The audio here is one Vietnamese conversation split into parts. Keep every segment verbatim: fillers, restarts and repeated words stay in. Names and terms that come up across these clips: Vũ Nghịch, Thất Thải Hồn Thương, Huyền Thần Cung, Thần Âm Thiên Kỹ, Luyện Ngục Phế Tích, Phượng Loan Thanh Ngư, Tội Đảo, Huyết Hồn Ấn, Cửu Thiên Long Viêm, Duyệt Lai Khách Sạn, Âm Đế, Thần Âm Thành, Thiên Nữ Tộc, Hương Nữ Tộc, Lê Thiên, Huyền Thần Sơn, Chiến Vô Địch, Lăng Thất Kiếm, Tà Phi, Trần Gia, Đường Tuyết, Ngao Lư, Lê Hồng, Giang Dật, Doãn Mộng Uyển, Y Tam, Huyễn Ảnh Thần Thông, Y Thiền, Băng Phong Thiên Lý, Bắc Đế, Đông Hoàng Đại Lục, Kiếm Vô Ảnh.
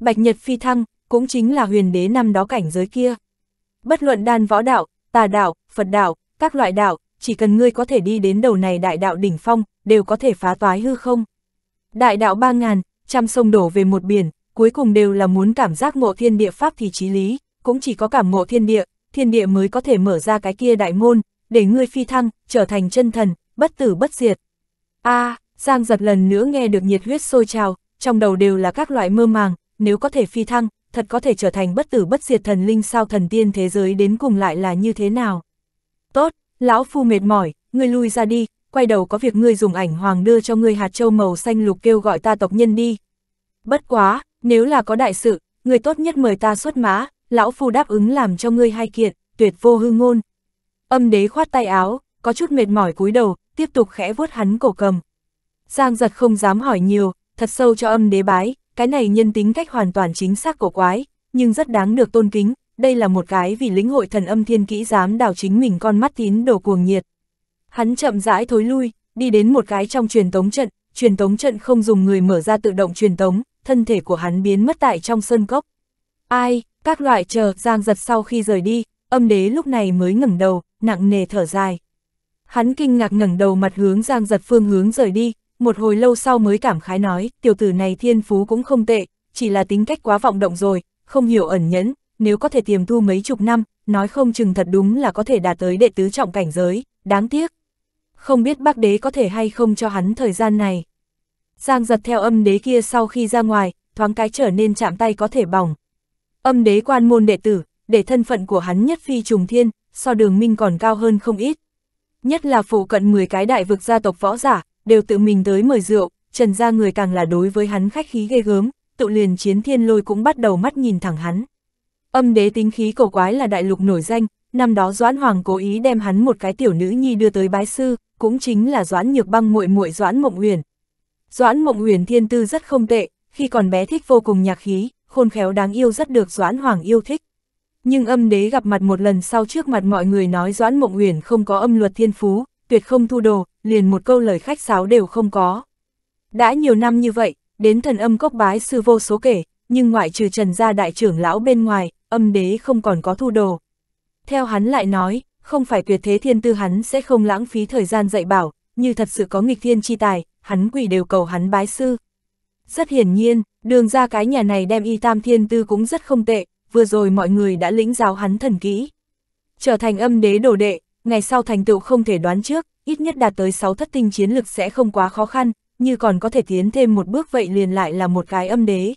Bạch Nhật phi thăng, cũng chính là huyền đế năm đó cảnh giới kia. Bất luận đan võ đạo, tà đạo, Phật đạo, các loại đạo, chỉ cần ngươi có thể đi đến đầu này đại đạo đỉnh phong, đều có thể phá toái hư không. Đại đạo ba ngàn, trăm sông đổ về một biển, cuối cùng đều là muốn cảm giác ngộ thiên địa pháp thì chí lý, cũng chỉ có cảm ngộ thiên địa, thiên địa mới có thể mở ra cái kia đại môn, để ngươi phi thăng, trở thành chân thần, bất tử bất diệt. A, à, Giang Dật lần nữa nghe được nhiệt huyết sôi trào, trong đầu đều là các loại mơ màng, nếu có thể phi thăng, thật có thể trở thành bất tử bất diệt thần linh sao, thần tiên thế giới đến cùng lại là như thế nào? Tốt, lão phu mệt mỏi, ngươi lui ra đi, quay đầu có việc ngươi dùng ảnh hoàng đưa cho ngươi hạt châu màu xanh lục kêu gọi ta tộc nhân đi. Bất quá, nếu là có đại sự, ngươi tốt nhất mời ta xuất mã, lão phu đáp ứng làm cho ngươi hai kiện, tuyệt vô hư ngôn. Âm đế khoát tay áo, có chút mệt mỏi cúi đầu, tiếp tục khẽ vuốt hắn cổ cầm. Giang Dật không dám hỏi nhiều, thật sâu cho âm đế bái, cái này nhân tính cách hoàn toàn chính xác cổ quái, nhưng rất đáng được tôn kính, đây là một cái vì lĩnh hội thần âm thiên kỹ dám đào chính mình con mắt tín đồ cuồng nhiệt. Hắn chậm rãi thối lui, đi đến một cái trong truyền tống trận, truyền tống trận không dùng người mở ra tự động truyền tống, thân thể của hắn biến mất tại trong sơn cốc. Ai, các loại chờ Giang Dật sau khi rời đi, âm đế lúc này mới ngẩng đầu, nặng nề thở dài. Hắn kinh ngạc ngẩng đầu mặt hướng Giang Dật phương hướng rời đi, một hồi lâu sau mới cảm khái nói, tiểu tử này thiên phú cũng không tệ, chỉ là tính cách quá vọng động rồi, không hiểu ẩn nhẫn, nếu có thể tiềm tu mấy chục năm, nói không chừng thật đúng là có thể đạt tới đệ tứ trọng cảnh giới, đáng tiếc. Không biết Bắc Đế có thể hay không cho hắn thời gian này. Giang Dật theo âm đế kia sau khi ra ngoài, thoáng cái trở nên chạm tay có thể bỏng. Âm đế quan môn đệ tử, để thân phận của hắn nhất phi trùng thiên, so Đường Minh còn cao hơn không ít. Nhất là phụ cận mười cái đại vực gia tộc võ giả, đều tự mình tới mời rượu, Trần gia người càng là đối với hắn khách khí ghê gớm, tự liền Chiến Thiên Lôi cũng bắt đầu mắt nhìn thẳng hắn. Âm đế tính khí cổ quái là đại lục nổi danh, năm đó Doãn Hoàng cố ý đem hắn một cái tiểu nữ nhi đưa tới bái sư, cũng chính là Doãn Nhược Băng muội muội Doãn Mộng Uyển. Doãn Mộng Uyển thiên tư rất không tệ, khi còn bé thích vô cùng nhạc khí, khôn khéo đáng yêu rất được Doãn Hoàng yêu thích. Nhưng âm đế gặp mặt một lần sau trước mặt mọi người nói Doãn Mộng Uyển không có âm luật thiên phú, tuyệt không thu đồ, liền một câu lời khách sáo đều không có. Đã nhiều năm như vậy, đến thần âm cốc bái sư vô số kể, nhưng ngoại trừ Trần gia đại trưởng lão bên ngoài, âm đế không còn có thu đồ. Theo hắn lại nói, không phải tuyệt thế thiên tư hắn sẽ không lãng phí thời gian dạy bảo, như thật sự có nghịch thiên chi tài, hắn quỳ đều cầu hắn bái sư. Rất hiển nhiên, Đường ra cái nhà này đem Y Tam thiên tư cũng rất không tệ, vừa rồi mọi người đã lĩnh giáo hắn thần kỹ. Trở thành âm đế đồ đệ, ngày sau thành tựu không thể đoán trước, ít nhất đạt tới sáu thất tinh chiến lực sẽ không quá khó khăn, như còn có thể tiến thêm một bước vậy liền lại là một cái âm đế.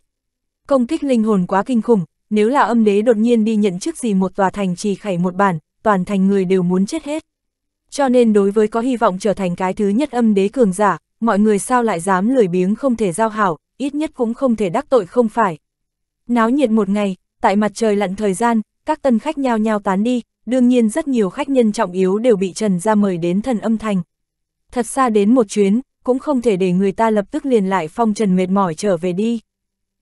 Công kích linh hồn quá kinh khủng, nếu là âm đế đột nhiên đi nhận chức gì một tòa thành trì khẩy một bản, toàn thành người đều muốn chết hết. Cho nên đối với có hy vọng trở thành cái thứ nhất âm đế cường giả, mọi người sao lại dám lười biếng không thể giao hảo, ít nhất cũng không thể đắc tội không phải. Náo nhiệt một ngày, tại mặt trời lặn thời gian, các tân khách nhao nhao tán đi, đương nhiên rất nhiều khách nhân trọng yếu đều bị Trần gia mời đến thần âm thành. Thật xa đến một chuyến, cũng không thể để người ta lập tức liền lại phong trần mệt mỏi trở về đi.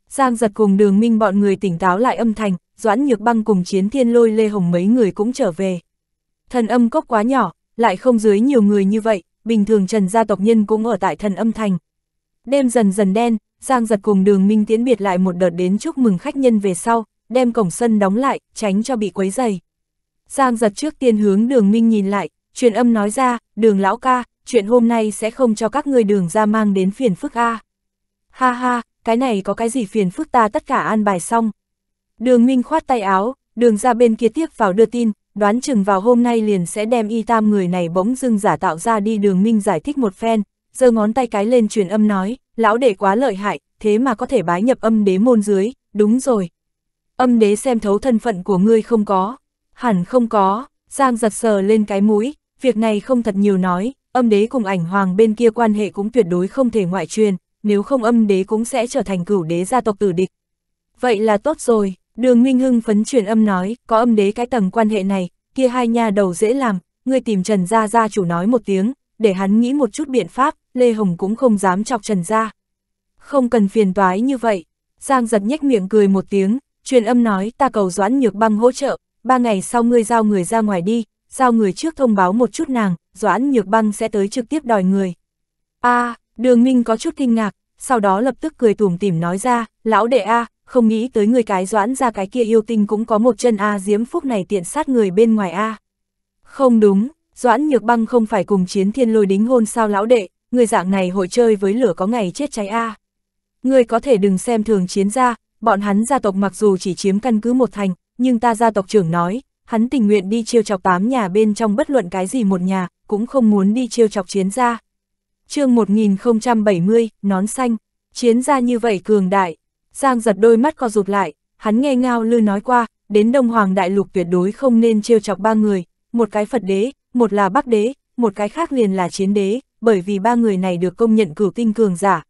Giang Dật cùng Đường Minh bọn người tỉnh táo lại âm thành, Doãn Nhược Băng cùng Chiến Thiên Lôi Lê Hồng mấy người cũng trở về. Thần âm cốc quá nhỏ, lại không dưới nhiều người như vậy, bình thường Trần gia tộc nhân cũng ở tại thần âm thành. Đêm dần dần đen, Giang Dật cùng Đường Minh tiễn biệt lại một đợt đến chúc mừng khách nhân về sau, đem cổng sân đóng lại, tránh cho bị quấy rầy. Giang Dật trước tiên hướng Đường Minh nhìn lại, truyền âm nói ra, Đường lão ca, chuyện hôm nay sẽ không cho các ngươi Đường ra mang đến phiền phức a. Ha ha, cái này có cái gì phiền phức, ta tất cả an bài xong. Đường Minh khoát tay áo, Đường ra bên kia tiếp vào đưa tin, đoán chừng vào hôm nay liền sẽ đem Y Tam người này bỗng dưng giả tạo ra đi. Đường Minh giải thích một phen, giơ ngón tay cái lên truyền âm nói, lão đệ quá lợi hại, thế mà có thể bái nhập âm đế môn dưới, đúng rồi. Âm đế xem thấu thân phận của ngươi không có? Hẳn không có. Giang Dật sờ lên cái mũi, việc này không thật nhiều nói, âm đế cùng ảnh hoàng bên kia quan hệ cũng tuyệt đối không thể ngoại truyền, nếu không âm đế cũng sẽ trở thành cửu đế gia tộc tử địch. Vậy là tốt rồi, Đường Minh hưng phấn truyền âm nói, có âm đế cái tầng quan hệ này, kia hai nhà đầu dễ làm, ngươi tìm Trần gia gia chủ nói một tiếng, để hắn nghĩ một chút biện pháp, Lê Hồng cũng không dám chọc Trần gia. Không cần phiền toái như vậy, Giang Dật nhếch miệng cười một tiếng, truyền âm nói, ta cầu Doãn Nhược Băng hỗ trợ, ba ngày sau ngươi giao người ra ngoài đi, giao người trước thông báo một chút nàng, Doãn Nhược Băng sẽ tới trực tiếp đòi người. A, à, Đường Minh có chút kinh ngạc, sau đó lập tức cười tủm tỉm nói ra, lão đệ a, à, không nghĩ tới người cái Doãn ra cái kia yêu tinh cũng có một chân a, Diễm Phúc này tiện sát người bên ngoài a. Không đúng, Doãn Nhược Băng không phải cùng Chiến Thiên Lôi đính hôn sao lão đệ, người dạng này hội chơi với lửa có ngày chết cháy a. Người có thể đừng xem thường Chiến gia, bọn hắn gia tộc mặc dù chỉ chiếm căn cứ một thành, nhưng ta gia tộc trưởng nói, hắn tình nguyện đi trêu chọc tám nhà bên trong bất luận cái gì một nhà, cũng không muốn đi trêu chọc Chiến gia. Chương một nghìn không trăm bảy mươi, nón xanh, Chiến gia như vậy cường đại. Giang Dật đôi mắt co rụt lại, hắn nghe Ngao Lư nói qua, đến Đông Hoàng Đại Lục tuyệt đối không nên trêu chọc ba người, một cái Phật đế, một là Bắc đế, một cái khác liền là Chiến đế, bởi vì ba người này được công nhận cửu tinh cường giả.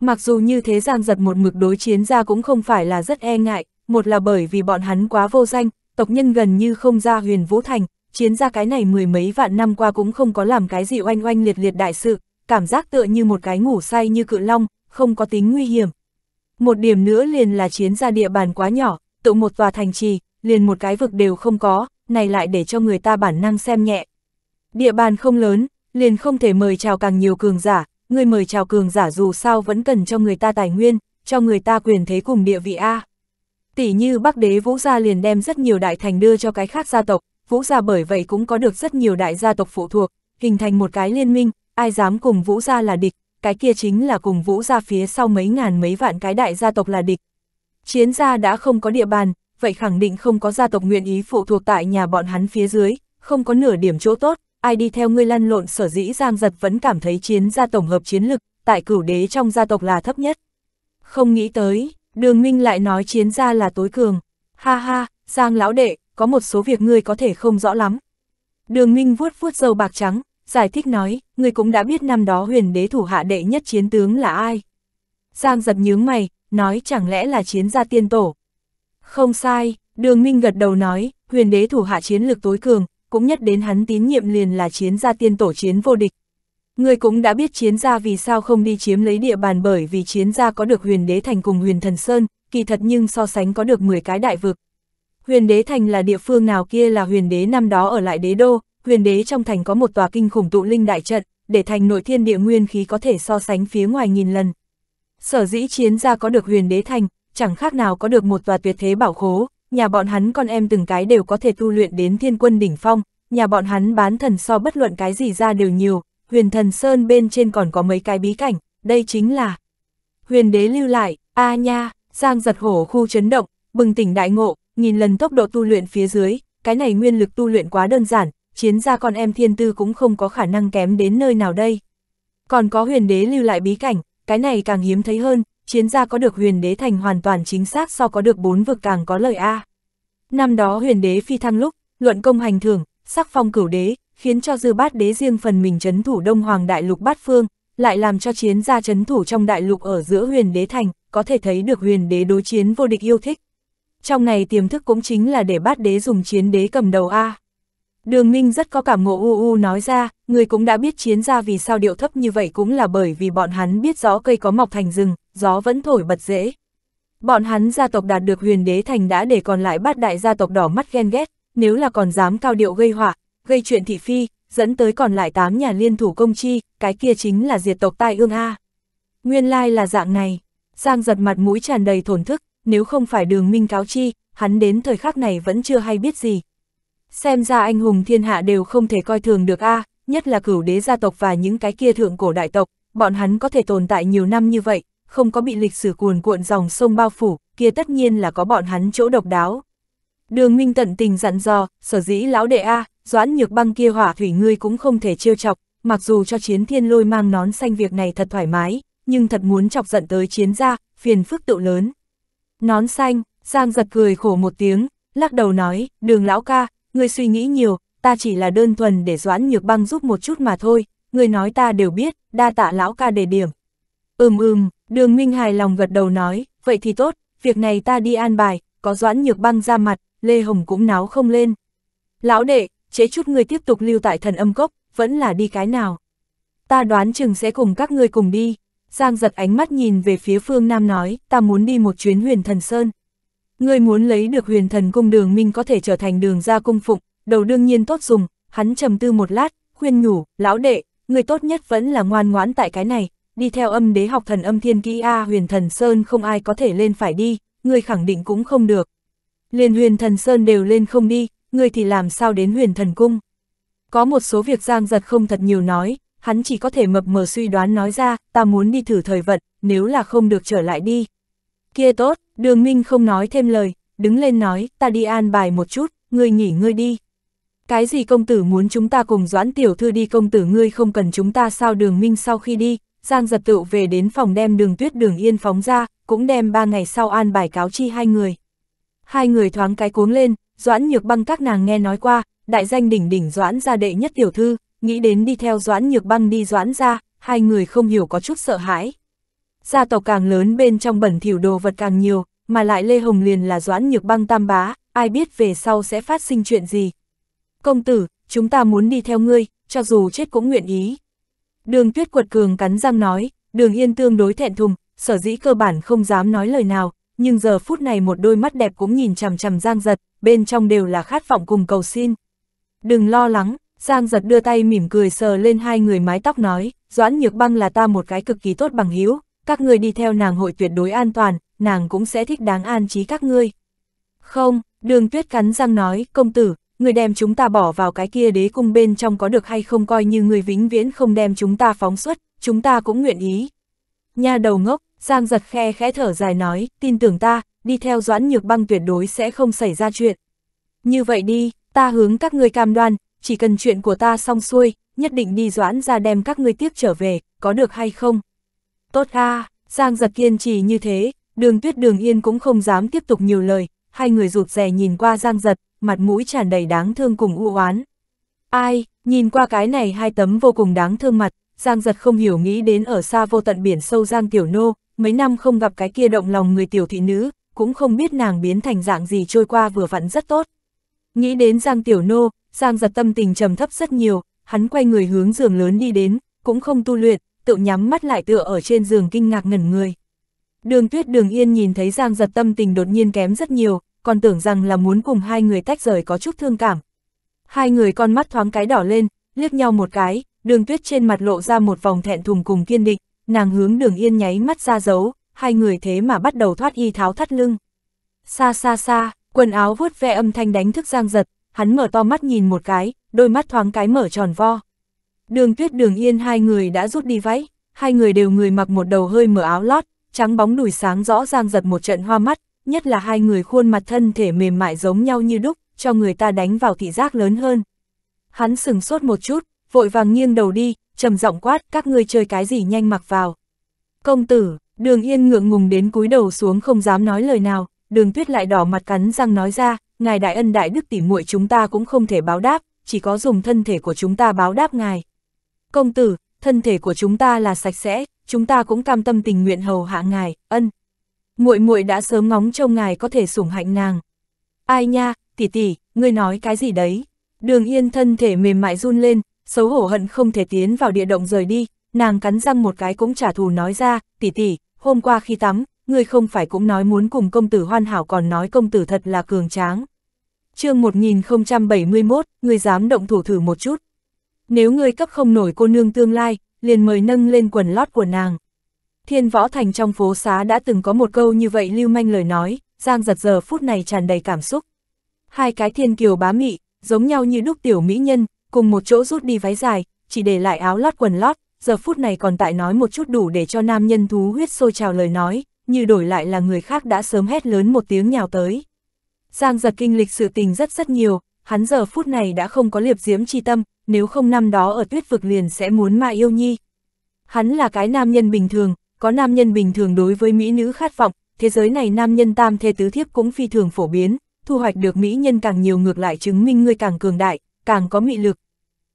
Mặc dù như thế Giang Dật một mực đối Chiến gia cũng không phải là rất e ngại, một là bởi vì bọn hắn quá vô danh, tộc nhân gần như không ra Huyền Vũ Thành, Chiến gia cái này mười mấy vạn năm qua cũng không có làm cái gì oanh oanh liệt liệt đại sự, cảm giác tựa như một cái ngủ say như cự long, không có tính nguy hiểm. Một điểm nữa liền là Chiến gia địa bàn quá nhỏ, tự một tòa thành trì, liền một cái vực đều không có, này lại để cho người ta bản năng xem nhẹ. Địa bàn không lớn, liền không thể mời chào càng nhiều cường giả, người mời chào cường giả dù sao vẫn cần cho người ta tài nguyên, cho người ta quyền thế cùng địa vị a. Tỷ như Bắc Đế Vũ gia liền đem rất nhiều đại thành đưa cho cái khác gia tộc, Vũ gia bởi vậy cũng có được rất nhiều đại gia tộc phụ thuộc, hình thành một cái liên minh, ai dám cùng Vũ gia là địch, cái kia chính là cùng Vũ gia phía sau mấy ngàn mấy vạn cái đại gia tộc là địch. Chiến gia đã không có địa bàn, vậy khẳng định không có gia tộc nguyện ý phụ thuộc tại nhà bọn hắn phía dưới, không có nửa điểm chỗ tốt, ai đi theo ngươi lăn lộn. Sở dĩ Giang Dật vẫn cảm thấy Chiến gia tổng hợp chiến lực, tại cửu đế trong gia tộc là thấp nhất. Không nghĩ tới, Đường Minh lại nói Chiến gia là tối cường. Ha ha, Giang lão đệ, có một số việc ngươi có thể không rõ lắm. Đường Minh vuốt vuốt râu bạc trắng, giải thích nói, ngươi cũng đã biết năm đó Huyền đế thủ hạ đệ nhất chiến tướng là ai. Giang Dật nhướng mày, nói chẳng lẽ là Chiến gia tiên tổ. Không sai, Đường Minh gật đầu nói, Huyền đế thủ hạ chiến lực tối cường, cũng nhất đến hắn tín nhiệm liền là Chiến gia tiên tổ Chiến vô địch. Ngươi cũng đã biết Chiến gia vì sao không đi chiếm lấy địa bàn, bởi vì Chiến gia có được Huyền Đế Thành cùng Huyền Thần Sơn, kỳ thật nhưng so sánh có được mười cái đại vực. Huyền Đế Thành là địa phương nào kia là Huyền đế năm đó ở lại đế đô, Huyền đế trong thành có một tòa kinh khủng tụ linh đại trận, để thành nội thiên địa nguyên khí có thể so sánh phía ngoài nghìn lần. Sở dĩ Chiến gia có được Huyền Đế Thành, chẳng khác nào có được một tòa tuyệt thế bảo khố, nhà bọn hắn con em từng cái đều có thể tu luyện đến thiên quân đỉnh phong, nhà bọn hắn bán thần so bất luận cái gì ra đều nhiều. Huyền Thần Sơn bên trên còn có mấy cái bí cảnh, đây chính là Huyền đế lưu lại, a à nha, Giang Dật hổ khu chấn động, bừng tỉnh đại ngộ, nghìn lần tốc độ tu luyện phía dưới, cái này nguyên lực tu luyện quá đơn giản, Chiến gia con em thiên tư cũng không có khả năng kém đến nơi nào đây. Còn có Huyền đế lưu lại bí cảnh, cái này càng hiếm thấy hơn, Chiến gia có được Huyền đế thành hoàn toàn chính xác so có được bốn vực càng có lợi a. Năm đó Huyền đế phi thăng lúc, luận công hành thưởng, sắc phong cửu đế, khiến cho dư bát đế riêng phần mình trấn thủ Đông Hoàng Đại Lục bát phương, lại làm cho Chiến gia trấn thủ trong đại lục ở giữa Huyền đế thành, có thể thấy được Huyền đế đối Chiến vô địch yêu thích. Trong này tiềm thức cũng chính là để bát đế dùng Chiến đế cầm đầu a. Đường Minh rất có cảm ngộ u u nói ra, người cũng đã biết Chiến gia vì sao điệu thấp như vậy, cũng là bởi vì bọn hắn biết rõ cây có mọc thành rừng, gió vẫn thổi bật rễ. Bọn hắn gia tộc đạt được Huyền đế thành đã để còn lại bát đại gia tộc đỏ mắt ghen ghét, nếu là còn dám cao điệu gây họa, gây chuyện thị phi, dẫn tới còn lại tám nhà liên thủ công chi, cái kia chính là diệt tộc tai ương a. Nguyên lai là dạng này, Giang Dật mặt mũi tràn đầy thổn thức, nếu không phải Đường Minh cáo chi, hắn đến thời khắc này vẫn chưa hay biết gì. Xem ra anh hùng thiên hạ đều không thể coi thường được a, nhất là cửu đế gia tộc và những cái kia thượng cổ đại tộc, bọn hắn có thể tồn tại nhiều năm như vậy, không có bị lịch sử cuồn cuộn dòng sông bao phủ, kia tất nhiên là có bọn hắn chỗ độc đáo. Đường Minh tận tình dặn dò, sở dĩ lão đệ a, Doãn Nhược Băng kia hỏa thủy ngươi cũng không thể trêu chọc, mặc dù cho Chiến Thiên Lôi mang nón xanh việc này thật thoải mái, nhưng thật muốn chọc giận tới Chiến gia, phiền phức tựu lớn. Nón xanh, Giang Dật cười khổ một tiếng, lắc đầu nói, Đường lão ca, ngươi suy nghĩ nhiều, ta chỉ là đơn thuần để Doãn Nhược Băng giúp một chút mà thôi, ngươi nói ta đều biết, đa tạ lão ca đề điểm. Ừm ừm, Đường Minh hài lòng gật đầu nói, vậy thì tốt, việc này ta đi an bài, có Doãn Nhược Băng ra mặt, Lê Hồng cũng náo không lên. Lão đệ, chế chút người tiếp tục lưu tại Thần Âm Cốc, vẫn là đi cái nào? Ta đoán chừng sẽ cùng các ngươi cùng đi. Giang Dật ánh mắt nhìn về phía phương nam nói, ta muốn đi một chuyến Huyền Thần Sơn. Ngươi muốn lấy được Huyền Thần Cung, Đường Minh có thể trở thành Đường gia cung phụng, đầu đương nhiên tốt dùng, hắn trầm tư một lát, khuyên nhủ, lão đệ, ngươi tốt nhất vẫn là ngoan ngoãn tại cái này, đi theo âm đế học Thần Âm Thiên Kỹ a. Huyền Thần Sơn không ai có thể lên phải đi, ngươi khẳng định cũng không được. Liên Huyền Thần Sơn đều lên không đi, ngươi thì làm sao đến Huyền Thần Cung. Có một số việc Giang Dật không thật nhiều nói, hắn chỉ có thể mập mờ suy đoán nói ra, ta muốn đi thử thời vận, nếu là không được trở lại đi. Kia tốt, Đường Minh không nói thêm lời, đứng lên nói, ta đi an bài một chút, ngươi nghỉ ngươi đi. Cái gì công tử muốn chúng ta cùng Doãn tiểu thư đi, công tử ngươi không cần chúng ta sao? Đường Minh sau khi đi, Giang Dật tự về đến phòng đem Đường Tuyết Đường Yên phóng ra, cũng đem ba ngày sau an bài cáo chi hai người. Hai người thoáng cái cuống lên, Doãn Nhược Băng các nàng nghe nói qua, đại danh đỉnh đỉnh Doãn gia đệ nhất tiểu thư, nghĩ đến đi theo Doãn Nhược Băng đi Doãn gia, hai người không hiểu có chút sợ hãi. Gia tộc càng lớn bên trong bẩn thỉu đồ vật càng nhiều, mà lại Lê Hồng liền là Doãn Nhược Băng tam bá, ai biết về sau sẽ phát sinh chuyện gì. Công tử, chúng ta muốn đi theo ngươi, cho dù chết cũng nguyện ý. Đường Tuyết quật cường cắn răng nói, Đường Yên tương đối thẹn thùng, sở dĩ cơ bản không dám nói lời nào, nhưng giờ phút này một đôi mắt đẹp cũng nhìn chằm chằm Giang Dật, bên trong đều là khát vọng cùng cầu xin. Đừng lo lắng, Giang Dật đưa tay mỉm cười sờ lên hai người mái tóc nói, Doãn Nhược Băng là ta một cái cực kỳ tốt bằng hữu, các ngươi đi theo nàng hội tuyệt đối an toàn, nàng cũng sẽ thích đáng an trí các ngươi. Không, Đường Tuyết cắn răng nói, công tử, người đem chúng ta bỏ vào cái kia đế cung bên trong có được hay không, coi như người vĩnh viễn không đem chúng ta phóng xuất, chúng ta cũng nguyện ý. Nha đầu ngốc, Giang Dật khe khẽ thở dài nói, tin tưởng ta, đi theo Doãn Nhược Băng tuyệt đối sẽ không xảy ra chuyện. Như vậy đi, ta hướng các ngươi cam đoan, chỉ cần chuyện của ta xong xuôi, nhất định đi Doãn ra đem các ngươi tiếp trở về, có được hay không? Tốt à, Giang Dật kiên trì như thế, Đường Tuyết Đường Yên cũng không dám tiếp tục nhiều lời, hai người rụt rè nhìn qua Giang Dật, mặt mũi tràn đầy đáng thương cùng u oán. Ai, nhìn qua cái này hai tấm vô cùng đáng thương mặt, Giang Dật không hiểu nghĩ đến ở xa vô tận biển sâu Giang tiểu nô, mấy năm không gặp cái kia động lòng người tiểu thị nữ, cũng không biết nàng biến thành dạng gì, trôi qua vừa vặn rất tốt. Nghĩ đến Giang tiểu nô, Giang Dật tâm tình trầm thấp rất nhiều, hắn quay người hướng giường lớn đi đến, cũng không tu luyện, tự nhắm mắt lại tựa ở trên giường kinh ngạc ngẩn người. Đường Tuyết Đường Yên nhìn thấy Giang Dật tâm tình đột nhiên kém rất nhiều, còn tưởng rằng là muốn cùng hai người tách rời có chút thương cảm. Hai người con mắt thoáng cái đỏ lên, liếc nhau một cái, Đường Tuyết trên mặt lộ ra một vòng thẹn thùng cùng kiên định, nàng hướng Đường Yên nháy mắt ra dấu, hai người thế mà bắt đầu thoát y tháo thắt lưng. Xa xa xa, quần áo vuốt ve âm thanh đánh thức Giang Dật, hắn mở to mắt nhìn một cái, đôi mắt thoáng cái mở tròn vo. Đường Tuyết Đường Yên hai người đã rút đi váy, hai người đều người mặc một đầu hơi mở áo lót, trắng bóng đùi sáng rõ Giang Dật một trận hoa mắt. Nhất là hai người khuôn mặt thân thể mềm mại giống nhau như đúc, cho người ta đánh vào thị giác lớn hơn. Hắn sừng sốt một chút, vội vàng nghiêng đầu đi, trầm giọng quát, các ngươi chơi cái gì nhanh mặc vào. Công tử, Đường Yên ngượng ngùng đến cúi đầu xuống không dám nói lời nào, Đường Tuyết lại đỏ mặt cắn răng nói ra, ngài đại ân đại đức tỉ muội chúng ta cũng không thể báo đáp, chỉ có dùng thân thể của chúng ta báo đáp ngài. Công tử, thân thể của chúng ta là sạch sẽ, chúng ta cũng cam tâm tình nguyện hầu hạ ngài, ân. Muội muội đã sớm ngóng trông ngài có thể sủng hạnh nàng. Ai nha, tỷ tỷ, ngươi nói cái gì đấy? Đường Yên thân thể mềm mại run lên, xấu hổ hận không thể tiến vào địa động rời đi, nàng cắn răng một cái cũng trả thù nói ra, tỷ tỷ, hôm qua khi tắm, ngươi không phải cũng nói muốn cùng công tử hoàn hảo, còn nói công tử thật là cường tráng. Chương một nghìn không trăm bảy mươi mốt, ngươi dám động thủ thử một chút. Nếu ngươi cấp không nổi cô nương tương lai, liền mời nâng lên quần lót của nàng. Thiên Võ Thành trong phố xá đã từng có một câu như vậy lưu manh lời nói, Giang Dật giờ phút này tràn đầy cảm xúc. Hai cái thiên kiều bá mị, giống nhau như đúc tiểu mỹ nhân, cùng một chỗ rút đi váy dài, chỉ để lại áo lót quần lót, giờ phút này còn tại nói một chút đủ để cho nam nhân thú huyết sôi trào lời nói, như đổi lại là người khác đã sớm hét lớn một tiếng nhào tới. Giang Dật kinh lịch sự tình rất rất nhiều, hắn giờ phút này đã không có liệp diễm chi tâm, nếu không năm đó ở tuyết vực liền sẽ muốn mà yêu nhi. Hắn là cái nam nhân bình thường. Có nam nhân bình thường đối với mỹ nữ khát vọng, thế giới này nam nhân tam thê tứ thiếp cũng phi thường phổ biến, thu hoạch được mỹ nhân càng nhiều ngược lại chứng minh ngươi càng cường đại, càng có mị lực.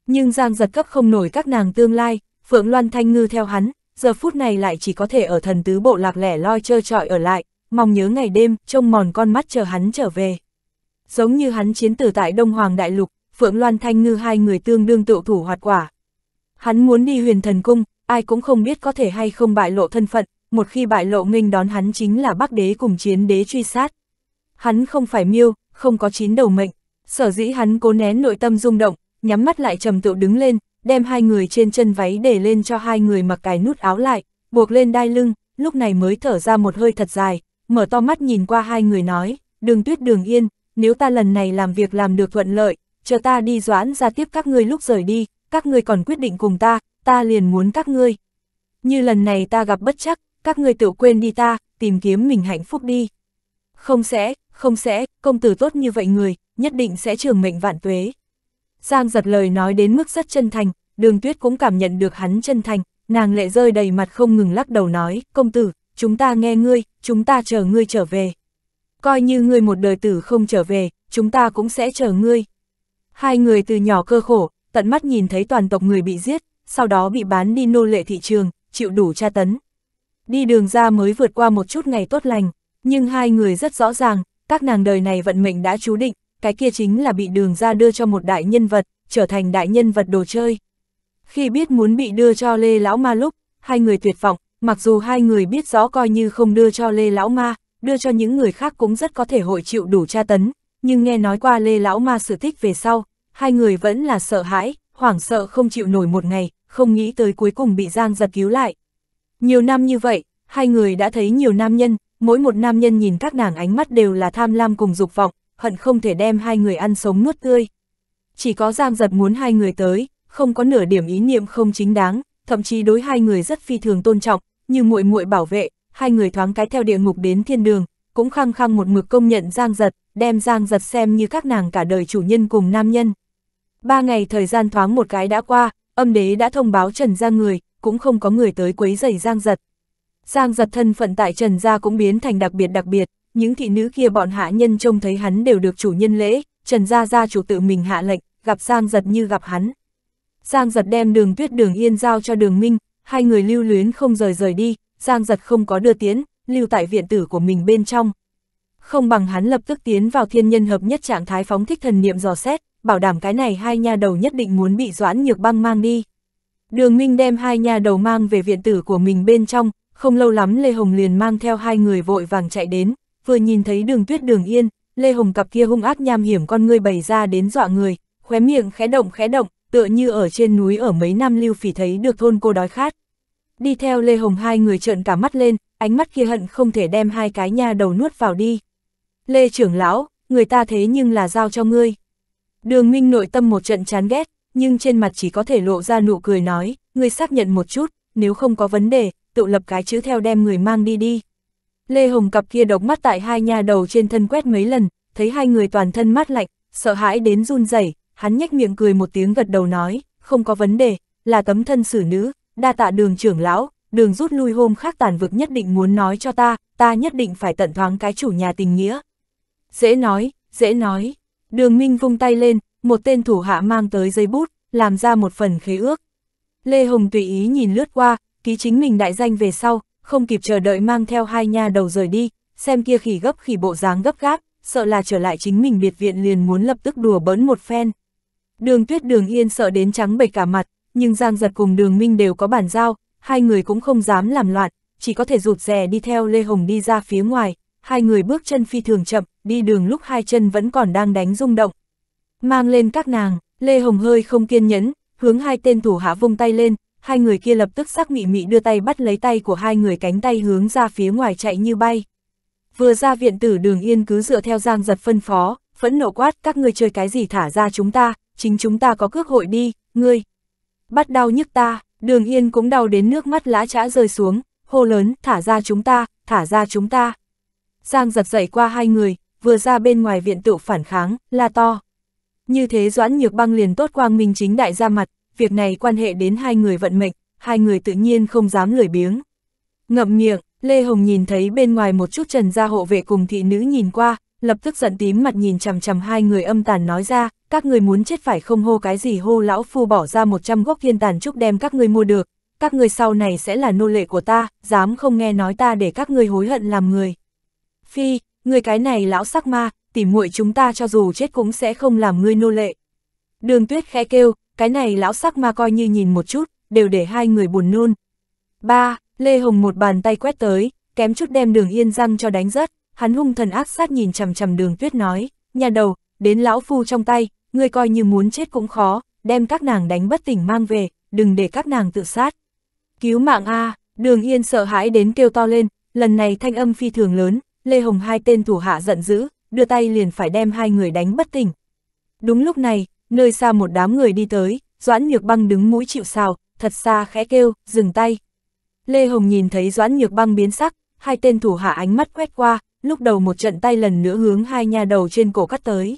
Nhưng Giang Dật cấp không nổi các nàng tương lai, Phượng Loan Thanh Ngư theo hắn, giờ phút này lại chỉ có thể ở thần tứ bộ lạc lẻ loi trơ trọi ở lại, mong nhớ ngày đêm, trông mòn con mắt chờ hắn trở về. Giống như hắn chiến tử tại Đông Hoàng Đại Lục, Phượng Loan Thanh Ngư hai người tương đương tự thủ hoạt quả. Hắn muốn đi Huyền Thần Cung. Ai cũng không biết có thể hay không bại lộ thân phận, một khi bại lộ nghênh đón hắn chính là Bắc Đế cùng Chiến Đế truy sát. Hắn không phải miêu, không có chín đầu mệnh, sở dĩ hắn cố nén nội tâm rung động, nhắm mắt lại trầm tựu đứng lên, đem hai người trên chân váy để lên cho hai người mặc cái nút áo lại, buộc lên đai lưng, lúc này mới thở ra một hơi thật dài, mở to mắt nhìn qua hai người nói, Đường Tuyết Đường Yên, nếu ta lần này làm việc làm được thuận lợi, chờ ta đi Doãn ra tiếp các ngươi lúc rời đi, các ngươi còn quyết định cùng ta, ta liền muốn các ngươi. Như lần này ta gặp bất chắc, các ngươi tự quên đi ta, tìm kiếm mình hạnh phúc đi. Không sẽ, không sẽ, công tử tốt như vậy người, nhất định sẽ trường mệnh vạn tuế. Giang Dật lời nói đến mức rất chân thành, Đường Tuyết cũng cảm nhận được hắn chân thành, nàng lệ rơi đầy mặt không ngừng lắc đầu nói, công tử, chúng ta nghe ngươi, chúng ta chờ ngươi trở về. Coi như ngươi một đời tử không trở về, chúng ta cũng sẽ chờ ngươi. Hai người từ nhỏ cơ khổ, tận mắt nhìn thấy toàn tộc người bị giết, sau đó bị bán đi nô lệ thị trường, chịu đủ tra tấn. Đi đường ra mới vượt qua một chút ngày tốt lành, nhưng hai người rất rõ ràng, các nàng đời này vận mệnh đã chú định, cái kia chính là bị đường ra đưa cho một đại nhân vật, trở thành đại nhân vật đồ chơi. Khi biết muốn bị đưa cho Lê Lão Ma lúc, hai người tuyệt vọng, mặc dù hai người biết rõ coi như không đưa cho Lê Lão Ma, đưa cho những người khác cũng rất có thể hội chịu đủ tra tấn, nhưng nghe nói qua Lê Lão Ma sự tích về sau, hai người vẫn là sợ hãi, hoảng sợ không chịu nổi một ngày, không nghĩ tới cuối cùng bị Giang Dật cứu lại. Nhiều năm như vậy, hai người đã thấy nhiều nam nhân, mỗi một nam nhân nhìn các nàng ánh mắt đều là tham lam cùng dục vọng, hận không thể đem hai người ăn sống nuốt tươi. Chỉ có Giang Dật muốn hai người tới, không có nửa điểm ý niệm không chính đáng, thậm chí đối hai người rất phi thường tôn trọng, như muội muội bảo vệ, hai người thoáng cái theo địa ngục đến thiên đường, cũng khăng khăng một mực công nhận Giang Dật, đem Giang Dật xem như các nàng cả đời chủ nhân cùng nam nhân. Ba ngày thời gian thoáng một cái đã qua, Âm Đế đã thông báo Trần Gia người, cũng không có người tới quấy rầy Giang Dật. Giang Dật thân phận tại Trần Gia cũng biến thành đặc biệt đặc biệt, những thị nữ kia bọn hạ nhân trông thấy hắn đều được chủ nhân lễ, Trần Gia gia chủ tự mình hạ lệnh, gặp Giang Dật như gặp hắn. Giang Dật đem Đường Tuyết Đường Yên giao cho Đường Minh, hai người lưu luyến không rời rời đi, Giang Dật không có đưa tiễn, lưu tại viện tử của mình bên trong. Không bằng hắn lập tức tiến vào thiên nhân hợp nhất trạng thái phóng thích thần niệm dò xét, bảo đảm cái này hai nha đầu nhất định muốn bị Doãn Nhược Băng mang đi. Đường Minh đem hai nha đầu mang về viện tử của mình bên trong, không lâu lắm Lê Hồng liền mang theo hai người vội vàng chạy đến, vừa nhìn thấy Đường Tuyết Đường Yên, Lê Hồng cặp kia hung ác nham hiểm con ngươi bày ra đến dọa người, khóe miệng khẽ động khẽ động, tựa như ở trên núi ở mấy năm lưu phỉ thấy được thôn cô đói khát. Đi theo Lê Hồng hai người trợn cả mắt lên, ánh mắt kia hận không thể đem hai cái nha đầu nuốt vào đi. Lê trưởng lão, người ta thế nhưng là giao cho ngươi. Đường Minh nội tâm một trận chán ghét, nhưng trên mặt chỉ có thể lộ ra nụ cười nói, ngươi xác nhận một chút, nếu không có vấn đề, tự lập cái chữ theo đem người mang đi đi. Lê Hồng cặp kia độc mắt tại hai nha đầu trên thân quét mấy lần, thấy hai người toàn thân mát lạnh, sợ hãi đến run rẩy, hắn nhếch miệng cười một tiếng gật đầu nói, không có vấn đề, là tấm thân xử nữ, đa tạ Đường trưởng lão, Đường rút lui hôm khác tàn vực nhất định muốn nói cho ta, ta nhất định phải tận thoáng cái chủ nhà tình nghĩa. Dễ nói, dễ nói. Đường Minh vung tay lên, một tên thủ hạ mang tới giấy bút, làm ra một phần khế ước. Lê Hồng tùy ý nhìn lướt qua, ký chính mình đại danh về sau, không kịp chờ đợi mang theo hai nha đầu rời đi, xem kia khỉ gấp khỉ bộ dáng gấp gáp, sợ là trở lại chính mình biệt viện liền muốn lập tức đùa bỡn một phen. Đường Tuyết Đường Yên sợ đến trắng bệch cả mặt, nhưng Giang Dật cùng Đường Minh đều có bản giao, hai người cũng không dám làm loạn, chỉ có thể rụt rè đi theo Lê Hồng đi ra phía ngoài. Hai người bước chân phi thường chậm, đi đường lúc hai chân vẫn còn đang đánh rung động. Mang lên các nàng, Lê Hồng hơi không kiên nhẫn, hướng hai tên thủ hạ vung tay lên, hai người kia lập tức sắc mị mị đưa tay bắt lấy tay của hai người cánh tay hướng ra phía ngoài chạy như bay. Vừa ra viện tử Đường Yên cứ dựa theo Giang Dật phân phó, phẫn nộ quát, các ngươi chơi cái gì thả ra chúng ta, chính chúng ta có cước hội đi, ngươi. Bắt đau nhức ta, Đường Yên cũng đau đến nước mắt lã chã rơi xuống, hô lớn, thả ra chúng ta, thả ra chúng ta. Giang Dật dậy qua hai người, vừa ra bên ngoài viện tự phản kháng, la to. Như thế Doãn Nhược Băng liền tốt quang minh chính đại ra mặt, việc này quan hệ đến hai người vận mệnh, hai người tự nhiên không dám lười biếng. Ngậm miệng, Lê Hồng nhìn thấy bên ngoài một chút Trần Gia hộ vệ cùng thị nữ nhìn qua, lập tức giận tím mặt nhìn chằm chằm hai người âm tàn nói ra, các người muốn chết phải không, hô cái gì hô, lão phu bỏ ra một trăm gốc thiên tàn trúc đem các người mua được, các người sau này sẽ là nô lệ của ta, dám không nghe nói ta để các người hối hận làm người. Phi, người cái này lão sắc ma, tỉ muội chúng ta cho dù chết cũng sẽ không làm ngươi nô lệ. Đường Tuyết khẽ kêu, cái này lão sắc ma coi như nhìn một chút, đều để hai người buồn nôn. Ba, Lê Hồng một bàn tay quét tới, kém chút đem Đường Yên răng cho đánh rớt, hắn hung thần ác sát nhìn chằm chằm Đường Tuyết nói, nhà đầu, đến lão phu trong tay, ngươi coi như muốn chết cũng khó, đem các nàng đánh bất tỉnh mang về, đừng để các nàng tự sát. Cứu mạng a, Đường Yên sợ hãi đến kêu to lên, lần này thanh âm phi thường lớn. Lê Hồng hai tên thủ hạ giận dữ, đưa tay liền phải đem hai người đánh bất tỉnh. Đúng lúc này, nơi xa một đám người đi tới, Doãn Nhược Băng đứng mũi chịu sào, thật xa khẽ kêu, dừng tay. Lê Hồng nhìn thấy Doãn Nhược Băng biến sắc, hai tên thủ hạ ánh mắt quét qua, lúc đầu một trận tay lần nữa hướng hai nha đầu trên cổ cắt tới.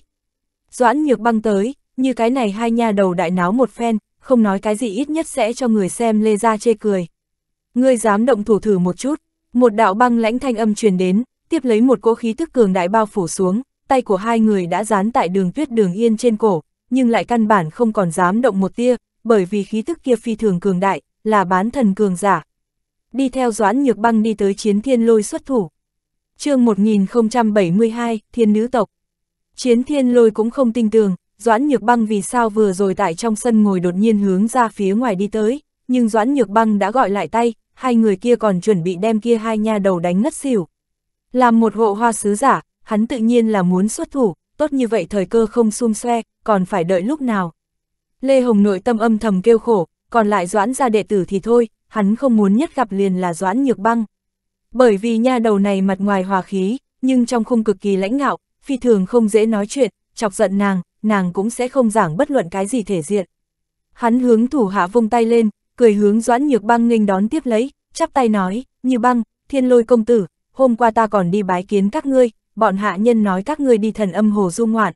Doãn Nhược Băng tới, như cái này hai nha đầu đại náo một phen, không nói cái gì ít nhất sẽ cho người xem Lê gia chê cười. Ngươi dám động thủ thử một chút, một đạo băng lãnh thanh âm truyền đến, tiếp lấy một cỗ khí tức cường đại bao phủ xuống, tay của hai người đã dán tại Đường Tuyết Đường Yên trên cổ, nhưng lại căn bản không còn dám động một tia, bởi vì khí tức kia phi thường cường đại, là bán thần cường giả. Đi theo Doãn Nhược Băng đi tới Chiến Thiên Lôi xuất thủ. Chương một nghìn không trăm bảy mươi hai, Thiên Nữ Tộc. Chiến Thiên Lôi cũng không tin tưởng, Doãn Nhược Băng vì sao vừa rồi tại trong sân ngồi đột nhiên hướng ra phía ngoài đi tới, nhưng Doãn Nhược Băng đã gọi lại tay, hai người kia còn chuẩn bị đem kia hai nha đầu đánh ngất xỉu. Làm một hộ hoa sứ giả, hắn tự nhiên là muốn xuất thủ, tốt như vậy thời cơ không xum xoe, còn phải đợi lúc nào. Lê Hồng nội tâm âm thầm kêu khổ, còn lại Doãn gia đệ tử thì thôi, hắn không muốn nhất gặp liền là Doãn Nhược Băng. Bởi vì nha đầu này mặt ngoài hòa khí, nhưng trong khung cực kỳ lãnh ngạo, phi thường không dễ nói chuyện, chọc giận nàng, nàng cũng sẽ không giảng bất luận cái gì thể diện. Hắn hướng thủ hạ vung tay lên, cười hướng Doãn Nhược Băng nghênh đón tiếp lấy, chắp tay nói, Như Băng, Thiên Lôi công tử, hôm qua ta còn đi bái kiến các ngươi, bọn hạ nhân nói các ngươi đi Thần Âm Hồ du ngoạn.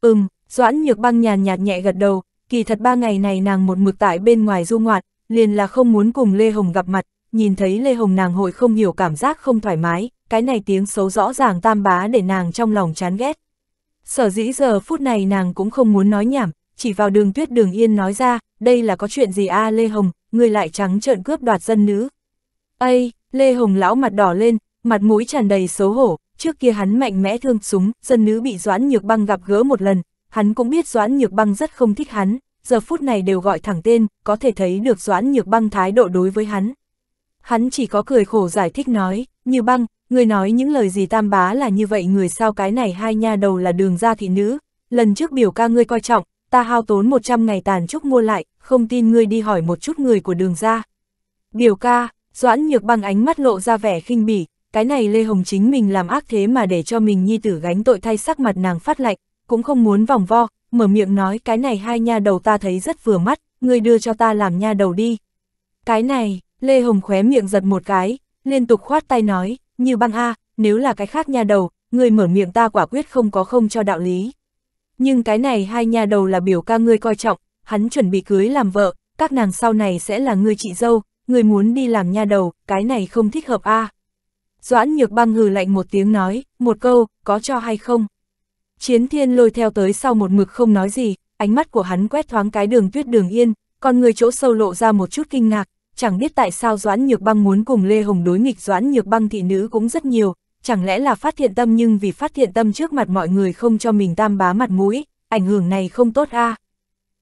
Ừm, Doãn Nhược Băng nhàn nhạt nhẹ gật đầu, kỳ thật ba ngày này nàng một mực tại bên ngoài du ngoạn, liền là không muốn cùng Lê Hồng gặp mặt, nhìn thấy Lê Hồng nàng hội không hiểu cảm giác không thoải mái, cái này tiếng xấu rõ ràng tam bá để nàng trong lòng chán ghét. Sở dĩ giờ phút này nàng cũng không muốn nói nhảm, chỉ vào Đường Tuyết Đường Yên nói ra, đây là có chuyện gì a à Lê Hồng, ngươi lại trắng trợn cướp đoạt dân nữ. Ây, Lê Hồng lão mặt đỏ lên, mặt mũi tràn đầy xấu hổ, trước kia hắn mạnh mẽ thương súng, dân nữ bị Doãn Nhược Băng gặp gỡ một lần, hắn cũng biết Doãn Nhược Băng rất không thích hắn, giờ phút này đều gọi thẳng tên, có thể thấy được Doãn Nhược Băng thái độ đối với hắn. Hắn chỉ có cười khổ giải thích nói, Như Băng, người nói những lời gì tam bá là như vậy người sao cái này hai nha đầu là Đường gia thị nữ, lần trước biểu ca ngươi coi trọng, ta hao tốn một trăm ngày tàn trúc mua lại, không tin ngươi đi hỏi một chút người của Đường gia. Biểu ca, Doãn Nhược Băng ánh mắt lộ ra vẻ khinh bỉ, cái này Lê Hồng chính mình làm ác thế mà để cho mình nhi tử gánh tội thay sắc mặt nàng phát lạnh, cũng không muốn vòng vo, mở miệng nói cái này hai nha đầu ta thấy rất vừa mắt, ngươi đưa cho ta làm nha đầu đi. Cái này, Lê Hồng khóe miệng giật một cái, liên tục khoát tay nói, Như Băng a, nếu là cái khác nha đầu, ngươi mở miệng ta quả quyết không có không cho đạo lý. Nhưng cái này hai nha đầu là biểu ca ngươi coi trọng, hắn chuẩn bị cưới làm vợ, các nàng sau này sẽ là ngươi chị dâu, ngươi muốn đi làm nha đầu, cái này không thích hợp a. Doãn Nhược Băng hừ lạnh một tiếng nói, một câu, có cho hay không? Chiến Thiên Lôi theo tới sau một mực không nói gì, ánh mắt của hắn quét thoáng cái Đường Tuyết Đường Yên, còn người chỗ sâu lộ ra một chút kinh ngạc, chẳng biết tại sao Doãn Nhược Băng muốn cùng Lê Hồng đối nghịch Doãn Nhược Băng thị nữ cũng rất nhiều, chẳng lẽ là phát thiện tâm nhưng vì phát thiện tâm trước mặt mọi người không cho mình tam bá mặt mũi, ảnh hưởng này không tốt a. À.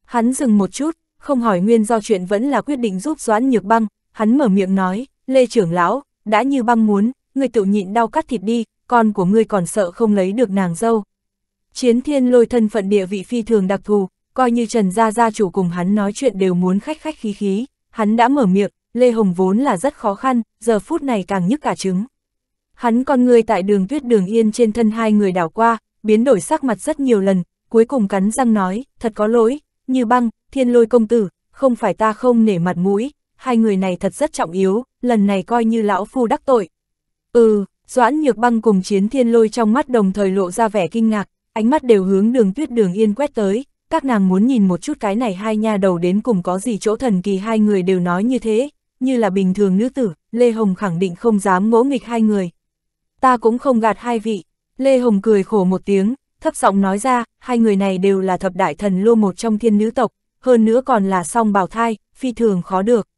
Hắn dừng một chút, không hỏi nguyên do chuyện vẫn là quyết định giúp Doãn Nhược Băng, hắn mở miệng nói, Lê trưởng lão, đã Như Băng muốn, ngươi tự nhịn đau cắt thịt đi, con của ngươi còn sợ không lấy được nàng dâu. Chiến Thiên Lôi thân phận địa vị phi thường đặc thù, coi như Trần gia gia chủ cùng hắn nói chuyện đều muốn khách khách khí khí, hắn đã mở miệng, Lê Hồng vốn là rất khó khăn, giờ phút này càng nhức cả trứng. Hắn con người tại Đường Tuyết Đường Yên trên thân hai người đảo qua, biến đổi sắc mặt rất nhiều lần, cuối cùng cắn răng nói, thật có lỗi, Như Băng, Thiên Lôi công tử, không phải ta không nể mặt mũi, hai người này thật rất trọng yếu, lần này coi như lão phu đắc tội. Ừ, Doãn Nhược Băng cùng Chiến Thiên Lôi trong mắt đồng thời lộ ra vẻ kinh ngạc, ánh mắt đều hướng Đường Tuyết Đường Yên quét tới, các nàng muốn nhìn một chút cái này hai nha đầu đến cùng có gì chỗ thần kỳ hai người đều nói như thế, như là bình thường nữ tử, Lê Hồng khẳng định không dám ngỗ nghịch hai người. Ta cũng không gạt hai vị, Lê Hồng cười khổ một tiếng, thấp giọng nói ra, hai người này đều là thập đại thần lô một trong Thiên Nữ tộc, hơn nữa còn là song bào thai, phi thường khó được.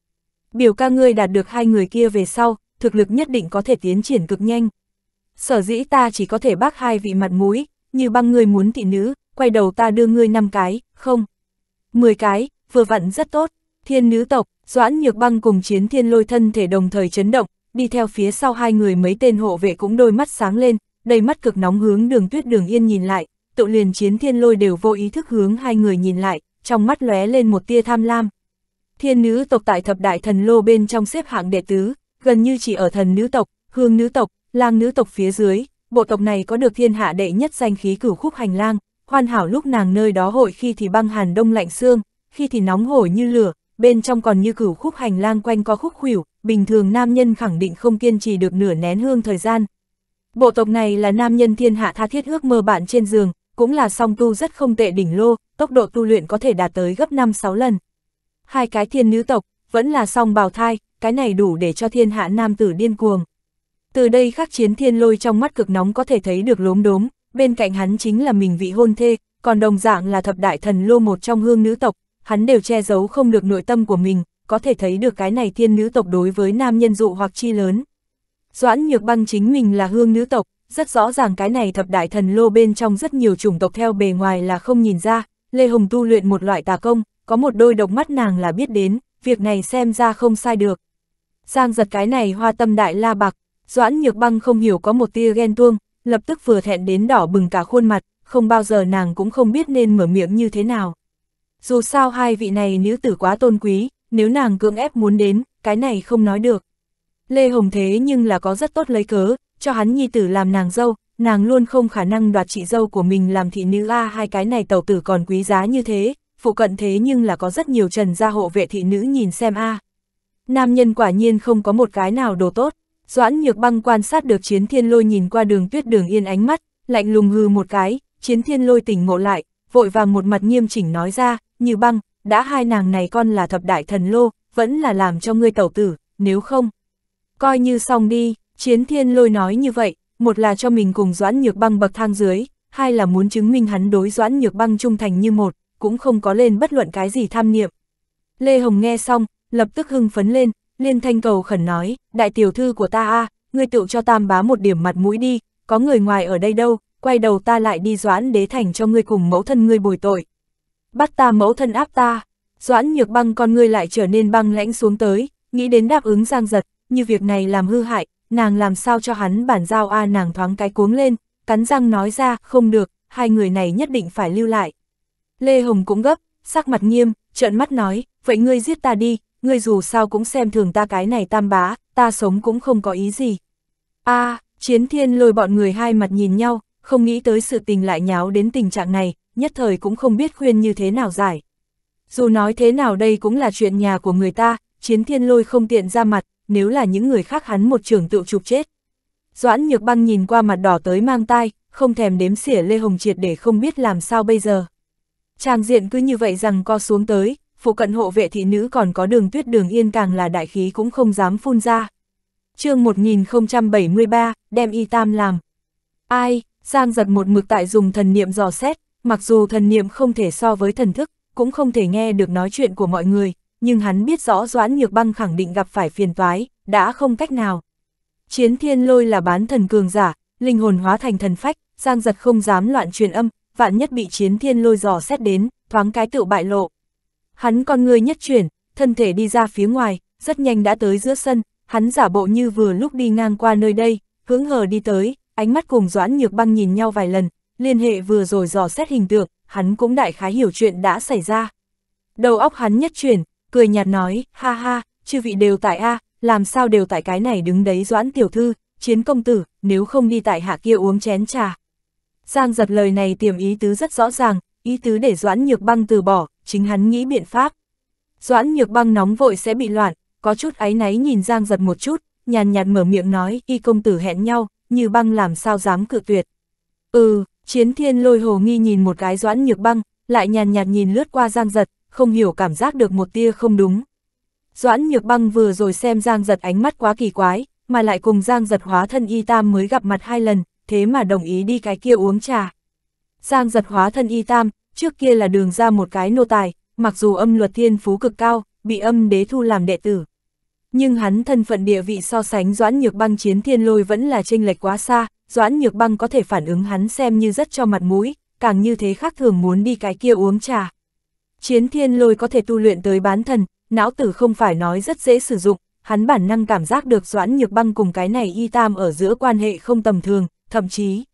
Biểu ca ngươi đạt được hai người kia về sau, thực lực nhất định có thể tiến triển cực nhanh. Sở dĩ ta chỉ có thể bác hai vị mặt mũi, Như Băng ngươi muốn thị nữ, quay đầu ta đưa ngươi năm cái, không. mười cái, vừa vặn rất tốt. Thiên Nữ tộc, Doãn Nhược Băng cùng Chiến Thiên Lôi thân thể đồng thời chấn động, đi theo phía sau hai người mấy tên hộ vệ cũng đôi mắt sáng lên, đầy mắt cực nóng hướng Đường Tuyết Đường Yên nhìn lại, tự liền Chiến Thiên Lôi đều vô ý thức hướng hai người nhìn lại, trong mắt lóe lên một tia tham lam. Thiên Nữ tộc tại thập đại thần lô bên trong xếp hạng đệ tứ, gần như chỉ ở Thần Nữ tộc, Hương Nữ tộc, Lang nữ tộc phía dưới, bộ tộc này có được thiên hạ đệ nhất danh khí cửu khúc hành lang, hoàn hảo lúc nàng nơi đó hội khi thì băng hàn đông lạnh xương, khi thì nóng hổi như lửa, bên trong còn như cửu khúc hành lang quanh có khúc khuỷu, bình thường nam nhân khẳng định không kiên trì được nửa nén hương thời gian. Bộ tộc này là nam nhân thiên hạ tha thiết ước mơ bạn trên giường, cũng là song tu rất không tệ đỉnh lô, tốc độ tu luyện có thể đạt tới gấp năm sáu lần. Hai cái thiên nữ tộc, vẫn là song bào thai, cái này đủ để cho thiên hạ nam tử điên cuồng. Từ đây khắc chiến thiên lôi trong mắt cực nóng có thể thấy được lốm đốm, bên cạnh hắn chính là mình vị hôn thê, còn đồng dạng là thập đại thần lô một trong hương nữ tộc, hắn đều che giấu không được nội tâm của mình, có thể thấy được cái này thiên nữ tộc đối với nam nhân dụ hoặc chi lớn. Doãn Nhược Băng chính mình là hương nữ tộc, rất rõ ràng cái này thập đại thần lô bên trong rất nhiều chủng tộc theo bề ngoài là không nhìn ra, Lê Hồng tu luyện một loại tà công, có một đôi độc mắt nàng là biết đến, việc này xem ra không sai được. Giang Dật cái này hoa tâm đại la bạc, Doãn Nhược Băng không hiểu có một tia ghen tuông, lập tức vừa thẹn đến đỏ bừng cả khuôn mặt, không bao giờ nàng cũng không biết nên mở miệng như thế nào. Dù sao hai vị này nữ tử quá tôn quý, nếu nàng cưỡng ép muốn đến, cái này không nói được. Lê Hồng thế nhưng là có rất tốt lấy cớ, cho hắn nhi tử làm nàng dâu, nàng luôn không khả năng đoạt chị dâu của mình làm thị nữ a, hai cái này tẩu tử còn quý giá như thế, phụ cận thế nhưng là có rất nhiều Trần gia hộ vệ thị nữ nhìn xem a. Nam nhân quả nhiên không có một cái nào đồ tốt. Doãn Nhược Băng quan sát được Chiến Thiên Lôi nhìn qua Đường Tuyết Đường Yên ánh mắt, lạnh lùng hừ một cái, Chiến Thiên Lôi tỉnh ngộ lại, vội vàng một mặt nghiêm chỉnh nói ra, "Như Băng, đã hai nàng này con là thập đại thần lô, vẫn là làm cho ngươi tẩu tử, nếu không, coi như xong đi." Chiến Thiên Lôi nói như vậy, một là cho mình cùng Doãn Nhược Băng bậc thang dưới, hai là muốn chứng minh hắn đối Doãn Nhược Băng trung thành như một, cũng không có lên bất luận cái gì tham niệm. Lê Hồng nghe xong, lập tức hưng phấn lên, liên thanh cầu khẩn nói, đại tiểu thư của ta a, à, ngươi tựu cho tam bá một điểm mặt mũi đi, có người ngoài ở đây đâu, quay đầu ta lại đi Doãn Đế Thành cho ngươi cùng mẫu thân ngươi bồi tội. Bắt ta mẫu thân áp ta. Doãn Nhược Băng con ngươi lại trở nên băng lãnh xuống tới, nghĩ đến đáp ứng Giang Dật, như việc này làm hư hại, nàng làm sao cho hắn bản giao a, à, nàng thoáng cái cuống lên, cắn răng nói ra, không được, hai người này nhất định phải lưu lại. Lê Hồng cũng gấp, sắc mặt nghiêm, trợn mắt nói, vậy ngươi giết ta đi, ngươi dù sao cũng xem thường ta cái này tam bá, ta sống cũng không có ý gì. A, à, Chiến Thiên Lôi bọn người hai mặt nhìn nhau, không nghĩ tới sự tình lại nháo đến tình trạng này, nhất thời cũng không biết khuyên như thế nào giải. Dù nói thế nào đây cũng là chuyện nhà của người ta, Chiến Thiên Lôi không tiện ra mặt, nếu là những người khác hắn một trường tựu chụp chết. Doãn Nhược Băng nhìn qua mặt đỏ tới mang tai, không thèm đếm xỉa Lê Hồng triệt để không biết làm sao bây giờ. Tràng diện cứ như vậy rằng co xuống tới, phụ cận hộ vệ thị nữ còn có Đường Tuyết Đường Yên càng là đại khí cũng không dám phun ra. Chương một nghìn không trăm bảy mươi ba, đem Y Tam làm. Ai, Giang Dật một mực tại dùng thần niệm dò xét, mặc dù thần niệm không thể so với thần thức, cũng không thể nghe được nói chuyện của mọi người, nhưng hắn biết rõ Doãn Nhược Băng khẳng định gặp phải phiền toái, đã không cách nào. Chiến Thiên Lôi là bán thần cường giả, linh hồn hóa thành thần phách, Giang Dật không dám loạn truyền âm, vạn nhất bị Chiến Thiên Lôi dò xét đến, thoáng cái tựu bại lộ. Hắn con người nhất chuyển, thân thể đi ra phía ngoài, rất nhanh đã tới giữa sân, hắn giả bộ như vừa lúc đi ngang qua nơi đây, hững hờ đi tới, ánh mắt cùng Doãn Nhược Băng nhìn nhau vài lần, liên hệ vừa rồi dò xét hình tượng, hắn cũng đại khái hiểu chuyện đã xảy ra. Đầu óc hắn nhất chuyển, cười nhạt nói, ha ha, chư vị đều tại a, à, làm sao đều tại cái này đứng đấy Doãn tiểu thư, Chiến công tử, nếu không đi tại hạ kia uống chén trà. Giang Dật lời này tiềm ý tứ rất rõ ràng, ý tứ để Doãn Nhược Băng từ bỏ, chính hắn nghĩ biện pháp. Doãn Nhược Băng nóng vội sẽ bị loạn, có chút áy náy nhìn Giang Dật một chút, nhàn nhạt mở miệng nói, y công tử hẹn nhau, Như Băng làm sao dám cự tuyệt. Ừ, Chiến Thiên Lôi hồ nghi nhìn một cái Doãn Nhược Băng, lại nhàn nhạt nhìn lướt qua Giang Dật, không hiểu cảm giác được một tia không đúng. Doãn Nhược Băng vừa rồi xem Giang Dật ánh mắt quá kỳ quái, mà lại cùng Giang Dật hóa thân Y Tam mới gặp mặt hai lần, thế mà đồng ý đi cái kia uống trà. Giang Dật hóa thân Y Tam, trước kia là Đường ra một cái nô tài, mặc dù âm luật thiên phú cực cao, bị Âm Đế thu làm đệ tử. Nhưng hắn thân phận địa vị so sánh Doãn Nhược Băng Chiến Thiên Lôi vẫn là chênh lệch quá xa, Doãn Nhược Băng có thể phản ứng hắn xem như rất cho mặt mũi, càng như thế khác thường muốn đi cái kia uống trà. Chiến Thiên Lôi có thể tu luyện tới bán thần, não tử không phải nói rất dễ sử dụng, hắn bản năng cảm giác được Doãn Nhược Băng cùng cái này Y Tam ở giữa quan hệ không tầm thường, thậm chí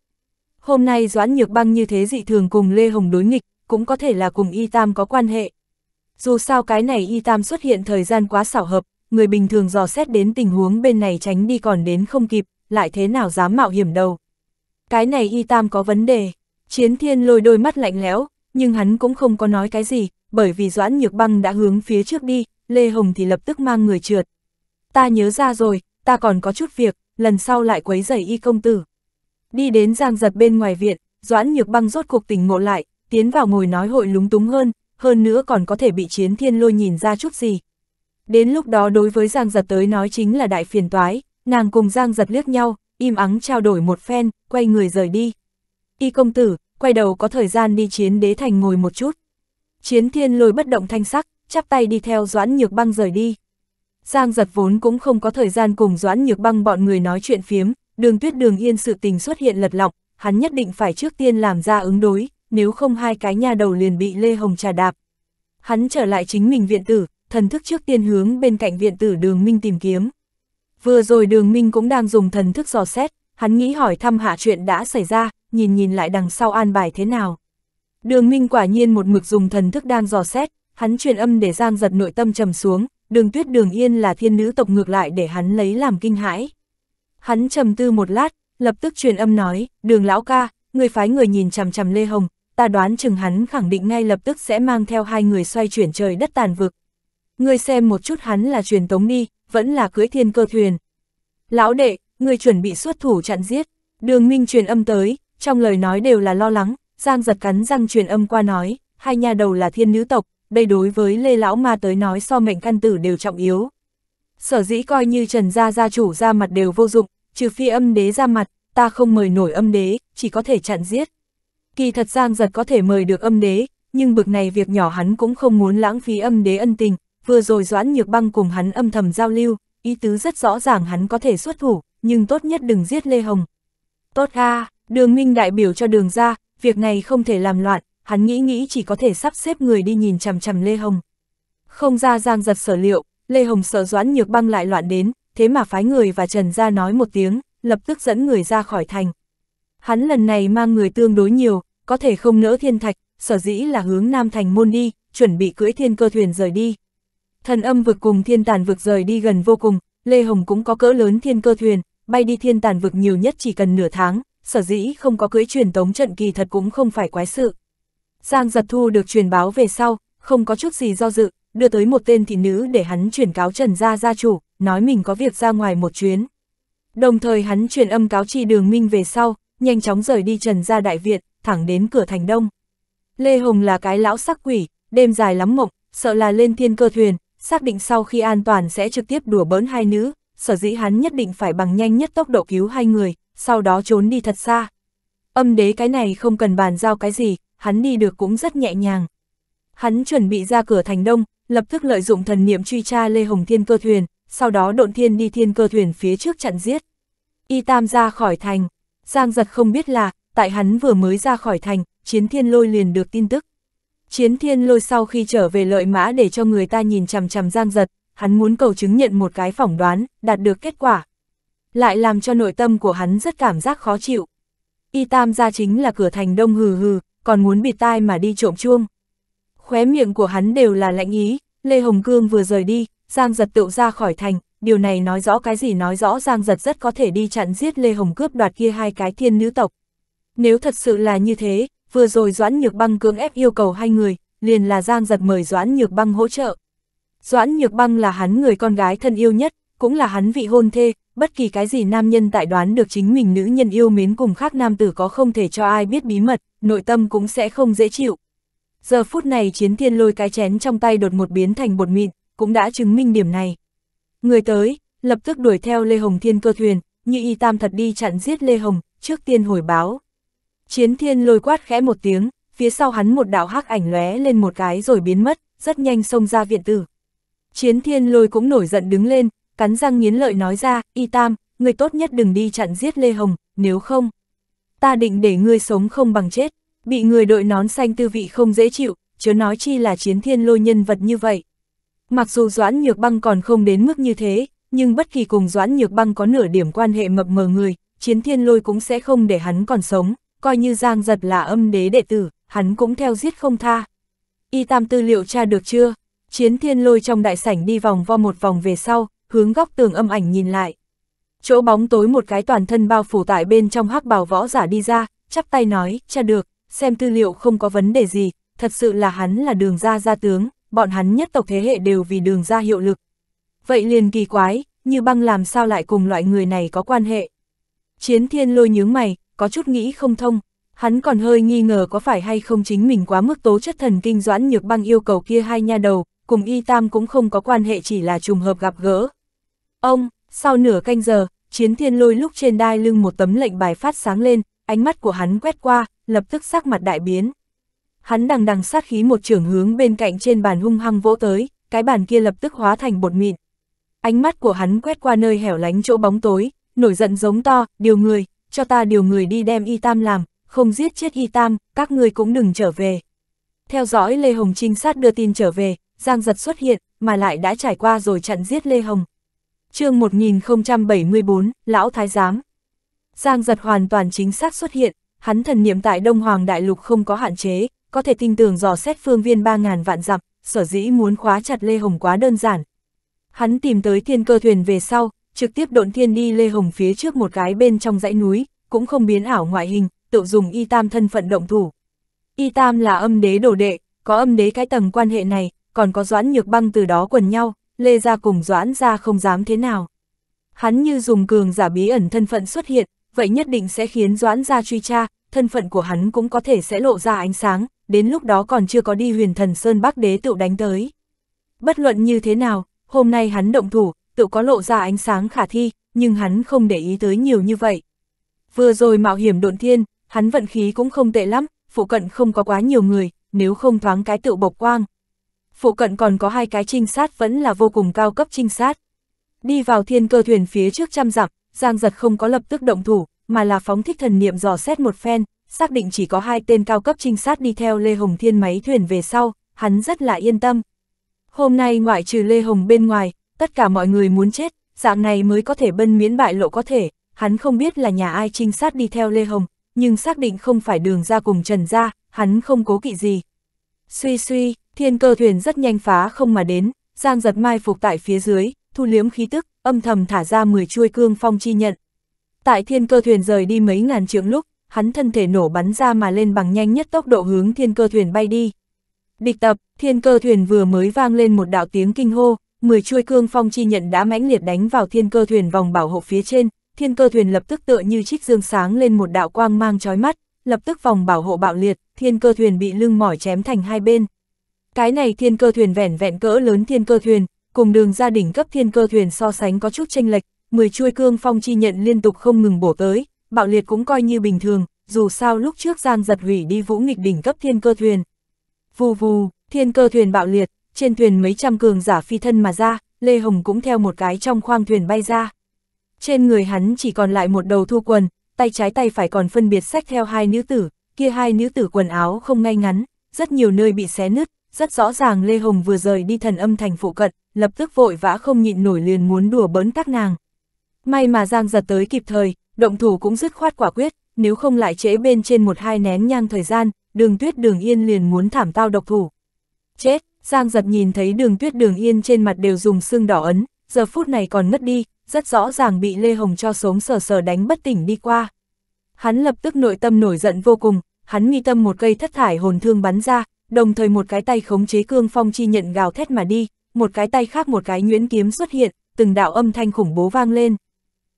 hôm nay Doãn Nhược Băng như thế dị thường cùng Lê Hồng đối nghịch, cũng có thể là cùng Y Tam có quan hệ. Dù sao cái này Y Tam xuất hiện thời gian quá xảo hợp, người bình thường dò xét đến tình huống bên này tránh đi còn đến không kịp, lại thế nào dám mạo hiểm đâu. Cái này Y Tam có vấn đề. Chiến Thiên Lôi đôi mắt lạnh lẽo, nhưng hắn cũng không có nói cái gì, bởi vì Doãn Nhược Băng đã hướng phía trước đi, Lê Hồng thì lập tức mang người trượt. Ta nhớ ra rồi, ta còn có chút việc, lần sau lại quấy rầy Y công tử. Đi đến Giang Dật bên ngoài viện, Doãn Nhược Băng rốt cuộc tỉnh ngộ lại, tiến vào ngồi nói hội lúng túng hơn, hơn nữa còn có thể bị Chiến Thiên Lôi nhìn ra chút gì. Đến lúc đó đối với Giang Dật tới nói chính là đại phiền toái, nàng cùng Giang Dật liếc nhau, im ắng trao đổi một phen, quay người rời đi. Y công tử, quay đầu có thời gian đi Chiến Đế Thành ngồi một chút. Chiến Thiên Lôi bất động thanh sắc, chắp tay đi theo Doãn Nhược Băng rời đi. Giang Dật vốn cũng không có thời gian cùng Doãn Nhược Băng bọn người nói chuyện phiếm, Đường Tuyết Đường Yên sự tình xuất hiện lật lọng, hắn nhất định phải trước tiên làm ra ứng đối, nếu không hai cái nha đầu liền bị Lê Hồng trà đạp. Hắn trở lại chính mình viện tử, thần thức trước tiên hướng bên cạnh viện tử Đường Minh tìm kiếm. Vừa rồi Đường Minh cũng đang dùng thần thức dò xét, hắn nghĩ hỏi thăm hạ chuyện đã xảy ra, nhìn nhìn lại đằng sau an bài thế nào. Đường Minh quả nhiên một mực dùng thần thức đang dò xét, hắn truyền âm để Giang Dật nội tâm trầm xuống, Đường Tuyết Đường Yên là thiên nữ tộc ngược lại để hắn lấy làm kinh hãi. Hắn trầm tư một lát, lập tức truyền âm nói, Đường lão ca, người phái người nhìn chằm chằm Lê Hồng, ta đoán chừng hắn khẳng định ngay lập tức sẽ mang theo hai người xoay chuyển trời đất tàn vực. Ngươi xem một chút hắn là truyền tống đi, vẫn là cưỡi thiên cơ thuyền. Lão đệ, ngươi chuẩn bị xuất thủ chặn giết. Đường Minh truyền âm tới, trong lời nói đều là lo lắng, Giang Dật cắn răng truyền âm qua nói, hai nhà đầu là thiên nữ tộc, đây đối với Lê lão ma tới nói so mệnh căn tử đều trọng yếu. Sở dĩ coi như Trần gia gia chủ ra mặt đều vô dụng, trừ phi âm đế ra mặt, ta không mời nổi âm đế, chỉ có thể chặn giết. Kỳ thật Giang Dật có thể mời được âm đế, nhưng bực này việc nhỏ hắn cũng không muốn lãng phí âm đế ân tình. Vừa rồi Doãn Nhược Băng cùng hắn âm thầm giao lưu, ý tứ rất rõ ràng hắn có thể xuất thủ, nhưng tốt nhất đừng giết Lê Hồng. Tốt ha, Đường Minh đại biểu cho Đường gia, việc này không thể làm loạn, hắn nghĩ nghĩ chỉ có thể sắp xếp người đi nhìn chằm chằm Lê Hồng. Không ra Giang Dật sở liệu, Lê Hồng sợ Doãn Nhược Băng lại loạn đến, thế mà phái người và Trần gia nói một tiếng, lập tức dẫn người ra khỏi thành. Hắn lần này mang người tương đối nhiều, có thể không nỡ thiên thạch, sở dĩ là hướng Nam Thành môn đi, chuẩn bị cưỡi thiên cơ thuyền rời đi. Thần âm vực cùng thiên tàn vực rời đi gần vô cùng, Lê Hồng cũng có cỡ lớn thiên cơ thuyền, bay đi thiên tàn vực nhiều nhất chỉ cần nửa tháng, sở dĩ không có cưỡi truyền tống trận kỳ thật cũng không phải quái sự. Giang Dật thu được truyền báo về sau, không có chút gì do dự, đưa tới một tên thị nữ để hắn chuyển cáo Trần gia gia chủ, nói mình có việc ra ngoài một chuyến. Đồng thời hắn truyền âm cáo tri Đường Minh về sau, nhanh chóng rời đi Trần gia đại viện, thẳng đến cửa thành đông. Lê Hồng là cái lão sắc quỷ, đêm dài lắm mộng, sợ là lên thiên cơ thuyền. Xác định sau khi an toàn sẽ trực tiếp đùa bỡn hai nữ, sở dĩ hắn nhất định phải bằng nhanh nhất tốc độ cứu hai người, sau đó trốn đi thật xa. Âm đế cái này không cần bàn giao cái gì, hắn đi được cũng rất nhẹ nhàng. Hắn chuẩn bị ra cửa thành đông, lập tức lợi dụng thần niệm truy tra Lê Hồng thiên cơ thuyền, sau đó độn thiên đi thiên cơ thuyền phía trước chặn giết. Y Tam ra khỏi thành, Giang Dật không biết là, tại hắn vừa mới ra khỏi thành, Chiến Thiên Lôi liền được tin tức. Chiến Thiên Lôi sau khi trở về lợi mã để cho người ta nhìn chằm chằm Giang Dật, hắn muốn cầu chứng nhận một cái phỏng đoán, đạt được kết quả. Lại làm cho nội tâm của hắn rất cảm giác khó chịu. Y Tam gia chính là cửa thành đông hừ hừ, còn muốn bịt tai mà đi trộm chuông. Khóe miệng của hắn đều là lạnh ý, Lê Hồng Cương vừa rời đi, Giang Dật tự ra khỏi thành, điều này nói rõ cái gì? Nói rõ Giang Dật rất có thể đi chặn giết Lê Hồng cướp đoạt kia hai cái thiên nữ tộc. Nếu thật sự là như thế, vừa rồi Doãn Nhược Băng cưỡng ép yêu cầu hai người, liền là Giang Dật mời Doãn Nhược Băng hỗ trợ. Doãn Nhược Băng là hắn người con gái thân yêu nhất, cũng là hắn vị hôn thê, bất kỳ cái gì nam nhân tại đoán được chính mình nữ nhân yêu mến cùng khác nam tử có không thể cho ai biết bí mật, nội tâm cũng sẽ không dễ chịu. Giờ phút này Chiến Thiên Lôi cái chén trong tay đột một biến thành bột mịn, cũng đã chứng minh điểm này. Người tới, lập tức đuổi theo Lê Hồng thiên cơ thuyền, như Y Tam thật đi chặn giết Lê Hồng, trước tiên hồi báo. Chiến Thiên Lôi quát khẽ một tiếng, phía sau hắn một đạo hắc ảnh lóe lên một cái rồi biến mất, rất nhanh xông ra viện tử. Chiến Thiên Lôi cũng nổi giận đứng lên, cắn răng nghiến lợi nói ra, Y Tam, người tốt nhất đừng đi chặn giết Lê Hồng, nếu không, ta định để ngươi sống không bằng chết. Bị người đội nón xanh tư vị không dễ chịu, chớ nói chi là Chiến Thiên Lôi nhân vật như vậy. Mặc dù Doãn Nhược Băng còn không đến mức như thế, nhưng bất kỳ cùng Doãn Nhược Băng có nửa điểm quan hệ mập mờ người, Chiến Thiên Lôi cũng sẽ không để hắn còn sống. Coi như Giang Dật là âm đế đệ tử, hắn cũng theo giết không tha. Y Tam tư liệu tra được chưa? Chiến Thiên Lôi trong đại sảnh đi vòng vo một vòng về sau, hướng góc tường âm ảnh nhìn lại. chỗ bóng tối một cái toàn thân bao phủ tại bên trong hắc bào võ giả đi ra, chắp tay nói, cha được, xem tư liệu không có vấn đề gì, thật sự là hắn là Đường gia gia tướng, bọn hắn nhất tộc thế hệ đều vì Đường gia hiệu lực. Vậy liền kỳ quái, Như Băng làm sao lại cùng loại người này có quan hệ? Chiến Thiên Lôi nhướng mày, có chút nghĩ không thông, hắn còn hơi nghi ngờ có phải hay không chính mình quá mức tố chất thần kinh. Doãn Nhược Băng yêu cầu kia hai nha đầu, cùng Y Tam cũng không có quan hệ, chỉ là trùng hợp gặp gỡ. Ông, sau nửa canh giờ, Chiến Thiên Lôi lúc trên đai lưng một tấm lệnh bài phát sáng lên, ánh mắt của hắn quét qua, lập tức sắc mặt đại biến. Hắn đằng đằng sát khí một chưởng hướng bên cạnh trên bàn hung hăng vỗ tới, cái bàn kia lập tức hóa thành bột mịn. Ánh mắt của hắn quét qua nơi hẻo lánh chỗ bóng tối, nổi giận giống to, điều người, cho ta điều người đi đem Y Tam làm, không giết chết Y Tam, các ngươi cũng đừng trở về. Theo dõi Lê Hồng trinh sát đưa tin trở về, Giang Dật xuất hiện, mà lại đã trải qua rồi chặn giết Lê Hồng. Chương một nghìn không trăm bảy mươi tư, Lão Thái Giám. Giang Dật hoàn toàn chính xác xuất hiện, hắn thần niệm tại Đông Hoàng Đại Lục không có hạn chế, có thể tinh tường dò xét phương viên ba ngàn vạn dặm, sở dĩ muốn khóa chặt Lê Hồng quá đơn giản. Hắn tìm tới thiên cơ thuyền về sau, trực tiếp độn thiên đi Lê Hồng phía trước một cái bên trong dãy núi, cũng không biến ảo ngoại hình, tự dùng Y Tam thân phận động thủ. Y Tam là Âm Đế đồ đệ, có Âm Đế cái tầng quan hệ này, còn có Doãn Nhược Băng từ đó quần nhau, Lê gia cùng Doãn gia không dám thế nào. Hắn như dùng cường giả bí ẩn thân phận xuất hiện, vậy nhất định sẽ khiến Doãn gia truy tra, thân phận của hắn cũng có thể sẽ lộ ra ánh sáng, đến lúc đó còn chưa có đi Huyền Thần Sơn Bắc Đế tự đánh tới. Bất luận như thế nào, hôm nay hắn động thủ, tự có lộ ra ánh sáng khả thi, nhưng hắn không để ý tới nhiều như vậy. Vừa rồi mạo hiểm độn thiên, hắn vận khí cũng không tệ lắm, phụ cận không có quá nhiều người, nếu không thoáng cái tự bộc quang. Phụ cận còn có hai cái trinh sát vẫn là vô cùng cao cấp trinh sát. Đi vào thiên cơ thuyền phía trước trăm dặm, Giang Dật không có lập tức động thủ, mà là phóng thích thần niệm dò xét một phen, xác định chỉ có hai tên cao cấp trinh sát đi theo Lê Hồng thiên máy thuyền về sau, hắn rất là yên tâm. Hôm nay ngoại trừ Lê Hồng bên ngoài, tất cả mọi người muốn chết, dạng này mới có thể bân miễn bại lộ có thể. Hắn không biết là nhà ai trinh sát đi theo Lê Hồng, nhưng xác định không phải Đường gia cùng Trần gia, hắn không cố kỵ gì. Suy suy, thiên cơ thuyền rất nhanh phá không mà đến, Giang Dật mai phục tại phía dưới, thu liếm khí tức, âm thầm thả ra mười chuôi cương phong chi nhận. Tại thiên cơ thuyền rời đi mấy ngàn trượng lúc, hắn thân thể nổ bắn ra mà lên bằng nhanh nhất tốc độ hướng thiên cơ thuyền bay đi. Địch tập, thiên cơ thuyền vừa mới vang lên một đạo tiếng kinh hô, mười chuôi cương phong chi nhận đã mãnh liệt đánh vào thiên cơ thuyền vòng bảo hộ phía trên, thiên cơ thuyền lập tức tựa như trích dương sáng lên một đạo quang mang chói mắt, lập tức vòng bảo hộ bạo liệt, thiên cơ thuyền bị lưng mỏi chém thành hai bên. Cái này thiên cơ thuyền vẻn vẹn cỡ lớn thiên cơ thuyền, cùng Đường gia đỉnh cấp thiên cơ thuyền so sánh có chút chênh lệch, mười chuôi cương phong chi nhận liên tục không ngừng bổ tới, bạo liệt cũng coi như bình thường, dù sao lúc trước Giang Dật hủy đi vũ nghịch đỉnh cấp thiên cơ thuyền. Vù vù, thiên cơ thuyền bạo liệt, trên thuyền mấy trăm cường giả phi thân mà ra, Lê Hồng cũng theo một cái trong khoang thuyền bay ra. Trên người hắn chỉ còn lại một đầu thu quần, tay trái tay phải còn phân biệt xách theo hai nữ tử, kia hai nữ tử quần áo không ngay ngắn, rất nhiều nơi bị xé nứt, rất rõ ràng Lê Hồng vừa rời đi Thần Âm Thành phụ cận, lập tức vội vã không nhịn nổi liền muốn đùa bỡn các nàng. May mà Giang Dật tới kịp thời, động thủ cũng dứt khoát quả quyết, nếu không lại trễ bên trên một hai nén nhang thời gian, Đường Tuyết Đường Yên liền muốn thảm tao độc thủ. Chết, Giang Dật nhìn thấy Đường Tuyết Đường Yên trên mặt đều dùng xương đỏ ấn, giờ phút này còn ngất đi, rất rõ ràng bị Lê Hồng cho sống sờ sờ đánh bất tỉnh đi qua. Hắn lập tức nội tâm nổi giận vô cùng, hắn nghi tâm một cây thất thải hồn thương bắn ra, đồng thời một cái tay khống chế cương phong chi nhận gào thét mà đi, một cái tay khác một cái nhuyễn kiếm xuất hiện, từng đạo âm thanh khủng bố vang lên.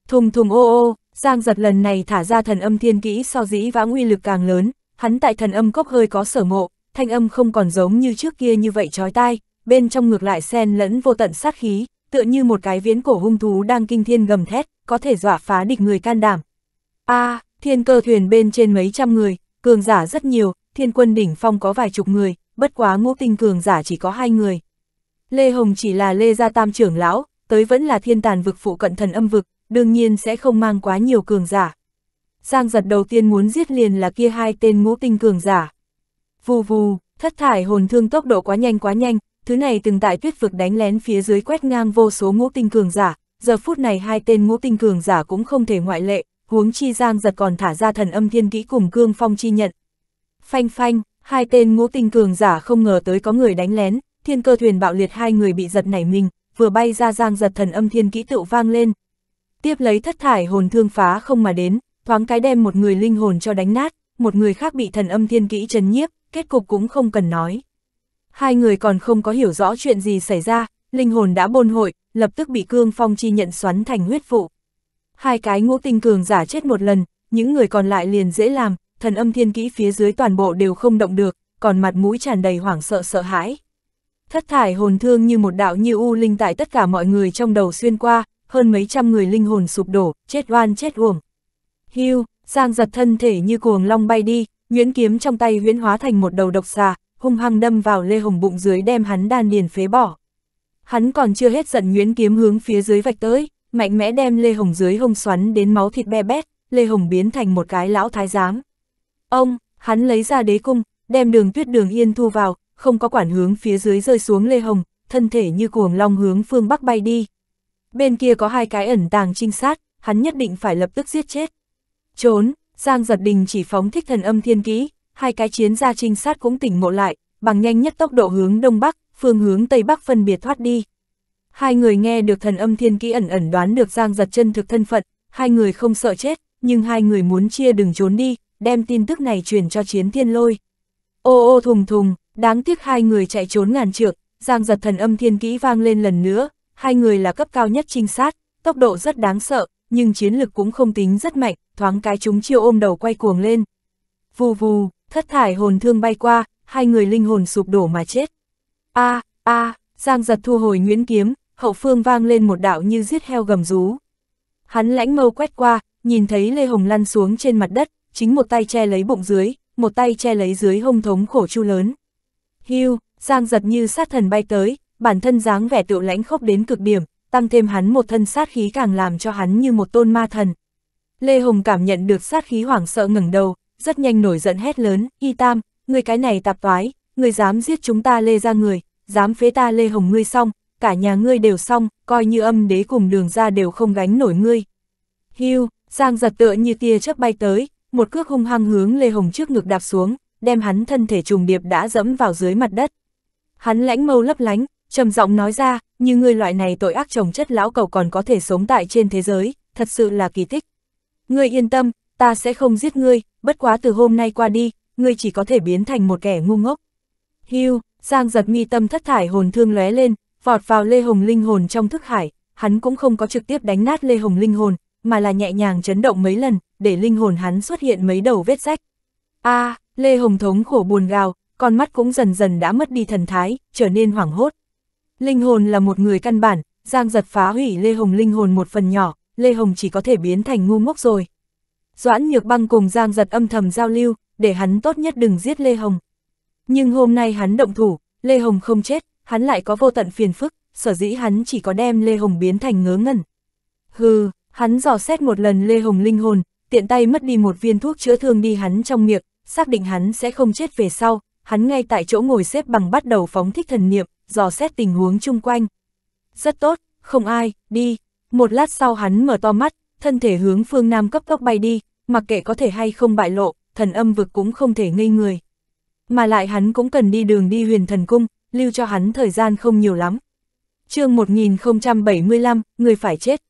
Thùng thùng ô ô, Giang Dật lần này thả ra thần âm thiên kỹ so dĩ vãng uy lực càng lớn. Hắn tại thần âm cốc hơi có sở ngộ, thanh âm không còn giống như trước kia như vậy chói tai, bên trong ngược lại xen lẫn vô tận sát khí, tựa như một cái viễn cổ hung thú đang kinh thiên gầm thét, có thể dọa phá địch người can đảm. A, à, thiên cơ thuyền bên trên mấy trăm người, cường giả rất nhiều, thiên quân đỉnh phong có vài chục người, bất quá ngũ tinh cường giả chỉ có hai người. Lê Hồng chỉ là Lê gia tam trưởng lão, tới vẫn là thiên tàn vực phụ cận thần âm vực, đương nhiên sẽ không mang quá nhiều cường giả. Giang Dật đầu tiên muốn giết liền là kia hai tên ngũ tinh cường giả. Vù vù, thất thải hồn thương tốc độ quá nhanh quá nhanh, thứ này từng tại tuyết vực đánh lén phía dưới quét ngang vô số ngũ tinh cường giả, giờ phút này hai tên ngũ tinh cường giả cũng không thể ngoại lệ, huống chi Giang Dật còn thả ra thần âm thiên kỹ cùng cương phong chi nhận. Phanh phanh, hai tên ngũ tinh cường giả không ngờ tới có người đánh lén, thiên cơ thuyền bạo liệt, hai người bị giật nảy mình, vừa bay ra Giang Dật thần âm thiên kỹ tựu vang lên. Tiếp lấy thất thải hồn thương phá không mà đến, thoáng cái đem một người linh hồn cho đánh nát, một người khác bị thần âm thiên kỹ trấn nhiếp, kết cục cũng không cần nói. Hai người còn không có hiểu rõ chuyện gì xảy ra, linh hồn đã bôn hội, lập tức bị cương phong chi nhận xoắn thành huyết vụ. Hai cái ngũ tinh cường giả chết một lần, những người còn lại liền dễ làm, thần âm thiên kỹ phía dưới toàn bộ đều không động được, còn mặt mũi tràn đầy hoảng sợ sợ hãi. Thất thải hồn thương như một đạo như u linh tại tất cả mọi người trong đầu xuyên qua, hơn mấy trăm người linh hồn sụp đổ, chết oan chết uổng. Hưu, Giang Dật thân thể như cuồng long bay đi, nhuyễn kiếm trong tay huyễn hóa thành một đầu độc xà, hung hăng đâm vào Lê Hồng bụng dưới đem hắn đan điền phế bỏ. Hắn còn chưa hết giận, nhuyễn kiếm hướng phía dưới vạch tới, mạnh mẽ đem Lê Hồng dưới hông xoắn đến máu thịt be bét, Lê Hồng biến thành một cái lão thái giám. Ông, hắn lấy ra đế cung, đem Đường Tuyết Đường Yên thu vào, không có quản hướng phía dưới rơi xuống Lê Hồng, thân thể như cuồng long hướng phương bắc bay đi. Bên kia có hai cái ẩn tàng trinh sát, hắn nhất định phải lập tức giết chết. Trốn, Giang Dật đình chỉ phóng thích thần âm thiên kỹ, hai cái chiến gia trinh sát cũng tỉnh ngộ lại, bằng nhanh nhất tốc độ hướng đông bắc, phương hướng tây bắc phân biệt thoát đi. Hai người nghe được thần âm thiên kỹ ẩn ẩn đoán được Giang Dật chân thực thân phận, hai người không sợ chết, nhưng hai người muốn chia đừng trốn đi, đem tin tức này truyền cho Chiến Thiên Lôi. Ô ô thùng thùng, đáng tiếc hai người chạy trốn ngàn trượng, Giang Dật thần âm thiên kỹ vang lên lần nữa, hai người là cấp cao nhất trinh sát, tốc độ rất đáng sợ, nhưng chiến lực cũng không tính rất mạnh, thoáng cái chúng chiêu ôm đầu quay cuồng lên. Vù vù, thất thải hồn thương bay qua, hai người linh hồn sụp đổ mà chết. A, à, a, à, Giang Dật thu hồi nhuyễn kiếm, hậu phương vang lên một đạo như giết heo gầm rú. Hắn lãnh mâu quét qua, nhìn thấy Lê Hồng lăn xuống trên mặt đất, chính một tay che lấy bụng dưới, một tay che lấy dưới hông thống khổ chu lớn. Hưu, Giang Dật như sát thần bay tới, bản thân dáng vẻ tự lãnh khốc đến cực điểm, tăng thêm hắn một thân sát khí càng làm cho hắn như một tôn ma thần. Lê Hồng cảm nhận được sát khí hoảng sợ ngẩng đầu, rất nhanh nổi giận hét lớn, "Y Tam, ngươi cái này tạp toái, ngươi dám giết chúng ta Lê gia người, dám phế ta Lê Hồng ngươi xong, cả nhà ngươi đều xong, coi như âm đế cùng đường ra đều không gánh nổi ngươi." Hưu, Giang Dật tựa như tia chớp bay tới, một cước hung hăng hướng Lê Hồng trước ngực đạp xuống, đem hắn thân thể trùng điệp đã dẫm vào dưới mặt đất. Hắn lãnh mâu lấp lánh, trầm giọng nói ra, "Như ngươi loại này tội ác chồng chất lão cẩu còn có thể sống tại trên thế giới, thật sự là kỳ tích. Ngươi yên tâm, ta sẽ không giết ngươi, bất quá từ hôm nay qua đi, ngươi chỉ có thể biến thành một kẻ ngu ngốc." Hưu, Giang Dật mi tâm thất thải hồn thương lóe lên, vọt vào Lê Hồng linh hồn trong thức hải, hắn cũng không có trực tiếp đánh nát Lê Hồng linh hồn, mà là nhẹ nhàng chấn động mấy lần, để linh hồn hắn xuất hiện mấy đầu vết rách. A, à, Lê Hồng thống khổ buồn gào, con mắt cũng dần dần đã mất đi thần thái, trở nên hoảng hốt. Linh hồn là một người căn bản, Giang Dật phá hủy Lê Hồng linh hồn một phần nhỏ, Lê Hồng chỉ có thể biến thành ngu ngốc rồi. Doãn Nhược Băng cùng Giang Dật âm thầm giao lưu, để hắn tốt nhất đừng giết Lê Hồng. Nhưng hôm nay hắn động thủ, Lê Hồng không chết, hắn lại có vô tận phiền phức, sở dĩ hắn chỉ có đem Lê Hồng biến thành ngớ ngẩn. Hừ, hắn dò xét một lần Lê Hồng linh hồn, tiện tay mất đi một viên thuốc chữa thương đi hắn trong miệng, xác định hắn sẽ không chết về sau, hắn ngay tại chỗ ngồi xếp bằng bắt đầu phóng thích thần niệm, dò xét tình huống chung quanh. Rất tốt, không ai, đi. Một lát sau hắn mở to mắt, thân thể hướng phương nam cấp tốc bay đi, mặc kệ có thể hay không bại lộ, thần âm vực cũng không thể ngây người. Mà lại hắn cũng cần đi đường đi huyền thần cung, lưu cho hắn thời gian không nhiều lắm. Chương một nghìn không trăm bảy mươi lăm, người phải chết.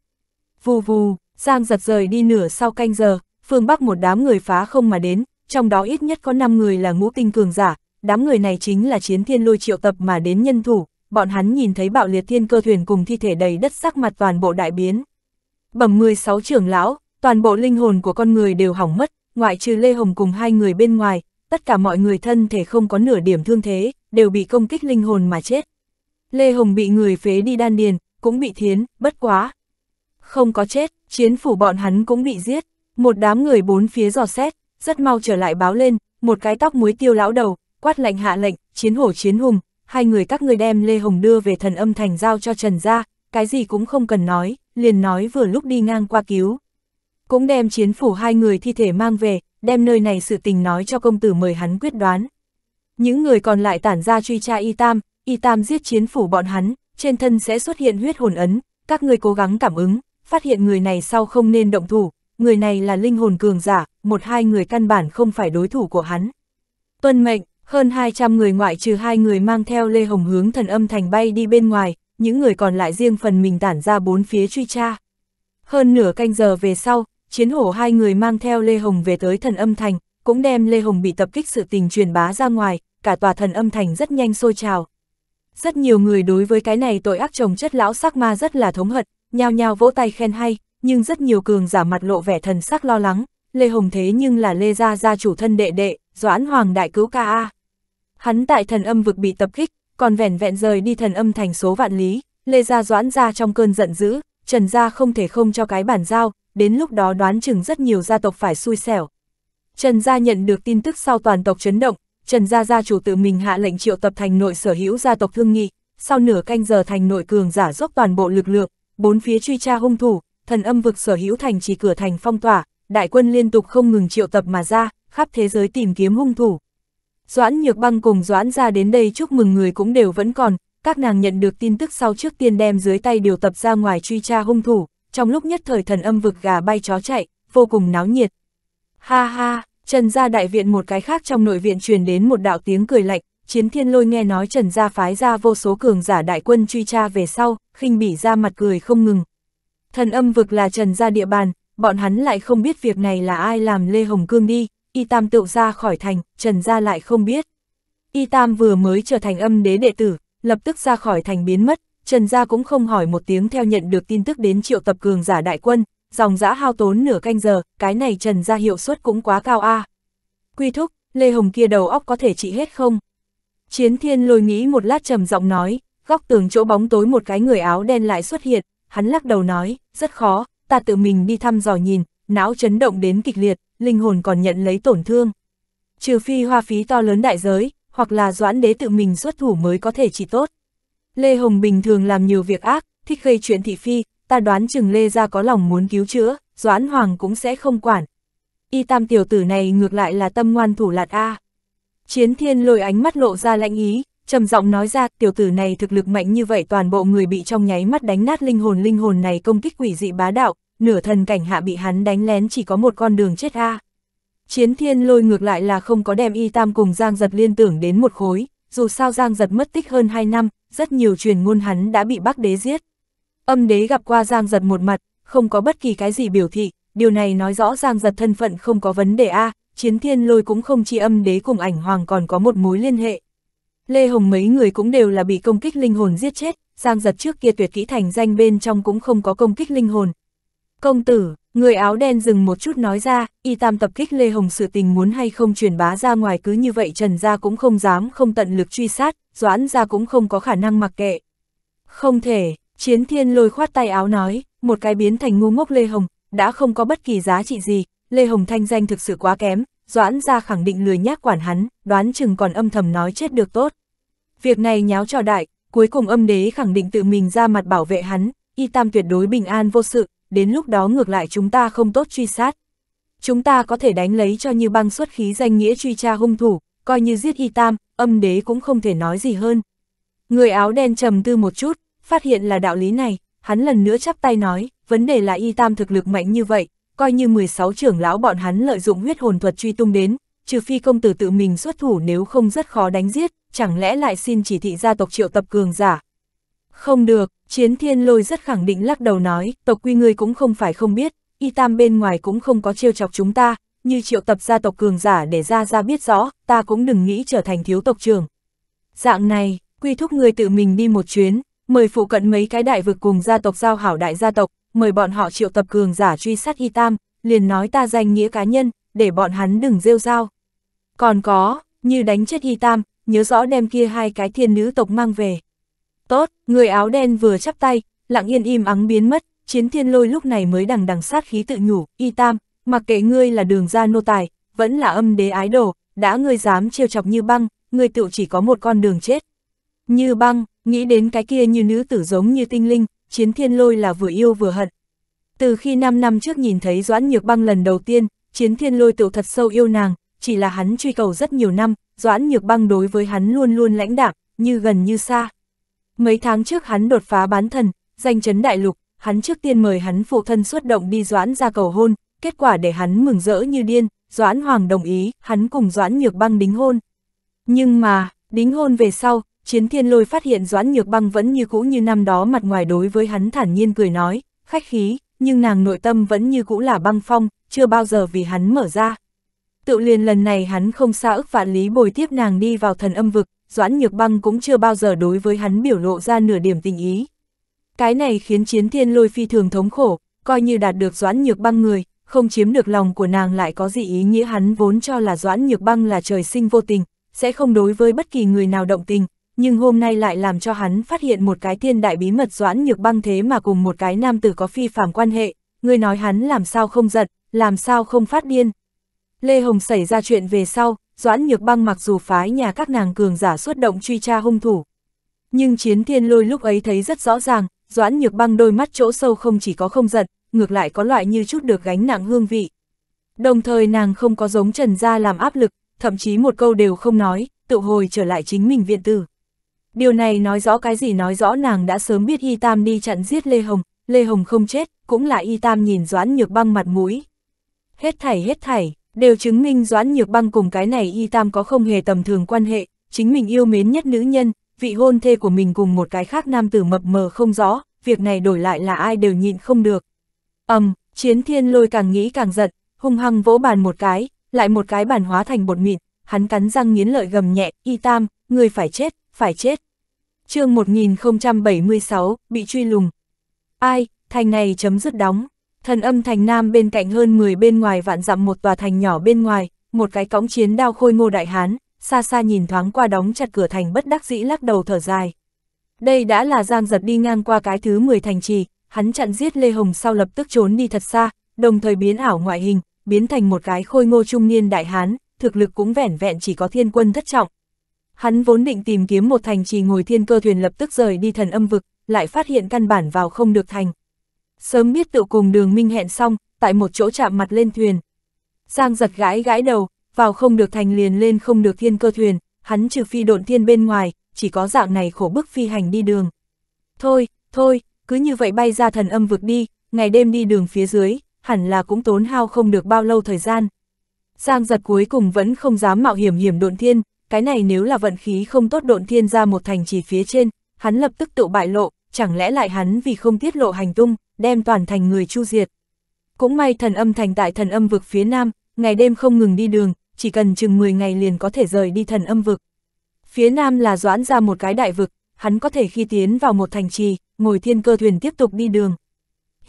Vù vù, Giang Dật rời đi nửa sau canh giờ, phương bắc một đám người phá không mà đến, trong đó ít nhất có năm người là ngũ tinh cường giả, đám người này chính là Chiến Thiên Lôi triệu tập mà đến nhân thủ, bọn hắn nhìn thấy bạo liệt thiên cơ thuyền cùng thi thể đầy đất sắc mặt toàn bộ đại biến. Bẩm mười sáu trưởng lão, toàn bộ linh hồn của con người đều hỏng mất, ngoại trừ Lê Hồng cùng hai người bên ngoài, tất cả mọi người thân thể không có nửa điểm thương thế, đều bị công kích linh hồn mà chết. Lê Hồng bị người phế đi đan điền, cũng bị thiến, bất quá không có chết, chiến phủ bọn hắn cũng bị giết. Một đám người bốn phía dò xét, rất mau trở lại báo lên, một cái tóc muối tiêu lão đầu, quát lệnh hạ lệnh, chiến hổ chiến hùng, hai người các ngươi đem Lê Hồng đưa về thần âm thành giao cho Trần gia, cái gì cũng không cần nói, liền nói vừa lúc đi ngang qua cứu. Cũng đem chiến phủ hai người thi thể mang về, đem nơi này sự tình nói cho công tử mời hắn quyết đoán. Những người còn lại tản ra truy tra Y Tam, Y Tam giết chiến phủ bọn hắn, trên thân sẽ xuất hiện huyết hồn ấn, các ngươi cố gắng cảm ứng, phát hiện người này sau không nên động thủ, người này là linh hồn cường giả, một hai người căn bản không phải đối thủ của hắn. Tuân mệnh. Hơn hai trăm người ngoại trừ hai người mang theo Lê Hồng hướng thần âm thành bay đi bên ngoài, những người còn lại riêng phần mình tản ra bốn phía truy tra. Hơn nửa canh giờ về sau, Chiến Hổ hai người mang theo Lê Hồng về tới Thần Âm Thành, cũng đem Lê Hồng bị tập kích sự tình truyền bá ra ngoài, cả tòa Thần Âm Thành rất nhanh sôi trào. Rất nhiều người đối với cái này tội ác chồng chất lão sắc ma rất là thống hận, nhao nhao vỗ tay khen hay, nhưng rất nhiều cường giả mặt lộ vẻ thần sắc lo lắng, Lê Hồng thế nhưng là Lê gia gia chủ thân đệ đệ, Doãn Hoàng đại cứu ca a. Hắn tại Thần Âm vực bị tập kích, còn vẻn vẹn rời đi Thần Âm Thành số vạn lý, Lê gia Doãn gia trong cơn giận dữ, Trần gia không thể không cho cái bản giao, đến lúc đó đoán chừng rất nhiều gia tộc phải xui xẻo. Trần gia nhận được tin tức sau toàn tộc chấn động, Trần gia gia chủ tự mình hạ lệnh triệu tập thành nội sở hữu gia tộc thương nghị, sau nửa canh giờ thành nội cường giả dốc toàn bộ lực lượng, bốn phía truy tra hung thủ, Thần Âm vực sở hữu thành trì cửa thành phong tỏa, đại quân liên tục không ngừng triệu tập mà ra, khắp thế giới tìm kiếm hung thủ. Doãn Nhược Băng cùng Doãn gia đến đây chúc mừng người cũng đều vẫn còn, các nàng nhận được tin tức sau trước tiên đem dưới tay điều tập ra ngoài truy tra hung thủ, trong lúc nhất thời Thần Âm vực gà bay chó chạy, vô cùng náo nhiệt. Ha ha, Trần gia đại viện một cái khác trong nội viện truyền đến một đạo tiếng cười lạnh, Chiến Thiên Lôi nghe nói Trần gia phái ra vô số cường giả đại quân truy tra về sau, khinh bỉ ra mặt cười không ngừng. Thần Âm vực là Trần gia địa bàn, bọn hắn lại không biết việc này là ai làm Lê Hồng Cương đi, Y Tam tựu ra khỏi thành, Trần gia lại không biết. Y Tam vừa mới trở thành Âm Đế đệ tử, lập tức ra khỏi thành biến mất, Trần gia cũng không hỏi một tiếng theo nhận được tin tức đến triệu tập cường giả đại quân, dòng dã hao tốn nửa canh giờ, cái này Trần gia hiệu suất cũng quá cao a. À. Quy thúc, Lê Hồng kia đầu óc có thể trị hết không? Chiến Thiên Lôi nghĩ một lát trầm giọng nói, góc tường chỗ bóng tối một cái người áo đen lại xuất hiện, hắn lắc đầu nói, rất khó, ta tự mình đi thăm dò nhìn, não chấn động đến kịch liệt, linh hồn còn nhận lấy tổn thương. Trừ phi hoa phí to lớn đại giới, hoặc là Doãn đế tự mình xuất thủ mới có thể trị tốt. Lê Hồng bình thường làm nhiều việc ác, thích gây chuyện thị phi, ta đoán chừng Lê gia có lòng muốn cứu chữa, Doãn Hoàng cũng sẽ không quản. Y Tam tiểu tử này ngược lại là tâm ngoan thủ lạt a. Chiến Thiên Lôi ánh mắt lộ ra lãnh ý, trầm giọng nói ra, tiểu tử này thực lực mạnh như vậy toàn bộ người bị trong nháy mắt đánh nát linh hồn, linh hồn này công kích quỷ dị bá đạo, nửa thần cảnh hạ bị hắn đánh lén chỉ có một con đường chết a. Chiến Thiên Lôi ngược lại là không có đem Y Tam cùng Giang Dật liên tưởng đến một khối, dù sao Giang Dật mất tích hơn hai năm, rất nhiều truyền ngôn hắn đã bị Bắc Đế giết. Âm Đế gặp qua Giang Dật một mặt, không có bất kỳ cái gì biểu thị, điều này nói rõ Giang Dật thân phận không có vấn đề a. Chiến Thiên Lôi cũng không chỉ Âm Đế cùng Ảnh Hoàng còn có một mối liên hệ. Lê Hồng mấy người cũng đều là bị công kích linh hồn giết chết, Giang Dật trước kia tuyệt kỹ thành danh bên trong cũng không có công kích linh hồn. Công tử, người áo đen dừng một chút nói ra, Y Tam tập kích Lê Hồng sự tình muốn hay không truyền bá ra ngoài, cứ như vậy Trần gia cũng không dám không tận lực truy sát, Doãn gia cũng không có khả năng mặc kệ. Không thể, Chiến Thiên Lôi khoát tay áo nói, một cái biến thành ngu ngốc Lê Hồng, đã không có bất kỳ giá trị gì, Lê Hồng thanh danh thực sự quá kém, Doãn gia khẳng định lười nhác quản hắn, đoán chừng còn âm thầm nói chết được tốt. Việc này nháo trò đại, cuối cùng Âm Đế khẳng định tự mình ra mặt bảo vệ hắn, Y Tam tuyệt đối bình an vô sự. Đến lúc đó ngược lại chúng ta không tốt truy sát. Chúng ta có thể đánh lấy cho như băng xuất khí danh nghĩa truy tra hung thủ, coi như giết Y Tam, Âm Đế cũng không thể nói gì hơn. Người áo đen trầm tư một chút, phát hiện là đạo lý này, hắn lần nữa chắp tay nói, vấn đề là Y Tam thực lực mạnh như vậy, coi như mười sáu trưởng lão bọn hắn lợi dụng huyết hồn thuật truy tung đến, trừ phi công tử tự mình xuất thủ nếu không rất khó đánh giết, chẳng lẽ lại xin chỉ thị gia tộc triệu tập cường giả. Không được, Chiến Thiên Lôi rất khẳng định lắc đầu nói, tộc quy ngươi cũng không phải không biết, Y Tam bên ngoài cũng không có trêu chọc chúng ta, như triệu tập gia tộc cường giả để ra ra biết rõ, ta cũng đừng nghĩ trở thành thiếu tộc trưởng. Dạng này, quy thúc ngươi tự mình đi một chuyến, mời phụ cận mấy cái đại vực cùng gia tộc giao hảo đại gia tộc, mời bọn họ triệu tập cường giả truy sát Y Tam, liền nói ta danh nghĩa cá nhân, để bọn hắn đừng rêu rao. Còn có, như đánh chết Y Tam, nhớ rõ đem kia hai cái thiên nữ tộc mang về. Tốt, người áo đen vừa chắp tay, lặng yên im ắng biến mất, Chiến Thiên Lôi lúc này mới đằng đằng sát khí tự nhủ, Y Tam, mặc kệ ngươi là Đường gia nô tài, vẫn là Âm Đế ái đồ, đã ngươi dám trêu chọc Như Băng, ngươi tựu chỉ có một con đường chết. Như Băng, nghĩ đến cái kia như nữ tử giống như tinh linh, Chiến Thiên Lôi là vừa yêu vừa hận. Từ khi năm năm trước nhìn thấy Doãn Nhược Băng lần đầu tiên, Chiến Thiên Lôi tựu thật sâu yêu nàng, chỉ là hắn truy cầu rất nhiều năm, Doãn Nhược Băng đối với hắn luôn luôn lãnh đạm, như gần như xa. Mấy tháng trước hắn đột phá bán thần, danh chấn đại lục, hắn trước tiên mời hắn phụ thân xuất động đi Doãn gia cầu hôn, kết quả để hắn mừng rỡ như điên, Doãn Hoàng đồng ý, hắn cùng Doãn Nhược Băng đính hôn. Nhưng mà, đính hôn về sau, Chiến Thiên Lôi phát hiện Doãn Nhược Băng vẫn như cũ như năm đó mặt ngoài đối với hắn thản nhiên cười nói, khách khí, nhưng nàng nội tâm vẫn như cũ là băng phong, chưa bao giờ vì hắn mở ra. Tự liền lần này hắn không xa ức vạn lý bồi tiếp nàng đi vào thần âm vực, Doãn Nhược Băng cũng chưa bao giờ đối với hắn biểu lộ ra nửa điểm tình ý. Cái này khiến Chiến Thiên Lôi phi thường thống khổ, coi như đạt được Doãn Nhược Băng người, không chiếm được lòng của nàng lại có gì ý nghĩa. Hắn vốn cho là Doãn Nhược Băng là trời sinh vô tình, sẽ không đối với bất kỳ người nào động tình, nhưng hôm nay lại làm cho hắn phát hiện một cái thiên đại bí mật, Doãn Nhược Băng thế mà cùng một cái nam tử có phi phàm quan hệ, người nói hắn làm sao không giận, làm sao không phát điên. Lê Hồng xảy ra chuyện về sau, Doãn Nhược Băng mặc dù phái nhà các nàng cường giả xuất động truy tra hung thủ, nhưng Chiến Thiên Lôi lúc ấy thấy rất rõ ràng, Doãn Nhược Băng đôi mắt chỗ sâu không chỉ có không giận, ngược lại có loại như chút được gánh nặng hương vị. Đồng thời nàng không có giống Trần gia làm áp lực, thậm chí một câu đều không nói, tự hồi trở lại chính mình viện tử. Điều này nói rõ cái gì? Nói rõ nàng đã sớm biết Y Tam đi chặn giết Lê Hồng, Lê Hồng không chết, cũng là Y Tam nhìn Doãn Nhược Băng mặt mũi. Hết thảy hết thảy, đều chứng minh Doãn Nhược Băng cùng cái này Y Tam có không hề tầm thường quan hệ, chính mình yêu mến nhất nữ nhân, vị hôn thê của mình cùng một cái khác nam tử mập mờ không rõ, việc này đổi lại là ai đều nhịn không được. Ầm, um, Chiến Thiên Lôi càng nghĩ càng giận, hung hăng vỗ bàn một cái, lại một cái bàn hóa thành bột mịn, hắn cắn răng nghiến lợi gầm nhẹ, Y Tam, người phải chết, phải chết. Chương một nghìn không trăm bảy mươi sáu, bị truy lùng. Ai, thành này chấm dứt đóng. Thần âm thành nam bên cạnh hơn mười bên ngoài vạn dặm một tòa thành nhỏ bên ngoài, một cái cõng chiến đao khôi ngô đại hán, xa xa nhìn thoáng qua đóng chặt cửa thành bất đắc dĩ lắc đầu thở dài. Đây đã là Giang Dật đi ngang qua cái thứ mười thành trì, hắn chặn giết Lê Hồng sau lập tức trốn đi thật xa, đồng thời biến ảo ngoại hình, biến thành một cái khôi ngô trung niên đại hán, thực lực cũng vẻn vẹn chỉ có thiên quân thất trọng. Hắn vốn định tìm kiếm một thành trì ngồi thiên cơ thuyền lập tức rời đi thần âm vực, lại phát hiện căn bản vào không được thành. Sớm biết tự cùng Đường Minh hẹn xong, tại một chỗ chạm mặt lên thuyền. Giang Dật gãi gãi đầu, vào không được thành liền lên không được thiên cơ thuyền, hắn trừ phi độn thiên bên ngoài, chỉ có dạng này khổ bức phi hành đi đường. Thôi, thôi, cứ như vậy bay ra thần âm vực đi, ngày đêm đi đường phía dưới, hẳn là cũng tốn hao không được bao lâu thời gian. Giang Dật cuối cùng vẫn không dám mạo hiểm hiểm độn thiên, cái này nếu là vận khí không tốt độn thiên ra một thành trì phía trên, hắn lập tức tự bại lộ, chẳng lẽ lại hắn vì không tiết lộ hành tung, đem toàn thành người chu diệt. Cũng may thần âm thành tại thần âm vực phía nam, ngày đêm không ngừng đi đường, chỉ cần chừng mười ngày liền có thể rời đi thần âm vực. Phía nam là Doãn ra một cái đại vực, hắn có thể khi tiến vào một thành trì, ngồi thiên cơ thuyền tiếp tục đi đường.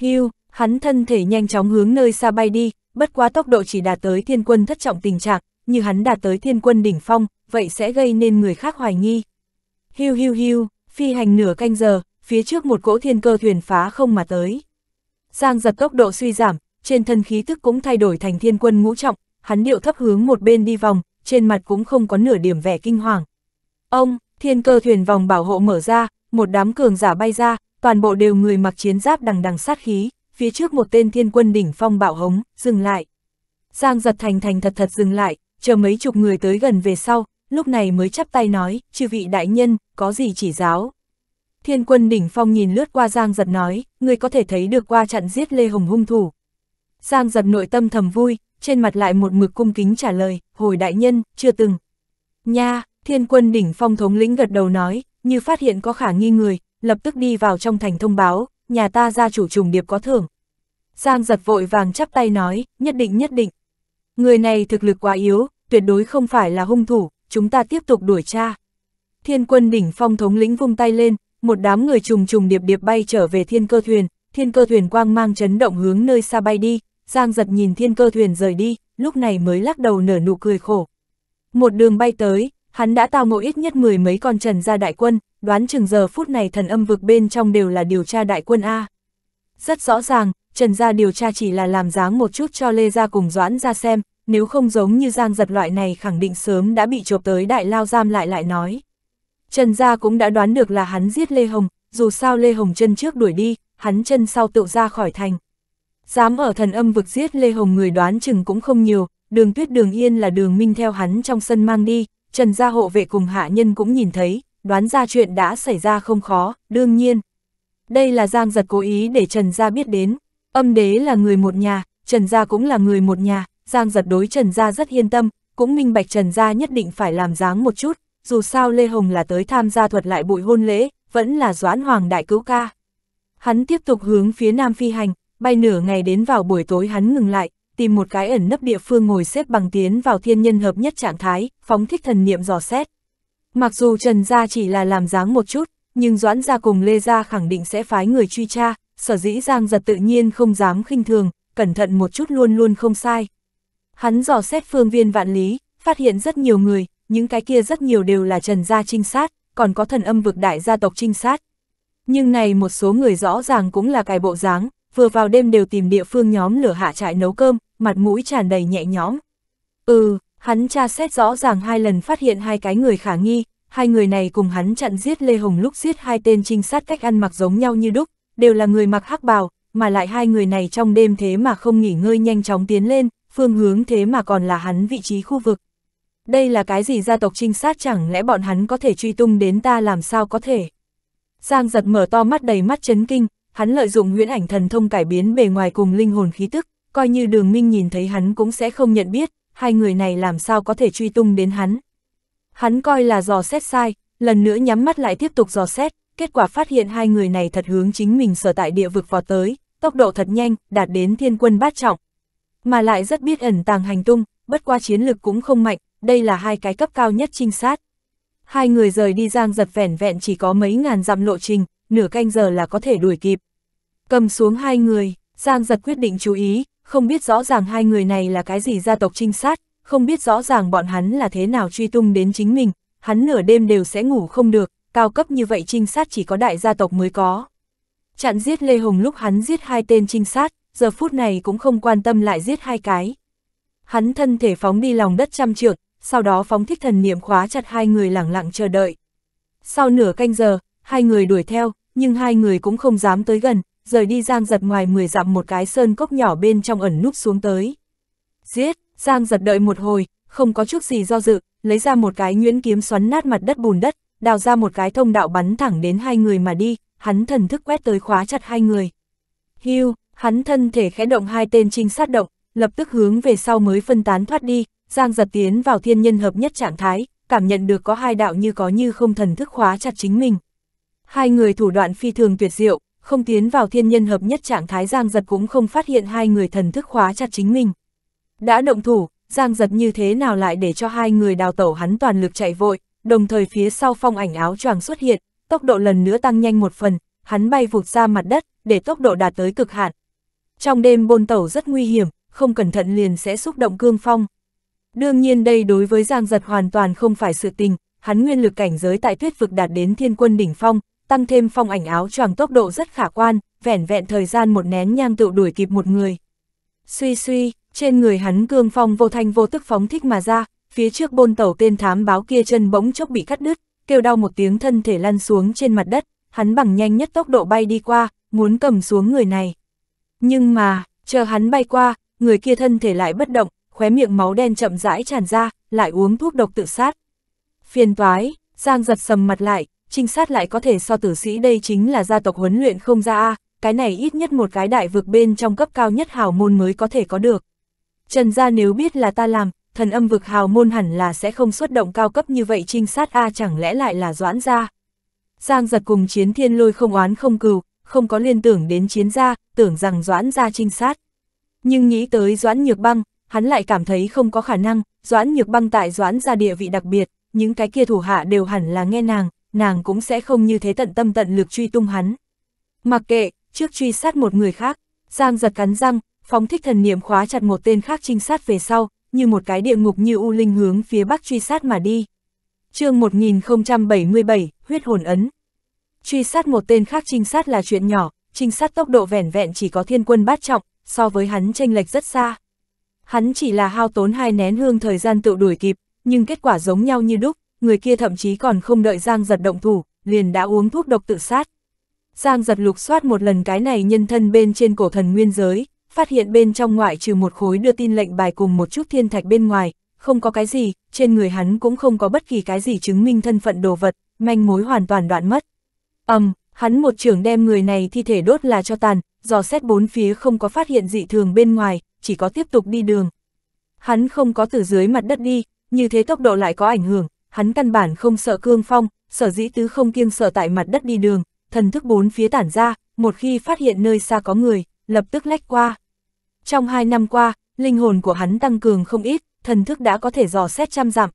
Hưu, hắn thân thể nhanh chóng hướng nơi xa bay đi, bất quá tốc độ chỉ đạt tới thiên quân thất trọng tình trạng, như hắn đạt tới thiên quân đỉnh phong, vậy sẽ gây nên người khác hoài nghi. Hưu hưu hưu, phi hành nửa canh giờ, phía trước một cỗ thiên cơ thuyền phá không mà tới. Giang Dật tốc độ suy giảm, trên thân khí tức cũng thay đổi thành thiên quân ngũ trọng, hắn điệu thấp hướng một bên đi vòng, trên mặt cũng không có nửa điểm vẻ kinh hoàng. Ông, thiên cơ thuyền vòng bảo hộ mở ra, một đám cường giả bay ra, toàn bộ đều người mặc chiến giáp đằng đằng sát khí, phía trước một tên thiên quân đỉnh phong bạo hống, dừng lại. Giang Dật thành thành thật thật dừng lại, chờ mấy chục người tới gần về sau, lúc này mới chắp tay nói, chư vị đại nhân, có gì chỉ giáo. Thiên quân đỉnh phong nhìn lướt qua Giang Dật nói, ngươi có thể thấy được qua chặn giết Lê Hồng hung thủ. Giang Dật nội tâm thầm vui, trên mặt lại một mực cung kính trả lời, hồi đại nhân, chưa từng. Nha, thiên quân đỉnh phong thống lĩnh gật đầu nói, như phát hiện có khả nghi người, lập tức đi vào trong thành thông báo, nhà ta gia chủ trùng điệp có thưởng. Giang Dật vội vàng chắp tay nói, nhất định nhất định. Người này thực lực quá yếu, tuyệt đối không phải là hung thủ, chúng ta tiếp tục đuổi tra. Thiên quân đỉnh phong thống lĩnh vung tay lên, một đám người trùng trùng điệp điệp bay trở về thiên cơ thuyền, thiên cơ thuyền quang mang chấn động hướng nơi xa bay đi, Giang Dật nhìn thiên cơ thuyền rời đi, lúc này mới lắc đầu nở nụ cười khổ. Một đường bay tới, hắn đã tao ngộ ít nhất mười mấy con Trần gia đại quân, đoán chừng giờ phút này thần âm vực bên trong đều là điều tra đại quân a. Rất rõ ràng, Trần gia điều tra chỉ là làm dáng một chút cho Lê gia cùng Doãn gia xem, nếu không giống như Giang Dật loại này khẳng định sớm đã bị chộp tới đại lao giam lại lại nói. Trần gia cũng đã đoán được là hắn giết Lê Hồng, dù sao Lê Hồng chân trước đuổi đi, hắn chân sau tự ra khỏi thành. Dám ở thần âm vực giết Lê Hồng người đoán chừng cũng không nhiều, Đường Tuyết Đường Yên là Đường Minh theo hắn trong sân mang đi, Trần gia hộ vệ cùng hạ nhân cũng nhìn thấy, đoán ra chuyện đã xảy ra không khó, đương nhiên. Đây là Giang Dật cố ý để Trần gia biết đến, Âm Đế là người một nhà, Trần gia cũng là người một nhà, Giang Dật đối Trần gia rất yên tâm, cũng minh bạch Trần gia nhất định phải làm dáng một chút. Dù sao Lê Hồng là tới tham gia thuật lại bụi hôn lễ, vẫn là Doãn Hoàng đại cứu ca. Hắn tiếp tục hướng phía nam phi hành, bay nửa ngày đến vào buổi tối hắn ngừng lại, tìm một cái ẩn nấp địa phương ngồi xếp bằng tiến vào thiên nhân hợp nhất trạng thái, phóng thích thần niệm dò xét. Mặc dù Trần gia chỉ là làm dáng một chút, nhưng Doãn gia cùng Lê gia khẳng định sẽ phái người truy tra, sở dĩ Giang Dật tự nhiên không dám khinh thường, cẩn thận một chút luôn luôn không sai. Hắn dò xét phương viên vạn lý, phát hiện rất nhiều người, những cái kia rất nhiều đều là Trần gia trinh sát, còn có thần âm vực đại gia tộc trinh sát. Nhưng này một số người rõ ràng cũng là cái bộ dáng, vừa vào đêm đều tìm địa phương nhóm lửa hạ trại nấu cơm, mặt mũi tràn đầy nhẹ nhõm. Ừ, hắn tra xét rõ ràng hai lần phát hiện hai cái người khả nghi, hai người này cùng hắn chặn giết Lê Hồng lúc giết hai tên trinh sát cách ăn mặc giống nhau như đúc, đều là người mặc hắc bào, mà lại hai người này trong đêm thế mà không nghỉ ngơi nhanh chóng tiến lên, phương hướng thế mà còn là hắn vị trí khu vực. Đây là cái gì gia tộc trinh sát, chẳng lẽ bọn hắn có thể truy tung đến ta, làm sao có thể? Giang Dật mở to mắt đầy mắt chấn kinh, hắn lợi dụng huyễn ảnh thần thông cải biến bề ngoài cùng linh hồn khí tức, coi như Đường Minh nhìn thấy hắn cũng sẽ không nhận biết, hai người này làm sao có thể truy tung đến hắn. Hắn coi là dò xét sai, lần nữa nhắm mắt lại tiếp tục dò xét, kết quả phát hiện hai người này thật hướng chính mình sở tại địa vực vọt tới, tốc độ thật nhanh, đạt đến thiên quân bát trọng. Mà lại rất biết ẩn tàng hành tung, bất qua chiến lực cũng không mạnh, đây là hai cái cấp cao nhất trinh sát. Hai người rời đi Giang Dật vẻn vẹn chỉ có mấy ngàn dặm lộ trình, nửa canh giờ là có thể đuổi kịp. Cầm xuống hai người, Giang Dật quyết định chú ý, không biết rõ ràng hai người này là cái gì gia tộc trinh sát, không biết rõ ràng bọn hắn là thế nào truy tung đến chính mình, hắn nửa đêm đều sẽ ngủ không được, cao cấp như vậy trinh sát chỉ có đại gia tộc mới có. Chặn giết Lê Hồng lúc hắn giết hai tên trinh sát, giờ phút này cũng không quan tâm lại giết hai cái. Hắn thân thể phóng đi lòng đất trăm trượng, sau đó phóng thích thần niệm khóa chặt hai người lẳng lặng chờ đợi. Sau nửa canh giờ, hai người đuổi theo, nhưng hai người cũng không dám tới gần, rời đi Giang Dật ngoài mười dặm một cái sơn cốc nhỏ bên trong ẩn núp xuống tới. Giết! Giang Dật đợi một hồi, không có chút gì do dự, lấy ra một cái nhuyễn kiếm xoắn nát mặt đất bùn đất, đào ra một cái thông đạo bắn thẳng đến hai người mà đi, hắn thần thức quét tới khóa chặt hai người. Hưu, hắn thân thể khẽ động, hai tên trinh sát động, lập tức hướng về sau mới phân tán thoát đi. Giang Dật tiến vào thiên nhân hợp nhất trạng thái, cảm nhận được có hai đạo như có như không thần thức khóa chặt chính mình. Hai người thủ đoạn phi thường tuyệt diệu, không tiến vào thiên nhân hợp nhất trạng thái Giang Dật cũng không phát hiện hai người thần thức khóa chặt chính mình. Đã động thủ, Giang Dật như thế nào lại để cho hai người đào tẩu, hắn toàn lực chạy vội, đồng thời phía sau phong ảnh áo choàng xuất hiện, tốc độ lần nữa tăng nhanh một phần, hắn bay vụt ra mặt đất, để tốc độ đạt tới cực hạn. Trong đêm bôn tẩu rất nguy hiểm, không cẩn thận liền sẽ xúc động cương phong. Đương nhiên đây đối với Giang Dật hoàn toàn không phải sự tình, hắn nguyên lực cảnh giới tại tuyết vực đạt đến thiên quân đỉnh phong, tăng thêm phong ảnh áo choàng tốc độ rất khả quan, vẻn vẹn thời gian một nén nhang tựu đuổi kịp một người. Suy suy, trên người hắn cương phong vô thanh vô tức phóng thích mà ra, phía trước bôn tẩu tên thám báo kia chân bỗng chốc bị cắt đứt, kêu đau một tiếng thân thể lăn xuống trên mặt đất, hắn bằng nhanh nhất tốc độ bay đi qua, muốn cầm xuống người này. Nhưng mà, chờ hắn bay qua, người kia thân thể lại bất động, khóe miệng máu đen chậm rãi tràn ra, lại uống thuốc độc tự sát. Phiền toái, Giang Dật sầm mặt lại, trinh sát lại có thể so tử sĩ, đây chính là gia tộc huấn luyện không ra a, cái này ít nhất một cái đại vực bên trong cấp cao nhất hào môn mới có thể có được. Trần gia nếu biết là ta làm, thần âm vực hào môn hẳn là sẽ không xuất động cao cấp như vậy trinh sát a, chẳng lẽ lại là Doãn gia. Giang Dật cùng Chiến Thiên Lôi không oán không cừu, không có liên tưởng đến Chiến gia, tưởng rằng Doãn gia trinh sát. Nhưng nghĩ tới Doãn Nhược Băng, hắn lại cảm thấy không có khả năng, Doãn Nhược Băng tại Doãn gia địa vị đặc biệt, những cái kia thủ hạ đều hẳn là nghe nàng, nàng cũng sẽ không như thế tận tâm tận lực truy tung hắn. Mặc kệ, trước truy sát một người khác, Giang Dật cắn răng, phóng thích thần niệm khóa chặt một tên khác trinh sát về sau, như một cái địa ngục như u linh hướng phía bắc truy sát mà đi. Chương một nghìn không trăm bảy mươi bảy, Huyết Hồn Ấn. Truy sát một tên khác trinh sát là chuyện nhỏ, trinh sát tốc độ vẻn vẹn chỉ có thiên quân bát trọng, so với hắn chênh lệch rất xa. Hắn chỉ là hao tốn hai nén hương thời gian tự đuổi kịp, nhưng kết quả giống nhau như đúc, người kia thậm chí còn không đợi Giang Dật động thủ, liền đã uống thuốc độc tự sát. Giang Dật lục soát một lần cái này nhân thân bên trên cổ thần nguyên giới, phát hiện bên trong ngoại trừ một khối đưa tin lệnh bài cùng một chút thiên thạch bên ngoài, không có cái gì, trên người hắn cũng không có bất kỳ cái gì chứng minh thân phận đồ vật, manh mối hoàn toàn đoạn mất. Ầm, um, hắn một chưởng đem người này thi thể đốt là cho tàn, dò xét bốn phía không có phát hiện dị thường bên ngoài, chỉ có tiếp tục đi đường. Hắn không có từ dưới mặt đất đi, như thế tốc độ lại có ảnh hưởng, hắn căn bản không sợ cương phong, sở dĩ tứ không kiêng sợ tại mặt đất đi đường, thần thức bốn phía tản ra, một khi phát hiện nơi xa có người, lập tức lách qua. Trong hai năm qua, linh hồn của hắn tăng cường không ít, thần thức đã có thể dò xét trăm dặm.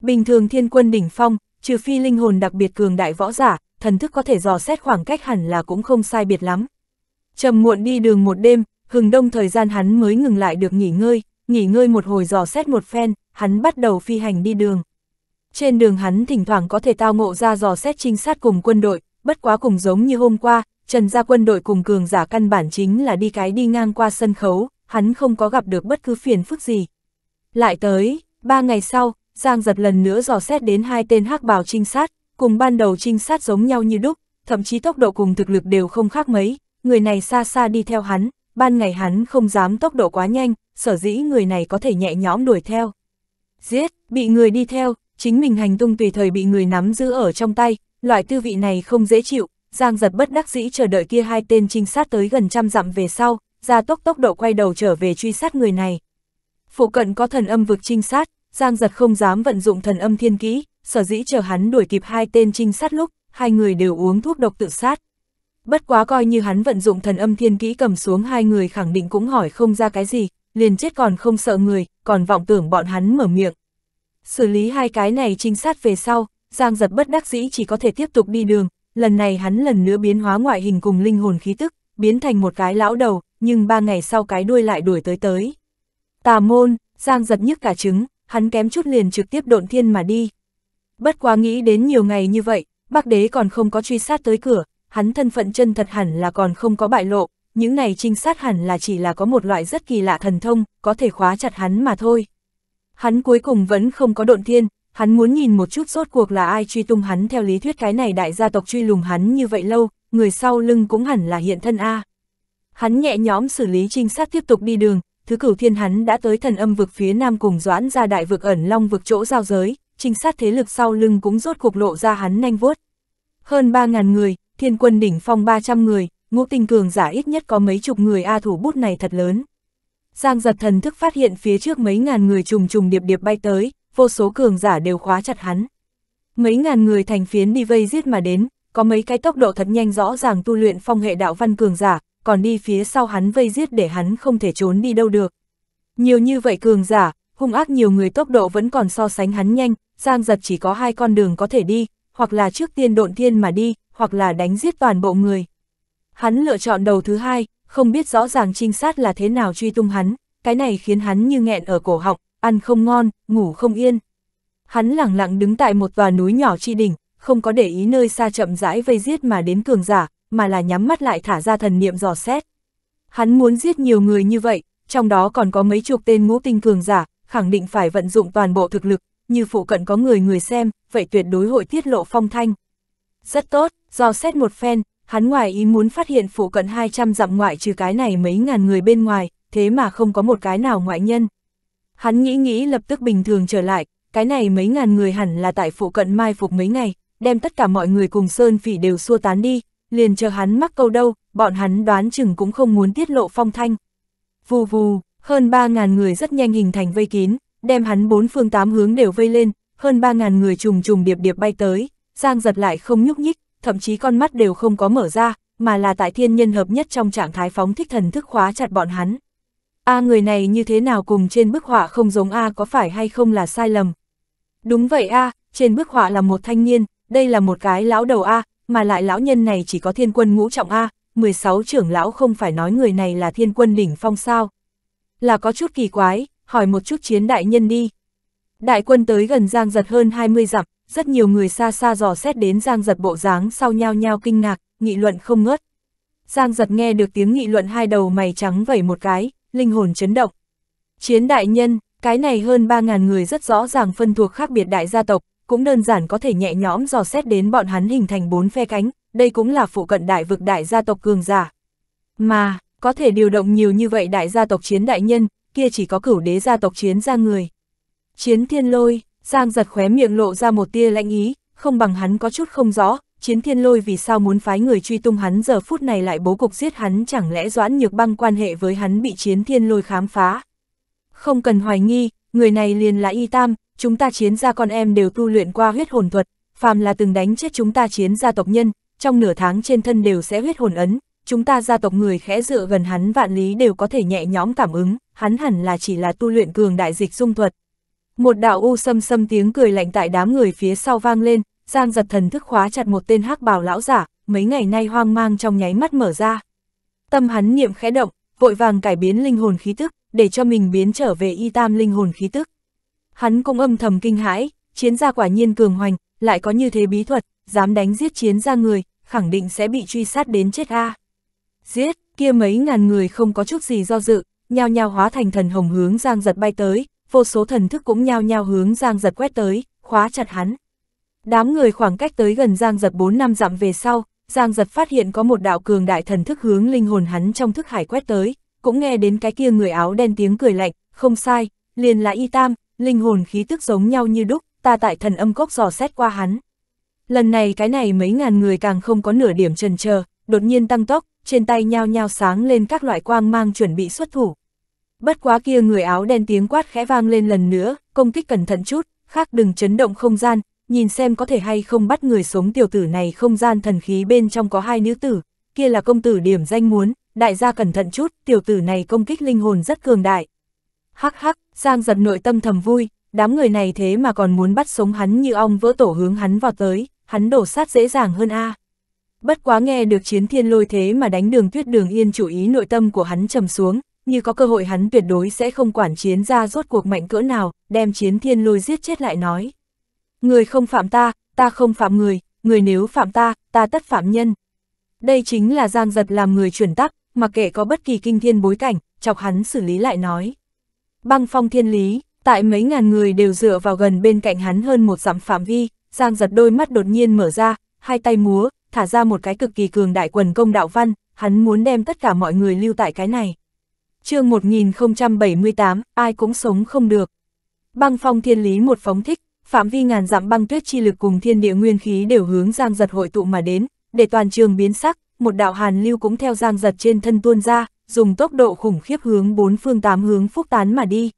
Bình thường thiên quân đỉnh phong, trừ phi linh hồn đặc biệt cường đại võ giả, thần thức có thể dò xét khoảng cách hẳn là cũng không sai biệt lắm. Trầm muộn đi đường một đêm, hừng đông thời gian hắn mới ngừng lại được nghỉ ngơi, nghỉ ngơi một hồi dò xét một phen, hắn bắt đầu phi hành đi đường. Trên đường hắn thỉnh thoảng có thể tao ngộ ra dò xét trinh sát cùng quân đội, bất quá cùng giống như hôm qua, Trần gia quân đội cùng cường giả căn bản chính là đi cái đi ngang qua sân khấu, hắn không có gặp được bất cứ phiền phức gì. Lại tới, ba ngày sau, Giang Dật lần nữa dò xét đến hai tên hắc bào trinh sát, cùng ban đầu trinh sát giống nhau như đúc, thậm chí tốc độ cùng thực lực đều không khác mấy, người này xa xa đi theo hắn, ban ngày hắn không dám tốc độ quá nhanh, sở dĩ người này có thể nhẹ nhõm đuổi theo. Giết, bị người đi theo, chính mình hành tung tùy thời bị người nắm giữ ở trong tay, loại tư vị này không dễ chịu, Giang Dật bất đắc dĩ chờ đợi kia hai tên trinh sát tới gần trăm dặm về sau, ra tốc tốc độ quay đầu trở về truy sát người này. Phụ cận có thần âm vực trinh sát, Giang Dật không dám vận dụng thần âm thiên kỹ, sở dĩ chờ hắn đuổi kịp hai tên trinh sát lúc, hai người đều uống thuốc độc tự sát. Bất quá coi như hắn vận dụng thần âm thiên kỹ cầm xuống hai người khẳng định cũng hỏi không ra cái gì, liền chết còn không sợ người, còn vọng tưởng bọn hắn mở miệng. Xử lý hai cái này trinh sát về sau, Giang Dật bất đắc dĩ chỉ có thể tiếp tục đi đường, lần này hắn lần nữa biến hóa ngoại hình cùng linh hồn khí tức, biến thành một cái lão đầu, nhưng ba ngày sau cái đuôi lại đuổi tới tới. Tà môn, Giang Dật nhức cả trứng, hắn kém chút liền trực tiếp độn thiên mà đi. Bất quá nghĩ đến nhiều ngày như vậy, Bắc Đế còn không có truy sát tới cửa, hắn thân phận chân thật hẳn là còn không có bại lộ, những này trinh sát hẳn là chỉ là có một loại rất kỳ lạ thần thông, có thể khóa chặt hắn mà thôi. Hắn cuối cùng vẫn không có độn thiên, hắn muốn nhìn một chút rốt cuộc là ai truy tung hắn, theo lý thuyết cái này đại gia tộc truy lùng hắn như vậy lâu, người sau lưng cũng hẳn là hiện thân a. Hắn nhẹ nhõm xử lý trinh sát tiếp tục đi đường, thứ cửu thiên hắn đã tới thần âm vực phía nam cùng Doãn gia đại vực ẩn long vực chỗ giao giới, trinh sát thế lực sau lưng cũng rốt cuộc lộ ra hắn nanh vuốt. Hơn ba ngàn người, thiên quân đỉnh phong ba trăm người, ngũ tinh cường giả ít nhất có mấy chục người a, thủ bút này thật lớn. Giang Dật thần thức phát hiện phía trước mấy ngàn người trùng trùng điệp điệp bay tới, vô số cường giả đều khóa chặt hắn. Mấy ngàn người thành phiến đi vây giết mà đến, có mấy cái tốc độ thật nhanh rõ ràng tu luyện phong hệ đạo văn cường giả, còn đi phía sau hắn vây giết để hắn không thể trốn đi đâu được. Nhiều như vậy cường giả, hung ác nhiều người, tốc độ vẫn còn so sánh hắn nhanh, Giang Dật chỉ có hai con đường có thể đi, hoặc là trước tiên độn thiên mà đi, hoặc là đánh giết toàn bộ người. Hắn lựa chọn đầu thứ hai, không biết rõ ràng trinh sát là thế nào truy tung hắn, cái này khiến hắn như nghẹn ở cổ họng, ăn không ngon, ngủ không yên. Hắn lẳng lặng đứng tại một tòa núi nhỏ chi đỉnh, không có để ý nơi xa chậm rãi vây giết mà đến cường giả, mà là nhắm mắt lại thả ra thần niệm dò xét. Hắn muốn giết nhiều người như vậy, trong đó còn có mấy chục tên ngũ tinh cường giả, khẳng định phải vận dụng toàn bộ thực lực, như phụ cận có người người xem, vậy tuyệt đối hội tiết lộ phong thanh. Rất tốt, dò xét một phen, hắn ngoài ý muốn phát hiện phụ cận hai trăm dặm ngoại trừ cái này mấy ngàn người bên ngoài, thế mà không có một cái nào ngoại nhân. Hắn nghĩ nghĩ lập tức bình thường trở lại, cái này mấy ngàn người hẳn là tại phụ cận mai phục mấy ngày, đem tất cả mọi người cùng sơn phỉ đều xua tán đi, liền chờ hắn mắc câu đâu, bọn hắn đoán chừng cũng không muốn tiết lộ phong thanh. Vù vù, hơn ba ngàn người rất nhanh hình thành vây kín, đem hắn bốn phương tám hướng đều vây lên, hơn ba ngàn người trùng trùng điệp điệp bay tới, Giang Dật lại không nhúc nhích, thậm chí con mắt đều không có mở ra, mà là tại thiên nhân hợp nhất trong trạng thái phóng thích thần thức khóa chặt bọn hắn. A, người này như thế nào cùng trên bức họa không giống a, có phải hay không là sai lầm? Đúng vậy a, trên bức họa là một thanh niên, đây là một cái lão đầu a, mà lại lão nhân này chỉ có thiên quân ngũ trọng a, mười sáu trưởng lão không phải nói người này là thiên quân đỉnh phong sao? Là có chút kỳ quái, hỏi một chút chiến đại nhân đi. Đại quân tới gần Giang Dật hơn hai mươi dặm, rất nhiều người xa xa dò xét đến Giang Dật bộ dáng sau nhao nhao kinh ngạc, nghị luận không ngớt. Giang Dật nghe được tiếng nghị luận hai đầu mày trắng vẩy một cái, linh hồn chấn động. Chiến đại nhân, cái này hơn ba ngàn người rất rõ ràng phân thuộc khác biệt đại gia tộc, cũng đơn giản có thể nhẹ nhõm dò xét đến bọn hắn hình thành bốn phe cánh, đây cũng là phụ cận đại vực đại gia tộc cường giả. Mà, có thể điều động nhiều như vậy đại gia tộc chiến đại nhân, kia chỉ có cửu đế gia tộc chiến ra người. Chiến Thiên Lôi, Giang Dật khóe miệng lộ ra một tia lãnh ý, không bằng hắn có chút không rõ, Chiến Thiên Lôi vì sao muốn phái người truy tung hắn, giờ phút này lại bố cục giết hắn, chẳng lẽ Doãn Nhược Băng quan hệ với hắn bị Chiến Thiên Lôi khám phá? Không cần hoài nghi, người này liền là Y Tam, chúng ta Chiến gia con em đều tu luyện qua huyết hồn thuật, phàm là từng đánh chết chúng ta Chiến gia tộc nhân, trong nửa tháng trên thân đều sẽ huyết hồn ấn, chúng ta gia tộc người khẽ dựa gần hắn vạn lý đều có thể nhẹ nhõm cảm ứng, hắn hẳn là chỉ là tu luyện cường đại dịch dung thuật. Một đạo u sâm sâm tiếng cười lạnh tại đám người phía sau vang lên, Giang Dật thần thức khóa chặt một tên hắc bào lão giả, mấy ngày nay hoang mang trong nháy mắt mở ra. Tâm hắn niệm khẽ động, vội vàng cải biến linh hồn khí tức, để cho mình biến trở về y tam linh hồn khí tức. Hắn cũng âm thầm kinh hãi, Chiến gia quả nhiên cường hoành, lại có như thế bí thuật, dám đánh giết Chiến gia người, khẳng định sẽ bị truy sát đến chết a. Giết, kia mấy ngàn người không có chút gì do dự, nhao nhao hóa thành thần hồng hướng Giang Dật bay tới, vô số thần thức cũng nhao nhao hướng Giang Dật quét tới, khóa chặt hắn. Đám người khoảng cách tới gần Giang Dật bốn năm dặm về sau, Giang Dật phát hiện có một đạo cường đại thần thức hướng linh hồn hắn trong thức hải quét tới, cũng nghe đến cái kia người áo đen tiếng cười lạnh, không sai, liền là Y Tam, linh hồn khí tức giống nhau như đúc, ta tại thần âm cốc dò xét qua hắn. Lần này cái này mấy ngàn người càng không có nửa điểm chần chờ, đột nhiên tăng tốc, trên tay nhao nhao sáng lên các loại quang mang chuẩn bị xuất thủ. Bất quá kia người áo đen tiếng quát khẽ vang lên lần nữa, công kích cẩn thận chút, khác đừng chấn động không gian, nhìn xem có thể hay không bắt người sống tiểu tử này, không gian thần khí bên trong có hai nữ tử, kia là công tử điểm danh muốn, đại gia cẩn thận chút, tiểu tử này công kích linh hồn rất cường đại. Hắc hắc, Giang Dật nội tâm thầm vui, đám người này thế mà còn muốn bắt sống hắn như ong vỡ tổ hướng hắn vào tới, hắn đổ sát dễ dàng hơn a. Bất quá nghe được Chiến Thiên Lôi thế mà đánh Đường Tuyết Đường Yên chủ ý, nội tâm của hắn trầm xuống, như có cơ hội hắn tuyệt đối sẽ không quản Chiến gia rốt cuộc mạnh cỡ nào, đem Chiến Thiên Lôi giết chết lại nói. Người không phạm ta, ta không phạm người, người nếu phạm ta, ta tất phạm nhân. Đây chính là Giang Dật làm người truyền tắc, mặc kệ có bất kỳ kinh thiên bối cảnh, chọc hắn xử lý lại nói. Băng Phong Thiên Lý, tại mấy ngàn người đều dựa vào gần bên cạnh hắn hơn một dặm phạm vi, Giang Dật đôi mắt đột nhiên mở ra, hai tay múa, thả ra một cái cực kỳ cường đại quần công đạo văn, hắn muốn đem tất cả mọi người lưu tại cái này. Chương một nghìn không trăm bảy mươi tám, ai cũng sống không được. Băng Phong Thiên Lý một phóng thích, phạm vi ngàn dặm băng tuyết chi lực cùng thiên địa nguyên khí đều hướng Giang Dật hội tụ mà đến, để toàn trường biến sắc, một đạo hàn lưu cũng theo Giang Dật trên thân tuôn ra, dùng tốc độ khủng khiếp hướng bốn phương tám hướng phúc tán mà đi.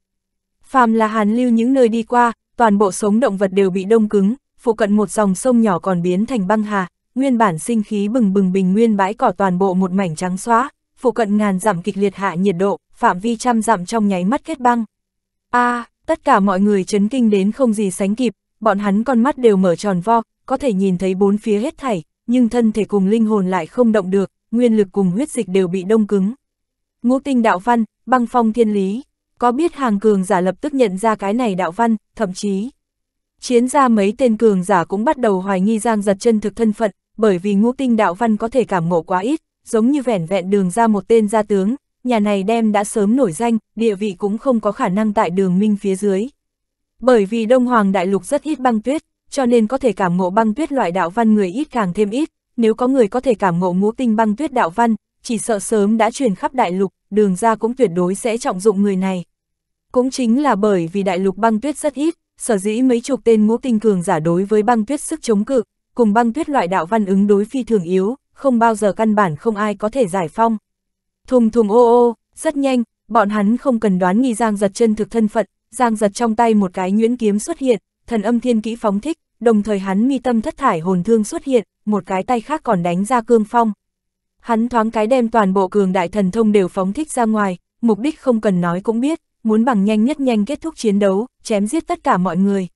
Phàm là hàn lưu những nơi đi qua, toàn bộ sống động vật đều bị đông cứng, phụ cận một dòng sông nhỏ còn biến thành băng hà, nguyên bản sinh khí bừng bừng bình nguyên bãi cỏ toàn bộ một mảnh trắng xóa, phụ cận ngàn dặm kịch liệt hạ nhiệt độ, phạm vi trăm dặm trong nháy mắt kết băng. A, à, tất cả mọi người chấn kinh đến không gì sánh kịp, bọn hắn con mắt đều mở tròn vo, có thể nhìn thấy bốn phía hết thảy, nhưng thân thể cùng linh hồn lại không động được, nguyên lực cùng huyết dịch đều bị đông cứng. Ngũ tinh đạo văn, Băng Phong Thiên Lý, có biết hàng cường giả lập tức nhận ra cái này đạo văn, thậm chí Chiến gia mấy tên cường giả cũng bắt đầu hoài nghi Giang Dật chân thực thân phận, bởi vì ngũ tinh đạo văn có thể cảm ngộ quá ít, giống như vẻn vẹn Đường ra một tên gia tướng, nhà này đem đã sớm nổi danh, địa vị cũng không có khả năng tại Đường Minh phía dưới. Bởi vì Đông Hoàng Đại Lục rất ít băng tuyết, cho nên có thể cảm ngộ băng tuyết loại đạo văn người ít càng thêm ít, nếu có người có thể cảm ngộ ngũ tinh băng tuyết đạo văn, chỉ sợ sớm đã truyền khắp đại lục, Đường ra cũng tuyệt đối sẽ trọng dụng người này. Cũng chính là bởi vì đại lục băng tuyết rất ít, sở dĩ mấy chục tên ngũ tinh cường giả đối với băng tuyết sức chống cự, cùng băng tuyết loại đạo văn ứng đối phi thường yếu, không bao giờ căn bản không ai có thể giải phong. Thùng thùng ô ô, rất nhanh, bọn hắn không cần đoán nghi Giang Dật chân thực thân phận, Giang Dật trong tay một cái nhuyễn kiếm xuất hiện, thần âm thiên kỹ phóng thích, đồng thời hắn mi tâm thất thải hồn thương xuất hiện, một cái tay khác còn đánh ra cương phong. Hắn thoáng cái đem toàn bộ cường đại thần thông đều phóng thích ra ngoài, mục đích không cần nói cũng biết, muốn bằng nhanh nhất nhanh kết thúc chiến đấu, chém giết tất cả mọi người.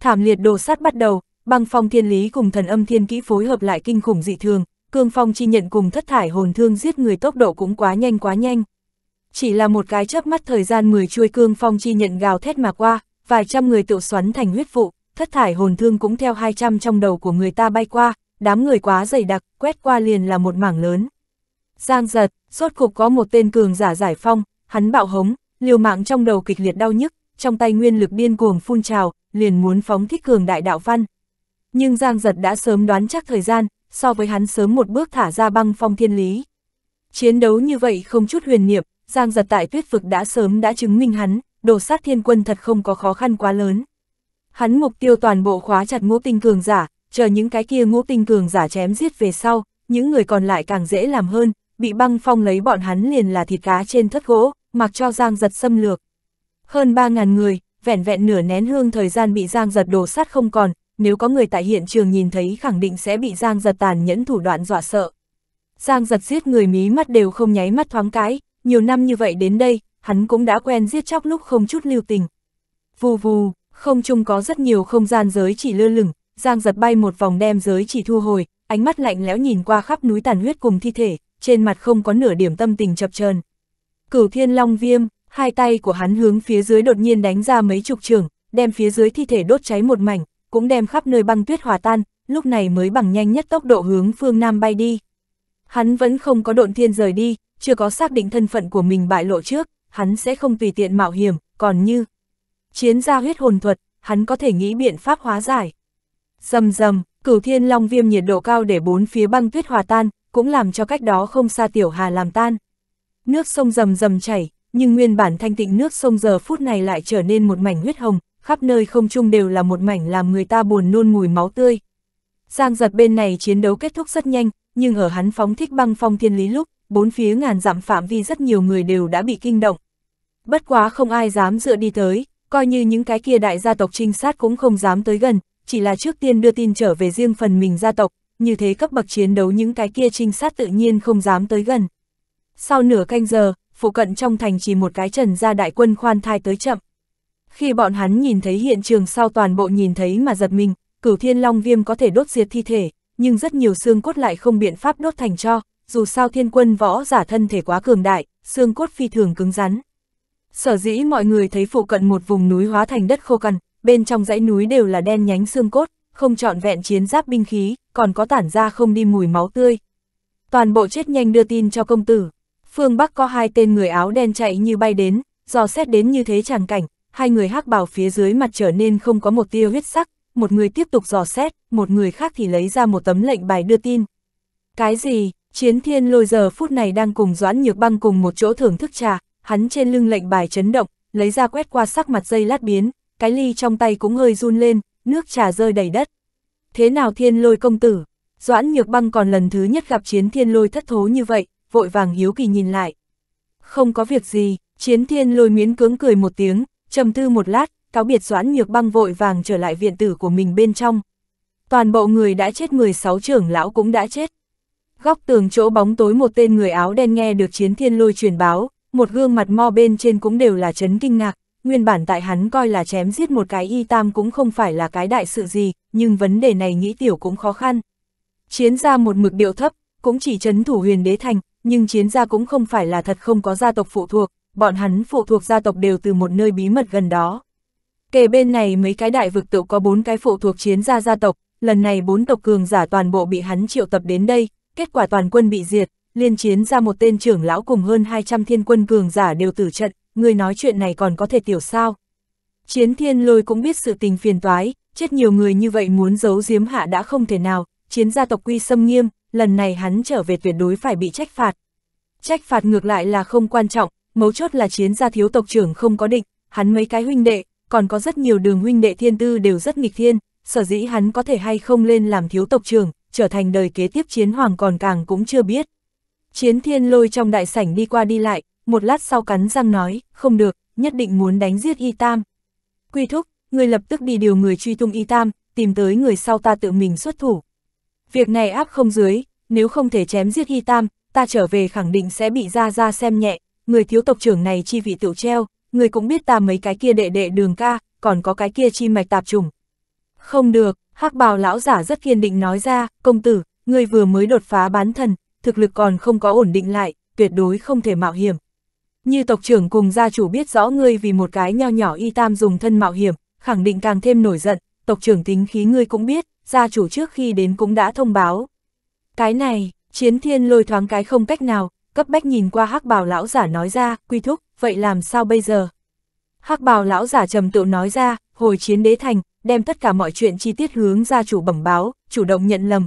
Thảm liệt đồ sát bắt đầu, Băng Phong Thiên Lý cùng thần âm thiên kỹ phối hợp lại kinh khủng dị thường, cương phong chi nhận cùng thất thải hồn thương giết người tốc độ cũng quá nhanh quá nhanh. Chỉ là một cái chớp mắt thời gian, mười chuôi cương phong chi nhận gào thét mà qua, vài trăm người tự xoắn thành huyết vụ, thất thải hồn thương cũng theo hai trăm trong đầu của người ta bay qua, đám người quá dày đặc, quét qua liền là một mảng lớn. Giang Dật, rốt cục có một tên cường giả giải phong, hắn bạo hống, liều mạng trong đầu kịch liệt đau nhức, trong tay nguyên lực điên cuồng phun trào, liền muốn phóng thích cường đại đạo văn. Nhưng Giang Dật đã sớm đoán chắc thời gian, so với hắn sớm một bước thả ra Băng Phong Thiên Lý. Chiến đấu như vậy không chút huyền niệm, Giang Dật tại tuyết vực đã sớm đã chứng minh hắn, đồ sát thiên quân thật không có khó khăn quá lớn. Hắn mục tiêu toàn bộ khóa chặt ngũ tinh cường giả, chờ những cái kia ngũ tinh cường giả chém giết về sau, những người còn lại càng dễ làm hơn, bị băng phong lấy bọn hắn liền là thịt cá trên thớt gỗ, mặc cho Giang Dật xâm lược. Hơn ba ngàn người, vẻn vẹn nửa nén hương thời gian bị Giang Dật đồ sát không còn, nếu có người tại hiện trường nhìn thấy khẳng định sẽ bị Giang Dật tàn nhẫn thủ đoạn dọa sợ. Giang Dật giết người mí mắt đều không nháy mắt thoáng cái, nhiều năm như vậy đến đây, hắn cũng đã quen giết chóc lúc không chút lưu tình. Vù vù, không trung có rất nhiều không gian giới chỉ lơ lửng, Giang Dật bay một vòng đem giới chỉ thu hồi, ánh mắt lạnh lẽo nhìn qua khắp núi tàn huyết cùng thi thể, trên mặt không có nửa điểm tâm tình chập chờn. Cửu Thiên Long Viêm, hai tay của hắn hướng phía dưới đột nhiên đánh ra mấy chục trường, đem phía dưới thi thể đốt cháy một mảnh, cũng đem khắp nơi băng tuyết hòa tan, lúc này mới bằng nhanh nhất tốc độ hướng phương Nam bay đi. Hắn vẫn không có độn thiên rời đi, chưa có xác định thân phận của mình bại lộ trước, hắn sẽ không tùy tiện mạo hiểm, còn như chiến gia huyết hồn thuật, hắn có thể nghĩ biện pháp hóa giải. Rầm rầm, Cửu Thiên Long Viêm nhiệt độ cao để bốn phía băng tuyết hòa tan, cũng làm cho cách đó không xa tiểu hà làm tan. Nước sông rầm rầm chảy, nhưng nguyên bản thanh tịnh nước sông giờ phút này lại trở nên một mảnh huyết hồng, khắp nơi không trung đều là một mảnh làm người ta buồn nôn mùi máu tươi. Giang Dật bên này chiến đấu kết thúc rất nhanh, nhưng ở hắn phóng thích băng phong thiên lý lúc, bốn phía ngàn dặm phạm vi rất nhiều người đều đã bị kinh động. Bất quá không ai dám dựa đi tới, coi như những cái kia đại gia tộc trinh sát cũng không dám tới gần, chỉ là trước tiên đưa tin trở về riêng phần mình gia tộc, như thế cấp bậc chiến đấu những cái kia trinh sát tự nhiên không dám tới gần. Sau nửa canh giờ, phụ cận trong thành chỉ một cái Trần gia đại quân khoan thai tới chậm. Khi bọn hắn nhìn thấy hiện trường sau toàn bộ nhìn thấy mà giật mình, Cửu Thiên Long Viêm có thể đốt diệt thi thể, nhưng rất nhiều xương cốt lại không biện pháp đốt thành tro, dù sao thiên quân võ giả thân thể quá cường đại, xương cốt phi thường cứng rắn. Sở dĩ mọi người thấy phụ cận một vùng núi hóa thành đất khô cằn, bên trong dãy núi đều là đen nhánh xương cốt, không trọn vẹn chiến giáp binh khí, còn có tản ra không đi mùi máu tươi. Toàn bộ chết nhanh đưa tin cho công tử. Phương Bắc có hai tên người áo đen chạy như bay đến, dò xét đến như thế tràng cảnh, hai người hắc bào phía dưới mặt trở nên không có một tia huyết sắc, một người tiếp tục dò xét, một người khác thì lấy ra một tấm lệnh bài đưa tin. Cái gì? Chiến Thiên Lôi giờ phút này đang cùng Doãn Nhược Băng cùng một chỗ thưởng thức trà, hắn trên lưng lệnh bài chấn động, lấy ra quét qua sắc mặt dây lát biến, cái ly trong tay cũng hơi run lên, nước trà rơi đầy đất. Thế nào Thiên Lôi công tử? Doãn Nhược Băng còn lần thứ nhất gặp Chiến Thiên Lôi thất thố như vậy, vội vàng hiếu kỳ nhìn lại. Không có việc gì, Chiến Thiên Lôi miễn cưỡng cười một tiếng, trầm tư một lát, cáo biệt Doãn Nhược Băng vội vàng trở lại viện tử của mình bên trong. Toàn bộ người đã chết, mười sáu trưởng lão cũng đã chết. Góc tường chỗ bóng tối một tên người áo đen nghe được Chiến Thiên Lôi truyền báo, một gương mặt mo bên trên cũng đều là chấn kinh ngạc, nguyên bản tại hắn coi là chém giết một cái Y Tam cũng không phải là cái đại sự gì, nhưng vấn đề này nghĩ tiểu cũng khó khăn. Chiến gia một mực điệu thấp, cũng chỉ trấn thủ Huyền Đế Thành, nhưng Chiến gia cũng không phải là thật không có gia tộc phụ thuộc, bọn hắn phụ thuộc gia tộc đều từ một nơi bí mật gần đó. Kể bên này mấy cái đại vực tự có bốn cái phụ thuộc Chiến gia gia tộc, lần này bốn tộc cường giả toàn bộ bị hắn triệu tập đến đây, kết quả toàn quân bị diệt, liên Chiến gia một tên trưởng lão cùng hơn hai trăm thiên quân cường giả đều tử trận, người nói chuyện này còn có thể tiểu sao? Chiến Thiên Lôi cũng biết sự tình phiền toái, chết nhiều người như vậy muốn giấu giếm hạ đã không thể nào, Chiến gia tộc quy xâm nghiêm, lần này hắn trở về tuyệt đối phải bị trách phạt. Trách phạt ngược lại là không quan trọng, mấu chốt là Chiến gia thiếu tộc trưởng không có định, hắn mấy cái huynh đệ, còn có rất nhiều đường huynh đệ thiên tư đều rất nghịch thiên, sở dĩ hắn có thể hay không lên làm thiếu tộc trưởng, trở thành đời kế tiếp Chiến Hoàng còn càng cũng chưa biết. Chiến Thiên Lôi trong đại sảnh đi qua đi lại, một lát sau cắn răng nói, không được, nhất định muốn đánh giết Y Tam. Quy thúc, người lập tức đi điều người truy tung Y Tam, tìm tới người sau ta tự mình xuất thủ. Việc này áp không dưới, nếu không thể chém giết Y Tam, ta trở về khẳng định sẽ bị ra ra xem nhẹ, người thiếu tộc trưởng này chi vị tiểu treo, người cũng biết ta mấy cái kia đệ đệ Đường ca, còn có cái kia chi mạch tạp trùng. Không được, hắc bào lão giả rất kiên định nói ra, công tử, người vừa mới đột phá bán thần, thực lực còn không có ổn định lại, tuyệt đối không thể mạo hiểm. Như tộc trưởng cùng gia chủ biết rõ ngươi vì một cái nho nhỏ Y Tam dùng thân mạo hiểm, khẳng định càng thêm nổi giận, tộc trưởng tính khí ngươi cũng biết, gia chủ trước khi đến cũng đã thông báo. Cái này, Chiến Thiên Lôi thoáng cái không cách nào, cấp bách nhìn qua hắc bào lão giả nói ra, quy thúc, vậy làm sao bây giờ? Hắc bào lão giả trầm tựu nói ra, hồi Chiến Đế Thành, đem tất cả mọi chuyện chi tiết hướng gia chủ bẩm báo, chủ động nhận lầm.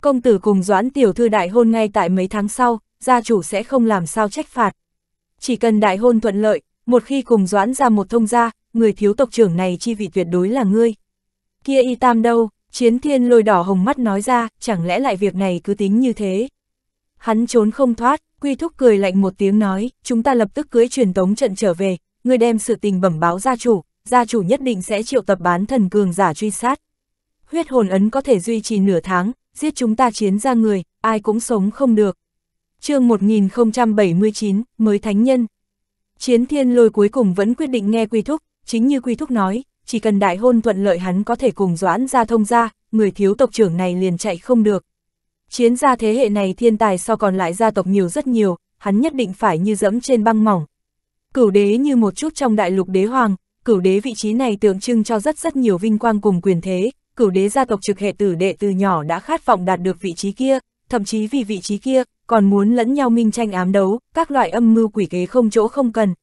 Công tử cùng Doãn tiểu thư đại hôn ngay tại mấy tháng sau, gia chủ sẽ không làm sao trách phạt. Chỉ cần đại hôn thuận lợi, một khi cùng Doãn ra một thông gia, người thiếu tộc trưởng này chi vị tuyệt đối là ngươi. Kia Y Tam đâu? Chiến Thiên Lôi đỏ hồng mắt nói ra, chẳng lẽ lại việc này cứ tính như thế? Hắn trốn không thoát, quy thúc cười lạnh một tiếng nói, chúng ta lập tức cưới truyền tống trận trở về, ngươi đem sự tình bẩm báo gia chủ, gia chủ nhất định sẽ triệu tập bán thần cường giả truy sát. Huyết hồn ấn có thể duy trì nửa tháng, giết chúng ta Chiến ra người, ai cũng sống không được. Chương một nghìn không trăm bảy mươi chín, mới thánh nhân. Chiến Thiên Lôi cuối cùng vẫn quyết định nghe Quy Thúc, chính như Quy Thúc nói, chỉ cần đại hôn thuận lợi hắn có thể cùng Doãn gia thông gia, người thiếu tộc trưởng này liền chạy không được. Chiến gia thế hệ này thiên tài so còn lại gia tộc nhiều rất nhiều, hắn nhất định phải như dẫm trên băng mỏng. Cửu đế như một chút trong đại lục đế hoàng, cửu đế vị trí này tượng trưng cho rất rất nhiều vinh quang cùng quyền thế, cửu đế gia tộc trực hệ tử đệ từ nhỏ đã khát vọng đạt được vị trí kia, thậm chí vì vị trí kia còn muốn lẫn nhau minh tranh ám đấu, các loại âm mưu quỷ kế không chỗ không cần.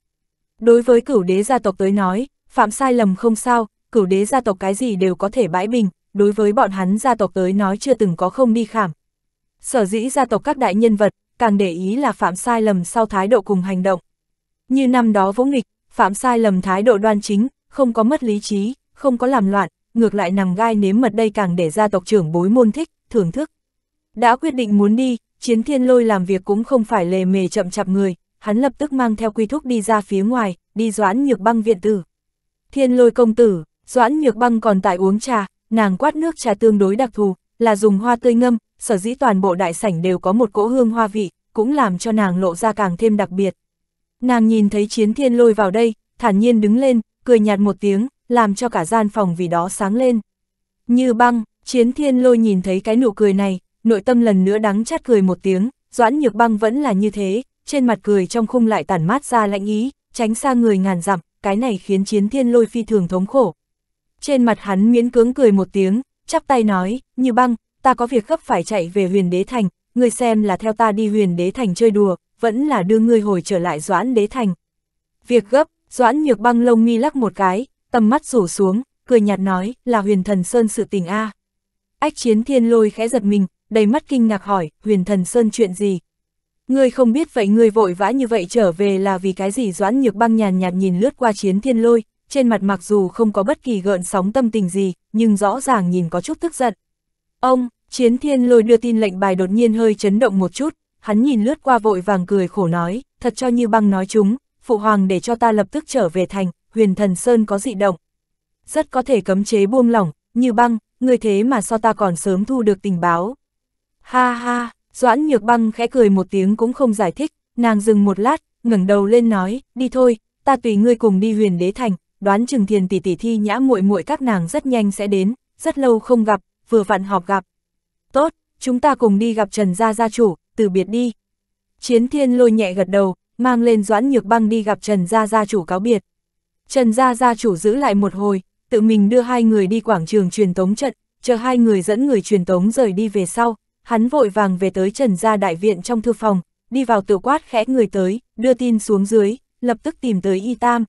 Đối với cửu đế gia tộc tới nói, phạm sai lầm không sao, cửu đế gia tộc cái gì đều có thể bãi bình, đối với bọn hắn gia tộc tới nói chưa từng có không đi khảm. Sở dĩ gia tộc các đại nhân vật càng để ý là phạm sai lầm sau thái độ cùng hành động. Như năm đó Vũ Nghịch, phạm sai lầm thái độ đoan chính, không có mất lý trí, không có làm loạn, ngược lại nằm gai nếm mật, đây càng để gia tộc trưởng bối môn thích, thưởng thức. Đã quyết định muốn đi, Chiến Thiên Lôi làm việc cũng không phải lề mề chậm chạp người, hắn lập tức mang theo Quy Thúc đi ra phía ngoài, đi Doãn Nhược Băng viện tử. Thiên Lôi công tử, Doãn Nhược Băng còn tại uống trà, nàng quát nước trà tương đối đặc thù, là dùng hoa tươi ngâm, sở dĩ toàn bộ đại sảnh đều có một cỗ hương hoa vị, cũng làm cho nàng lộ ra càng thêm đặc biệt. Nàng nhìn thấy Chiến Thiên Lôi vào đây, thản nhiên đứng lên, cười nhạt một tiếng, làm cho cả gian phòng vì đó sáng lên. Như băng, Chiến Thiên Lôi nhìn thấy cái nụ cười này, nội tâm lần nữa đắng chát cười một tiếng, Doãn Nhược Băng vẫn là như thế, trên mặt cười trong khung lại tản mát ra lãnh ý, tránh xa người ngàn dặm, cái này khiến Chiến Thiên Lôi phi thường thống khổ. Trên mặt hắn miễn cưỡng cười một tiếng, chắp tay nói, Như Băng, ta có việc gấp phải chạy về Huyền Đế Thành, ngươi xem là theo ta đi Huyền Đế Thành chơi đùa, vẫn là đưa ngươi hồi trở lại Doãn Đế Thành. Việc gấp, Doãn Nhược Băng lông mi lắc một cái, tầm mắt rủ xuống, cười nhạt nói, là Huyền Thần Sơn sự tình a. Ách, Chiến Thiên Lôi khẽ giật mình, đầy mắt kinh ngạc hỏi, Huyền Thần Sơn chuyện gì? Ngươi không biết vậy, ngươi vội vã như vậy trở về là vì cái gì? Doãn Nhược Băng nhàn nhạt nhìn lướt qua Chiến Thiên Lôi, trên mặt mặc dù không có bất kỳ gợn sóng tâm tình gì, nhưng rõ ràng nhìn có chút tức giận. Ông, Chiến Thiên Lôi đưa tin lệnh bài đột nhiên hơi chấn động một chút, hắn nhìn lướt qua vội vàng cười khổ nói, thật cho Như Băng nói chúng, phụ hoàng để cho ta lập tức trở về thành, Huyền Thần Sơn có dị động. Rất có thể cấm chế buông lỏng, Như Băng, ngươi thế mà so ta còn sớm thu được tình báo. Ha ha, Doãn Nhược Băng khẽ cười một tiếng cũng không giải thích, nàng dừng một lát, ngẩng đầu lên nói, đi thôi, ta tùy ngươi cùng đi Huyền Đế Thành, đoán chừng Thiền tỷ tỷ Thi Nhã muội muội các nàng rất nhanh sẽ đến, rất lâu không gặp, vừa vặn họp gặp. Tốt, chúng ta cùng đi gặp Trần gia gia chủ, từ biệt đi. Chiến Thiên Lôi nhẹ gật đầu, mang lên Doãn Nhược Băng đi gặp Trần gia gia chủ cáo biệt. Trần gia gia chủ giữ lại một hồi, tự mình đưa hai người đi quảng trường truyền tống trận, chờ hai người dẫn người truyền tống rời đi về sau, hắn vội vàng về tới Trần gia đại viện trong thư phòng, đi vào tự quát khẽ người tới, đưa tin xuống dưới, lập tức tìm tới Y Tam.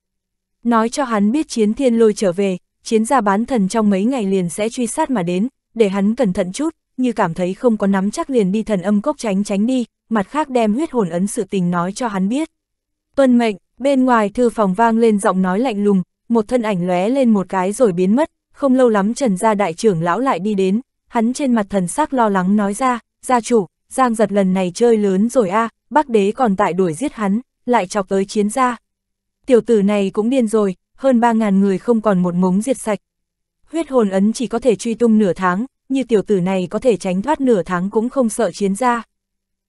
Nói cho hắn biết Chiến Thiên Lôi trở về, Chiến gia bán thần trong mấy ngày liền sẽ truy sát mà đến, để hắn cẩn thận chút, như cảm thấy không có nắm chắc liền đi Thần Âm Cốc tránh tránh đi, mặt khác đem Huyết Hồn Ấn sự tình nói cho hắn biết. Tuân mệnh. Bên ngoài thư phòng vang lên giọng nói lạnh lùng, một thân ảnh lóe lên một cái rồi biến mất, không lâu lắm Trần gia đại trưởng lão lại đi đến, hắn trên mặt thần sắc lo lắng nói ra, gia chủ, Giang Dật lần này chơi lớn rồi a, à, Bắc Đế còn tại đuổi giết hắn, lại chọc tới Chiến gia. Tiểu tử này cũng điên rồi, hơn ba ngàn người không còn một mống diệt sạch. Huyết Hồn Ấn chỉ có thể truy tung nửa tháng, như tiểu tử này có thể tránh thoát nửa tháng cũng không sợ Chiến gia.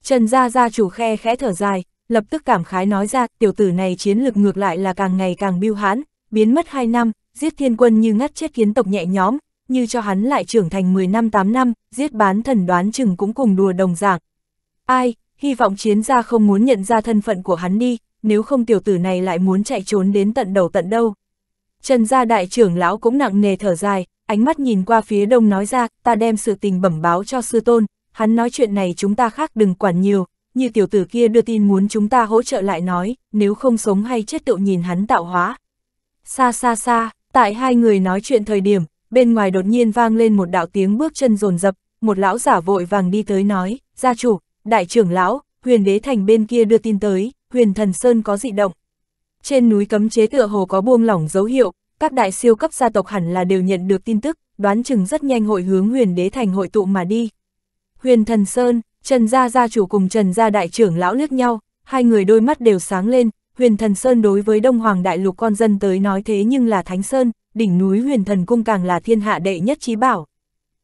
Trần gia gia chủ khe khẽ thở dài, lập tức cảm khái nói ra, tiểu tử này chiến lực ngược lại là càng ngày càng biêu hãn, biến mất hai năm, giết thiên quân như ngắt chết kiến tộc nhẹ nhõm, như cho hắn lại trưởng thành mười năm tám năm, giết bán thần đoán chừng cũng cùng đùa đồng dạng. Ai, hy vọng Chiến gia không muốn nhận ra thân phận của hắn đi, nếu không tiểu tử này lại muốn chạy trốn đến tận đầu tận đâu. Trần gia đại trưởng lão cũng nặng nề thở dài, ánh mắt nhìn qua phía đông nói ra, ta đem sự tình bẩm báo cho sư tôn, hắn nói chuyện này chúng ta khác đừng quản nhiều, như tiểu tử kia đưa tin muốn chúng ta hỗ trợ lại nói, nếu không sống hay chết tự nhìn hắn tạo hóa. Xa xa xa, tại hai người nói chuyện thời điểm, bên ngoài đột nhiên vang lên một đạo tiếng bước chân dồn dập, một lão giả vội vàng đi tới nói, gia chủ, đại trưởng lão, Huyền Đế Thành bên kia đưa tin tới, Huyền Thần Sơn có dị động. Trên núi cấm chế tựa hồ có buông lỏng dấu hiệu, các đại siêu cấp gia tộc hẳn là đều nhận được tin tức, đoán chừng rất nhanh hội hướng Huyền Đế Thành hội tụ mà đi. Huyền Thần Sơn, Trần gia gia chủ cùng Trần gia đại trưởng lão liếc nhau, hai người đôi mắt đều sáng lên, Huyền Thần Sơn đối với Đông Hoàng Đại Lục con dân tới nói thế nhưng là Thánh Sơn, đỉnh núi Huyền Thần Cung càng là thiên hạ đệ nhất chí bảo.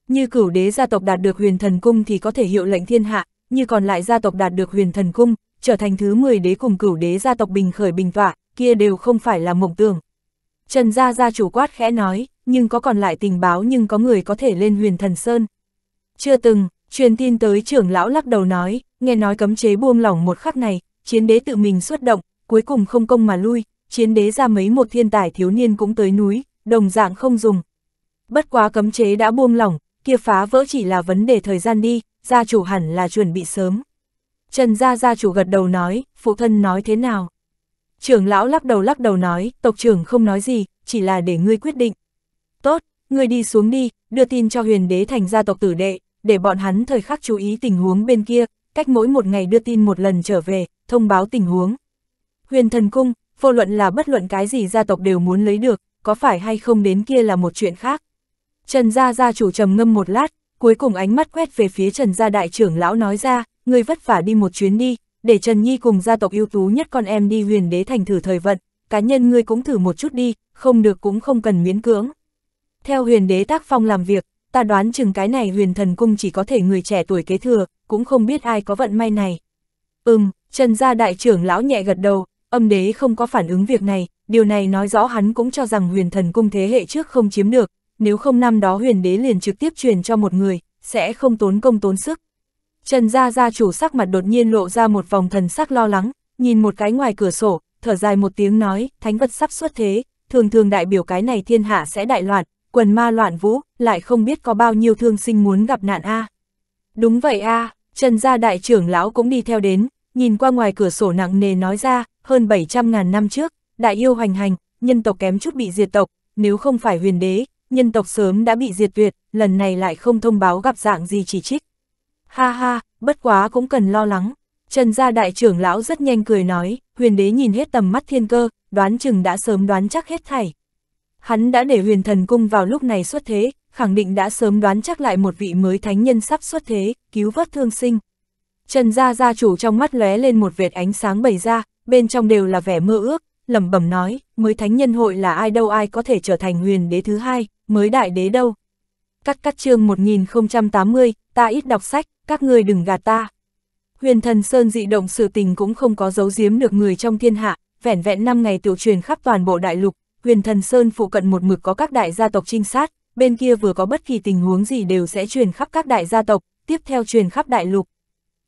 Như Cửu Đế gia tộc đạt được Huyền Thần Cung thì có thể hiệu lệnh thiên hạ, như còn lại gia tộc đạt được Huyền Thần Cung, trở thành thứ mười đế cùng Cửu Đế gia tộc bình khởi bình tọa, kia đều không phải là mộng tưởng. Trần gia gia chủ quát khẽ nói, nhưng có còn lại tình báo, nhưng có người có thể lên Huyền Thần Sơn. Chưa từng, truyền tin tới trưởng lão lắc đầu nói, nghe nói cấm chế buông lỏng một khắc này, Chiến Đế tự mình xuất động, cuối cùng không công mà lui, Chiến Đế ra mấy một thiên tài thiếu niên cũng tới núi, đồng dạng không dùng. Bất quá cấm chế đã buông lỏng, kia phá vỡ chỉ là vấn đề thời gian đi, gia chủ hẳn là chuẩn bị sớm. Trần gia gia chủ gật đầu nói, phụ thân nói thế nào? Trưởng lão lắc đầu lắc đầu nói, tộc trưởng không nói gì, chỉ là để ngươi quyết định. Tốt, ngươi đi xuống đi, đưa tin cho Huyền Đế Thành gia tộc tử đệ, để bọn hắn thời khắc chú ý tình huống bên kia, cách mỗi một ngày đưa tin một lần trở về, thông báo tình huống. Huyền Thần Cung, vô luận là bất luận cái gì gia tộc đều muốn lấy được, có phải hay không đến kia là một chuyện khác. Trần gia gia chủ trầm ngâm một lát, cuối cùng ánh mắt quét về phía Trần gia đại trưởng lão nói ra, ngươi vất vả đi một chuyến đi, để Trần Nhi cùng gia tộc ưu tú nhất con em đi Huyền Đế Thành thử thời vận, cá nhân ngươi cũng thử một chút đi, không được cũng không cần miễn cưỡng. Theo Huyền Đế tác phong làm việc, ta đoán chừng cái này Huyền Thần Cung chỉ có thể người trẻ tuổi kế thừa, cũng không biết ai có vận may này. Ừm, Trần gia đại trưởng lão nhẹ gật đầu, Âm Đế không có phản ứng việc này, điều này nói rõ hắn cũng cho rằng Huyền Thần Cung thế hệ trước không chiếm được, nếu không năm đó Huyền Đế liền trực tiếp truyền cho một người, sẽ không tốn công tốn sức. Trần gia gia chủ sắc mặt đột nhiên lộ ra một vòng thần sắc lo lắng, nhìn một cái ngoài cửa sổ, thở dài một tiếng nói, thánh vật sắp xuất thế, thường thường đại biểu cái này thiên hạ sẽ đại loạn, quần ma loạn vũ, lại không biết có bao nhiêu thương sinh muốn gặp nạn a. À. Đúng vậy a, à, Trần gia đại trưởng lão cũng đi theo đến, nhìn qua ngoài cửa sổ nặng nề nói ra, hơn bảy trăm ngàn năm trước, đại yêu hoành hành, nhân tộc kém chút bị diệt tộc, nếu không phải Huyền Đế, nhân tộc sớm đã bị diệt tuyệt, lần này lại không thông báo gặp dạng gì chỉ trích. Ha ha, bất quá cũng cần lo lắng. Trần gia đại trưởng lão rất nhanh cười nói, Huyền Đế nhìn hết tầm mắt thiên cơ, đoán chừng đã sớm đoán chắc hết thảy. Hắn đã để Huyền Thần Cung vào lúc này xuất thế, khẳng định đã sớm đoán chắc lại một vị mới thánh nhân sắp xuất thế, cứu vớt thương sinh. Trần gia gia chủ trong mắt lóe lên một vệt ánh sáng bày ra, bên trong đều là vẻ mơ ước, lẩm bẩm nói, mới thánh nhân hội là ai đâu, ai có thể trở thành Huyền Đế thứ hai, mới đại đế đâu. Cắt cắt chương một nghìn không trăm tám mươi, ta ít đọc sách, các ngươi đừng gạt ta. Huyền Thần Sơn dị động sự tình cũng không có giấu giếm được người trong thiên hạ, vẻn vẹn năm ngày tiểu truyền khắp toàn bộ đại lục, Huyền Thần Sơn phụ cận một mực có các đại gia tộc trinh sát, bên kia vừa có bất kỳ tình huống gì đều sẽ truyền khắp các đại gia tộc, tiếp theo truyền khắp đại lục.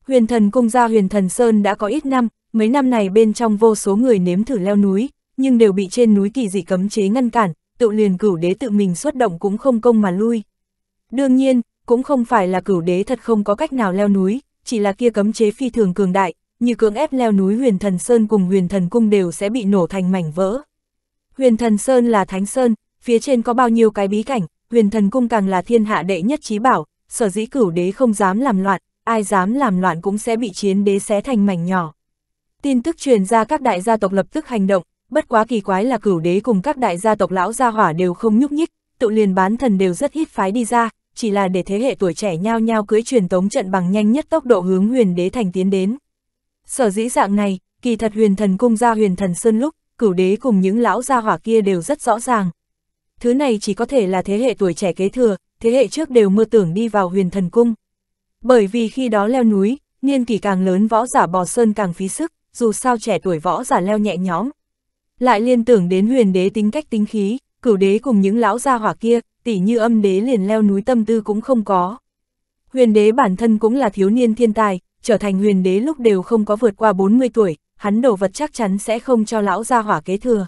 Huyền Thần Cung ra Huyền Thần Sơn đã có ít năm, mấy năm này bên trong vô số người nếm thử leo núi, nhưng đều bị trên núi kỳ dị cấm chế ngăn cản, tự liền Cửu Đế tự mình xuất động cũng không công mà lui. Đương nhiên, cũng không phải là Cửu Đế thật không có cách nào leo núi, chỉ là kia cấm chế phi thường cường đại, như cưỡng ép leo núi Huyền Thần Sơn cùng Huyền Thần Cung đều sẽ bị nổ thành mảnh vỡ. Huyền Thần Sơn là thánh sơn, phía trên có bao nhiêu cái bí cảnh, Huyền Thần Cung càng là thiên hạ đệ nhất chí bảo, sở dĩ Cửu Đế không dám làm loạn, ai dám làm loạn cũng sẽ bị Chiến Đế xé thành mảnh nhỏ. Tin tức truyền ra, các đại gia tộc lập tức hành động, bất quá kỳ quái là Cửu Đế cùng các đại gia tộc lão gia hỏa đều không nhúc nhích, tự liền bán thần đều rất ít phái đi ra, chỉ là để thế hệ tuổi trẻ nhao nhao cưỡi truyền tống trận bằng nhanh nhất tốc độ hướng Huyền Đế Thành tiến đến. Sở dĩ dạng này, kỳ thật Huyền Thần Cung ra Huyền Thần Sơn lúc, Cửu Đế cùng những lão gia hỏa kia đều rất rõ ràng. Thứ này chỉ có thể là thế hệ tuổi trẻ kế thừa, thế hệ trước đều mơ tưởng đi vào Huyền Thần Cung. Bởi vì khi đó leo núi, niên kỷ càng lớn võ giả bò sơn càng phí sức, dù sao trẻ tuổi võ giả leo nhẹ nhõm. Lại liên tưởng đến Huyền Đế tính cách tính khí, Cửu Đế cùng những lão gia hỏa kia, tỉ như Âm Đế liền leo núi tâm tư cũng không có. Huyền Đế bản thân cũng là thiếu niên thiên tài, trở thành Huyền Đế lúc đều không có vượt qua bốn mươi tuổi, hắn đồ vật chắc chắn sẽ không cho lão gia hỏa kế thừa.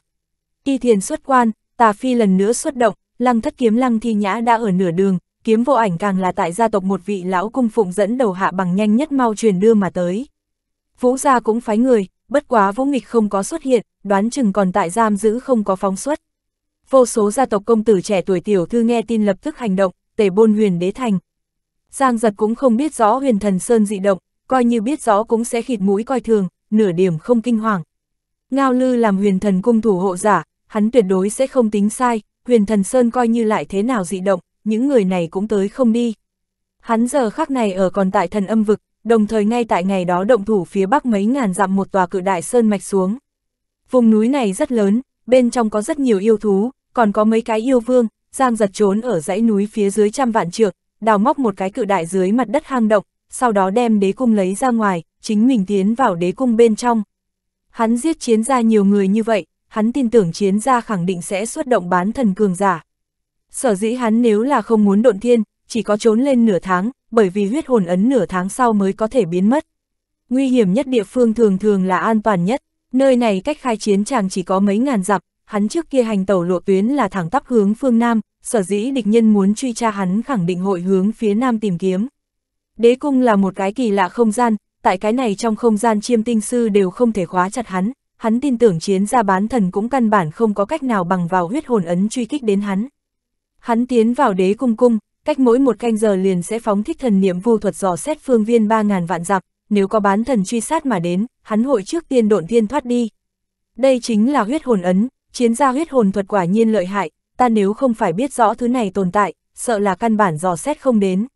Y Thiền xuất quan, Tà Phi lần nữa xuất động, Lăng Thất Kiếm Lăng Thi Nhã đã ở nửa đường, Kiếm Vô Ảnh càng là tại gia tộc một vị lão cung phụng dẫn đầu hạ bằng nhanh nhất mau truyền đưa mà tới. Vũ gia cũng phái người, bất quá Vũ Nghịch không có xuất hiện, đoán chừng còn tại giam giữ không có phóng xuất. Vô số gia tộc công tử trẻ tuổi tiểu thư nghe tin lập tức hành động, tề bôn Huyền Đế Thành. Giang Dật cũng không biết rõ Huyền Thần Sơn dị động, coi như biết rõ cũng sẽ khịt mũi coi thường, nửa điểm không kinh hoàng. Ngao Lư làm Huyền Thần Cung thủ hộ giả, hắn tuyệt đối sẽ không tính sai, Huyền Thần Sơn coi như lại thế nào dị động, những người này cũng tới không đi. Hắn giờ khắc này ở còn tại Thần Âm Vực, đồng thời ngay tại ngày đó động thủ phía bắc mấy ngàn dặm một tòa cự đại sơn mạch xuống. Vùng núi này rất lớn, bên trong có rất nhiều yêu thú, còn có mấy cái yêu vương, Giang Dật trốn ở dãy núi phía dưới trăm vạn trượng, đào móc một cái cự đại dưới mặt đất hang động, sau đó đem đế cung lấy ra ngoài, chính mình tiến vào đế cung bên trong. Hắn giết Chiến gia nhiều người như vậy, hắn tin tưởng Chiến gia khẳng định sẽ xuất động bán thần cường giả. Sở dĩ hắn nếu là không muốn độn thiên, chỉ có trốn lên nửa tháng, bởi vì huyết hồn ấn nửa tháng sau mới có thể biến mất. Nguy hiểm nhất địa phương thường thường là an toàn nhất, nơi này cách khai chiến chàng chỉ có mấy ngàn dặm, hắn trước kia hành tẩu lộ tuyến là thẳng tắp hướng phương Nam, sở dĩ địch nhân muốn truy tra hắn khẳng định hội hướng phía Nam tìm kiếm. Đế cung là một cái kỳ lạ không gian, tại cái này trong không gian chiêm tinh sư đều không thể khóa chặt hắn, hắn tin tưởng Chiến gia bán thần cũng căn bản không có cách nào bằng vào huyết hồn ấn truy kích đến hắn. Hắn tiến vào đế cung cung, cách mỗi một canh giờ liền sẽ phóng thích thần niệm vu thuật dò xét phương viên ba ngàn vạn dặm, nếu có bán thần truy sát mà đến, hắn hội trước tiên độn thiên thoát đi. Đây chính là huyết hồn ấn, Chiến gia huyết hồn thuật quả nhiên lợi hại, ta nếu không phải biết rõ thứ này tồn tại, sợ là căn bản dò xét không đến.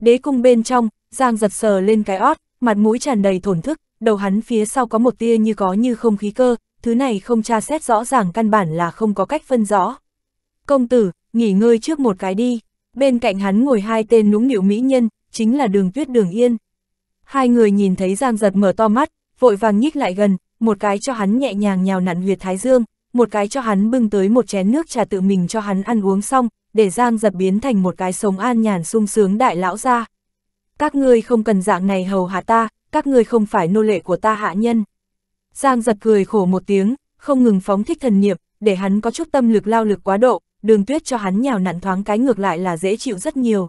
Đế cung bên trong, Giang Dật sờ lên cái ót, mặt mũi tràn đầy thổn thức, đầu hắn phía sau có một tia như có như không khí cơ, thứ này không tra xét rõ ràng căn bản là không có cách phân rõ. Công tử, nghỉ ngơi trước một cái đi, bên cạnh hắn ngồi hai tên nũng nịu mỹ nhân, chính là Đường Tuyết Đường Yên. Hai người nhìn thấy Giang Dật mở to mắt, vội vàng nhích lại gần, một cái cho hắn nhẹ nhàng nhào nặn huyệt thái dương, một cái cho hắn bưng tới một chén nước trà tự mình cho hắn ăn uống xong, để Giang Dật biến thành một cái sống an nhàn sung sướng đại lão gia. Các ngươi không cần dạng này hầu hạ ta, các ngươi không phải nô lệ của ta hạ nhân. Giang Dật cười khổ một tiếng, không ngừng phóng thích thần niệm, để hắn có chút tâm lực lao lực quá độ, Đường Tuyết cho hắn nhào nặn thoáng cái ngược lại là dễ chịu rất nhiều.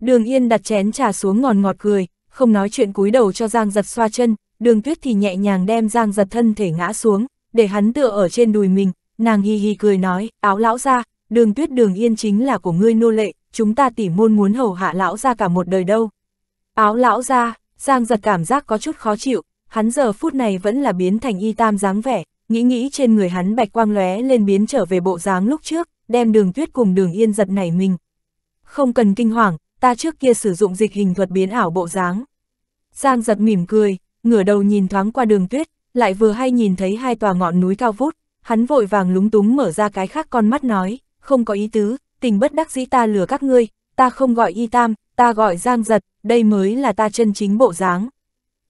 Đường Yên đặt chén trà xuống ngòn ngọt cười, không nói chuyện cúi đầu cho Giang Dật xoa chân, Đường Tuyết thì nhẹ nhàng đem Giang Dật thân thể ngã xuống, để hắn tựa ở trên đùi mình, nàng hi hi cười nói, áo lão gia, Đường Tuyết Đường Yên chính là của ngươi nô lệ, chúng ta tỉ môn muốn hầu hạ lão gia cả một đời đâu. Áo lão gia, Giang Dật cảm giác có chút khó chịu, hắn giờ phút này vẫn là biến thành Y Tam dáng vẻ, nghĩ nghĩ trên người hắn bạch quang lóe lên biến trở về bộ dáng lúc trước, đem Đường Tuyết cùng Đường Yên giật nảy mình. Không cần kinh hoàng, ta trước kia sử dụng dịch hình thuật biến ảo bộ dáng. Giang Dật mỉm cười, ngửa đầu nhìn thoáng qua Đường Tuyết, lại vừa hay nhìn thấy hai tòa ngọn núi cao vút, hắn vội vàng lúng túng mở ra cái khác con mắt nói, không có ý tứ, tình bất đắc dĩ ta lừa các ngươi, ta không gọi Y Tam, ta gọi Giang Dật, đây mới là ta chân chính bộ dáng.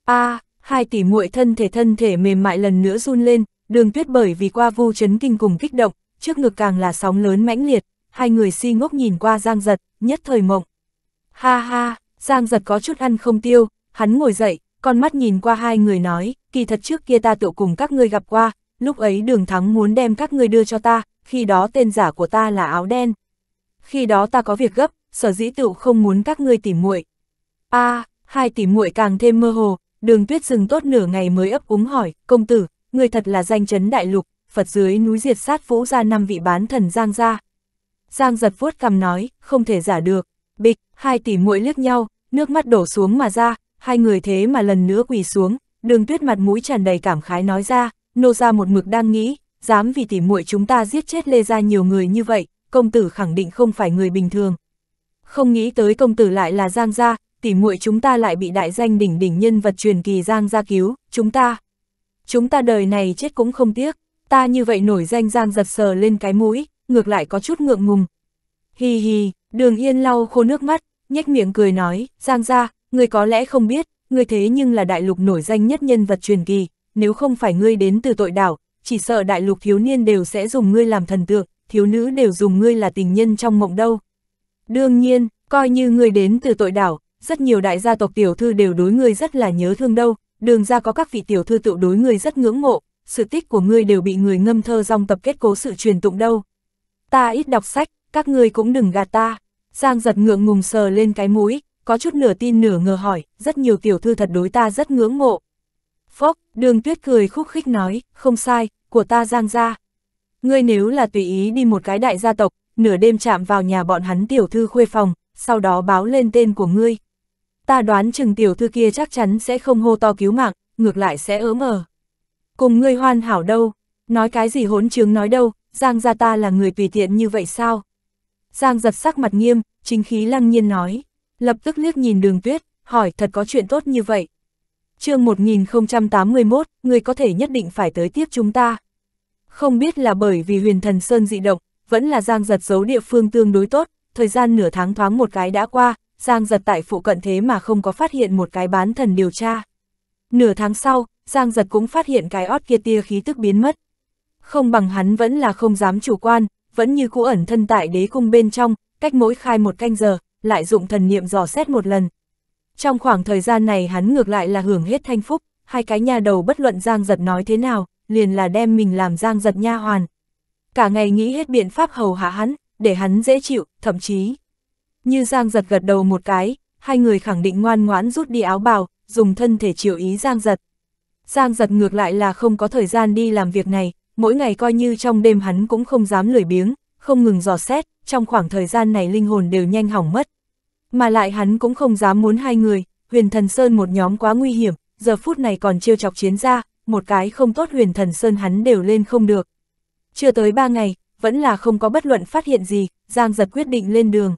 A, à, hai tỷ muội thân thể thân thể mềm mại lần nữa run lên, Đường Tuyết bởi vì qua vu chấn kinh cùng kích động, trước ngực càng là sóng lớn mãnh liệt, hai người si ngốc nhìn qua Giang Dật, nhất thời mộng. Ha ha, Giang Dật có chút ăn không tiêu, hắn ngồi dậy, con mắt nhìn qua hai người nói, kỳ thật trước kia ta tự cùng các ngươi gặp qua, lúc ấy Đường Thắng muốn đem các ngươi đưa cho ta, khi đó tên giả của ta là Áo Đen. Khi đó ta có việc gấp, sở dĩ tự không muốn các ngươi tỉ muội. A, à, hai tỉ muội càng thêm mơ hồ, Đường Tuyết dừng tốt nửa ngày mới ấp úng hỏi, công tử, ngươi thật là danh chấn đại lục, Phật dưới núi diệt sát vũ gia năm vị bán thần Giang gia. Giang Dật vuốt cằm nói, không thể giả được. Bịch, hai tỷ muội liếc nhau, nước mắt đổ xuống mà ra, hai người thế mà lần nữa quỳ xuống, Đường Tuyết mặt mũi tràn đầy cảm khái nói ra, nô gia một mực đang nghĩ, dám vì tỷ muội chúng ta giết chết Lê gia nhiều người như vậy, công tử khẳng định không phải người bình thường. Không nghĩ tới công tử lại là Giang gia, tỷ muội chúng ta lại bị đại danh đỉnh đỉnh nhân vật truyền kỳ Giang gia cứu, chúng ta. Chúng ta đời này chết cũng không tiếc, ta như vậy nổi danh. Giang Dật sờ lên cái mũi, ngược lại có chút ngượng ngùng. Hi hi. Đường Yên lau khô nước mắt, nhếch miệng cười nói, Giang gia, ngươi có lẽ không biết, ngươi thế nhưng là đại lục nổi danh nhất nhân vật truyền kỳ, nếu không phải ngươi đến từ Tội Đảo, chỉ sợ đại lục thiếu niên đều sẽ dùng ngươi làm thần tượng, thiếu nữ đều dùng ngươi là tình nhân trong mộng đâu. Đương nhiên, coi như ngươi đến từ Tội Đảo, rất nhiều đại gia tộc tiểu thư đều đối ngươi rất là nhớ thương đâu, Đường gia có các vị tiểu thư tự đối ngươi rất ngưỡng mộ, sự tích của ngươi đều bị người ngâm thơ dòng tập kết cố sự truyền tụng đâu. Ta ít đọc sách, các ngươi cũng đừng gạt ta. Giang Dật ngượng ngùng sờ lên cái mũi, có chút nửa tin nửa ngờ hỏi, rất nhiều tiểu thư thật đối ta rất ngưỡng mộ. Phốc, Đường Tuyết cười khúc khích nói, không sai, của ta Giang gia. Ngươi nếu là tùy ý đi một cái đại gia tộc, nửa đêm chạm vào nhà bọn hắn tiểu thư khuê phòng, sau đó báo lên tên của ngươi. Ta đoán chừng tiểu thư kia chắc chắn sẽ không hô to cứu mạng, ngược lại sẽ ớm ờ. Cùng ngươi hoàn hảo đâu, nói cái gì hỗn trướng nói đâu, Giang gia ta là người tùy tiện như vậy sao? Giang Dật sắc mặt nghiêm, chính khí lăng nhiên nói, lập tức liếc nhìn Đường Tuyết, hỏi thật có chuyện tốt như vậy. Chương một nghìn không trăm tám mươi mốt, ngươi có thể nhất định phải tới tiếp chúng ta. Không biết là bởi vì Huyền Thần Sơn dị động, vẫn là Giang Dật giấu địa phương tương đối tốt, thời gian nửa tháng thoáng một cái đã qua, Giang Dật tại phụ cận thế mà không có phát hiện một cái bán thần điều tra. Nửa tháng sau, Giang Dật cũng phát hiện cái ót kia tia khí tức biến mất. Không bằng hắn vẫn là không dám chủ quan, vẫn như cũ ẩn thân tại đế cung bên trong, cách mỗi khai một canh giờ, lại dụng thần niệm dò xét một lần. Trong khoảng thời gian này hắn ngược lại là hưởng hết thanh phúc, hai cái nha đầu bất luận Giang Dật nói thế nào, liền là đem mình làm Giang Dật nha hoàn. Cả ngày nghĩ hết biện pháp hầu hạ hắn, để hắn dễ chịu, thậm chí. Như Giang Dật gật đầu một cái, hai người khẳng định ngoan ngoãn rút đi áo bào, dùng thân thể chiều ý Giang Dật. Giang Dật ngược lại là không có thời gian đi làm việc này, mỗi ngày coi như trong đêm hắn cũng không dám lười biếng, không ngừng dò xét, trong khoảng thời gian này linh hồn đều nhanh hỏng mất. Mà lại hắn cũng không dám muốn hai người, Huyền Thần Sơn một nhóm quá nguy hiểm, giờ phút này còn trêu chọc Chiến gia, một cái không tốt Huyền Thần Sơn hắn đều lên không được. Chưa tới ba ngày, vẫn là không có bất luận phát hiện gì, Giang Dật quyết định lên đường.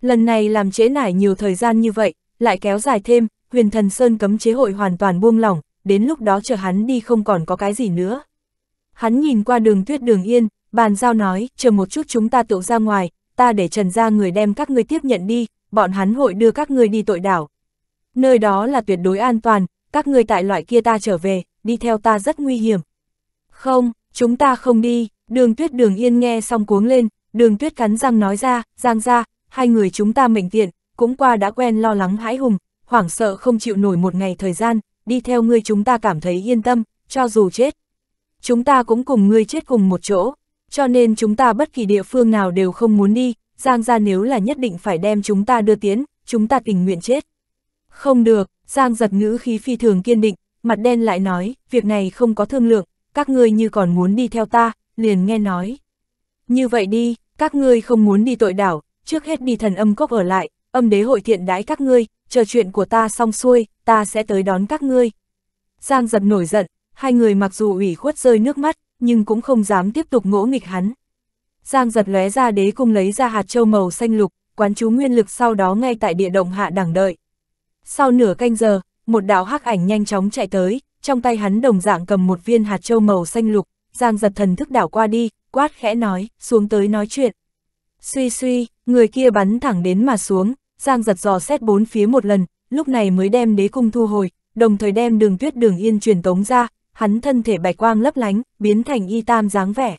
Lần này làm trễ nải nhiều thời gian như vậy, lại kéo dài thêm, Huyền Thần Sơn cấm chế hội hoàn toàn buông lỏng, đến lúc đó chờ hắn đi không còn có cái gì nữa. Hắn nhìn qua Đường Tuyết Đường Yên, bàn giao nói, chờ một chút chúng ta tự ra ngoài, ta để Trần gia người đem các ngươi tiếp nhận đi, bọn hắn hội đưa các ngươi đi tội đảo. Nơi đó là tuyệt đối an toàn, các ngươi tại loại kia ta trở về, đi theo ta rất nguy hiểm. Không, chúng ta không đi, Đường Tuyết Đường Yên nghe xong cuống lên, Đường Tuyết cắn răng nói ra, Giang gia, hai người chúng ta mệnh tiện, cũng qua đã quen lo lắng hãi hùng, hoảng sợ không chịu nổi một ngày thời gian, đi theo ngươi chúng ta cảm thấy yên tâm, cho dù chết. Chúng ta cũng cùng ngươi chết cùng một chỗ, cho nên chúng ta bất kỳ địa phương nào đều không muốn đi, Giang gia nếu là nhất định phải đem chúng ta đưa tiến, chúng ta tình nguyện chết. Không được, Giang Dật ngữ khí phi thường kiên định, mặt đen lại nói, việc này không có thương lượng, các ngươi như còn muốn đi theo ta, liền nghe nói. Như vậy đi, các ngươi không muốn đi tội đảo, trước hết đi thần âm cốc ở lại, âm đế hội thiện đãi các ngươi, chờ chuyện của ta xong xuôi, ta sẽ tới đón các ngươi. Giang Dật nổi giận, hai người mặc dù ủy khuất rơi nước mắt, nhưng cũng không dám tiếp tục ngỗ nghịch hắn. Giang Dật lóe ra đế cung lấy ra hạt châu màu xanh lục, quán chú nguyên lực sau đó ngay tại địa động hạ đẳng đợi. Sau nửa canh giờ, một đạo hắc ảnh nhanh chóng chạy tới, trong tay hắn đồng dạng cầm một viên hạt châu màu xanh lục, Giang Dật thần thức đảo qua đi, quát khẽ nói, xuống tới nói chuyện. Suy suy, người kia bắn thẳng đến mà xuống, Giang Dật dò xét bốn phía một lần, lúc này mới đem đế cung thu hồi, đồng thời đem Đường Tuyết Đường Yên truyền tống ra, hắn thân thể bạch quang lấp lánh, biến thành Y Tam dáng vẻ.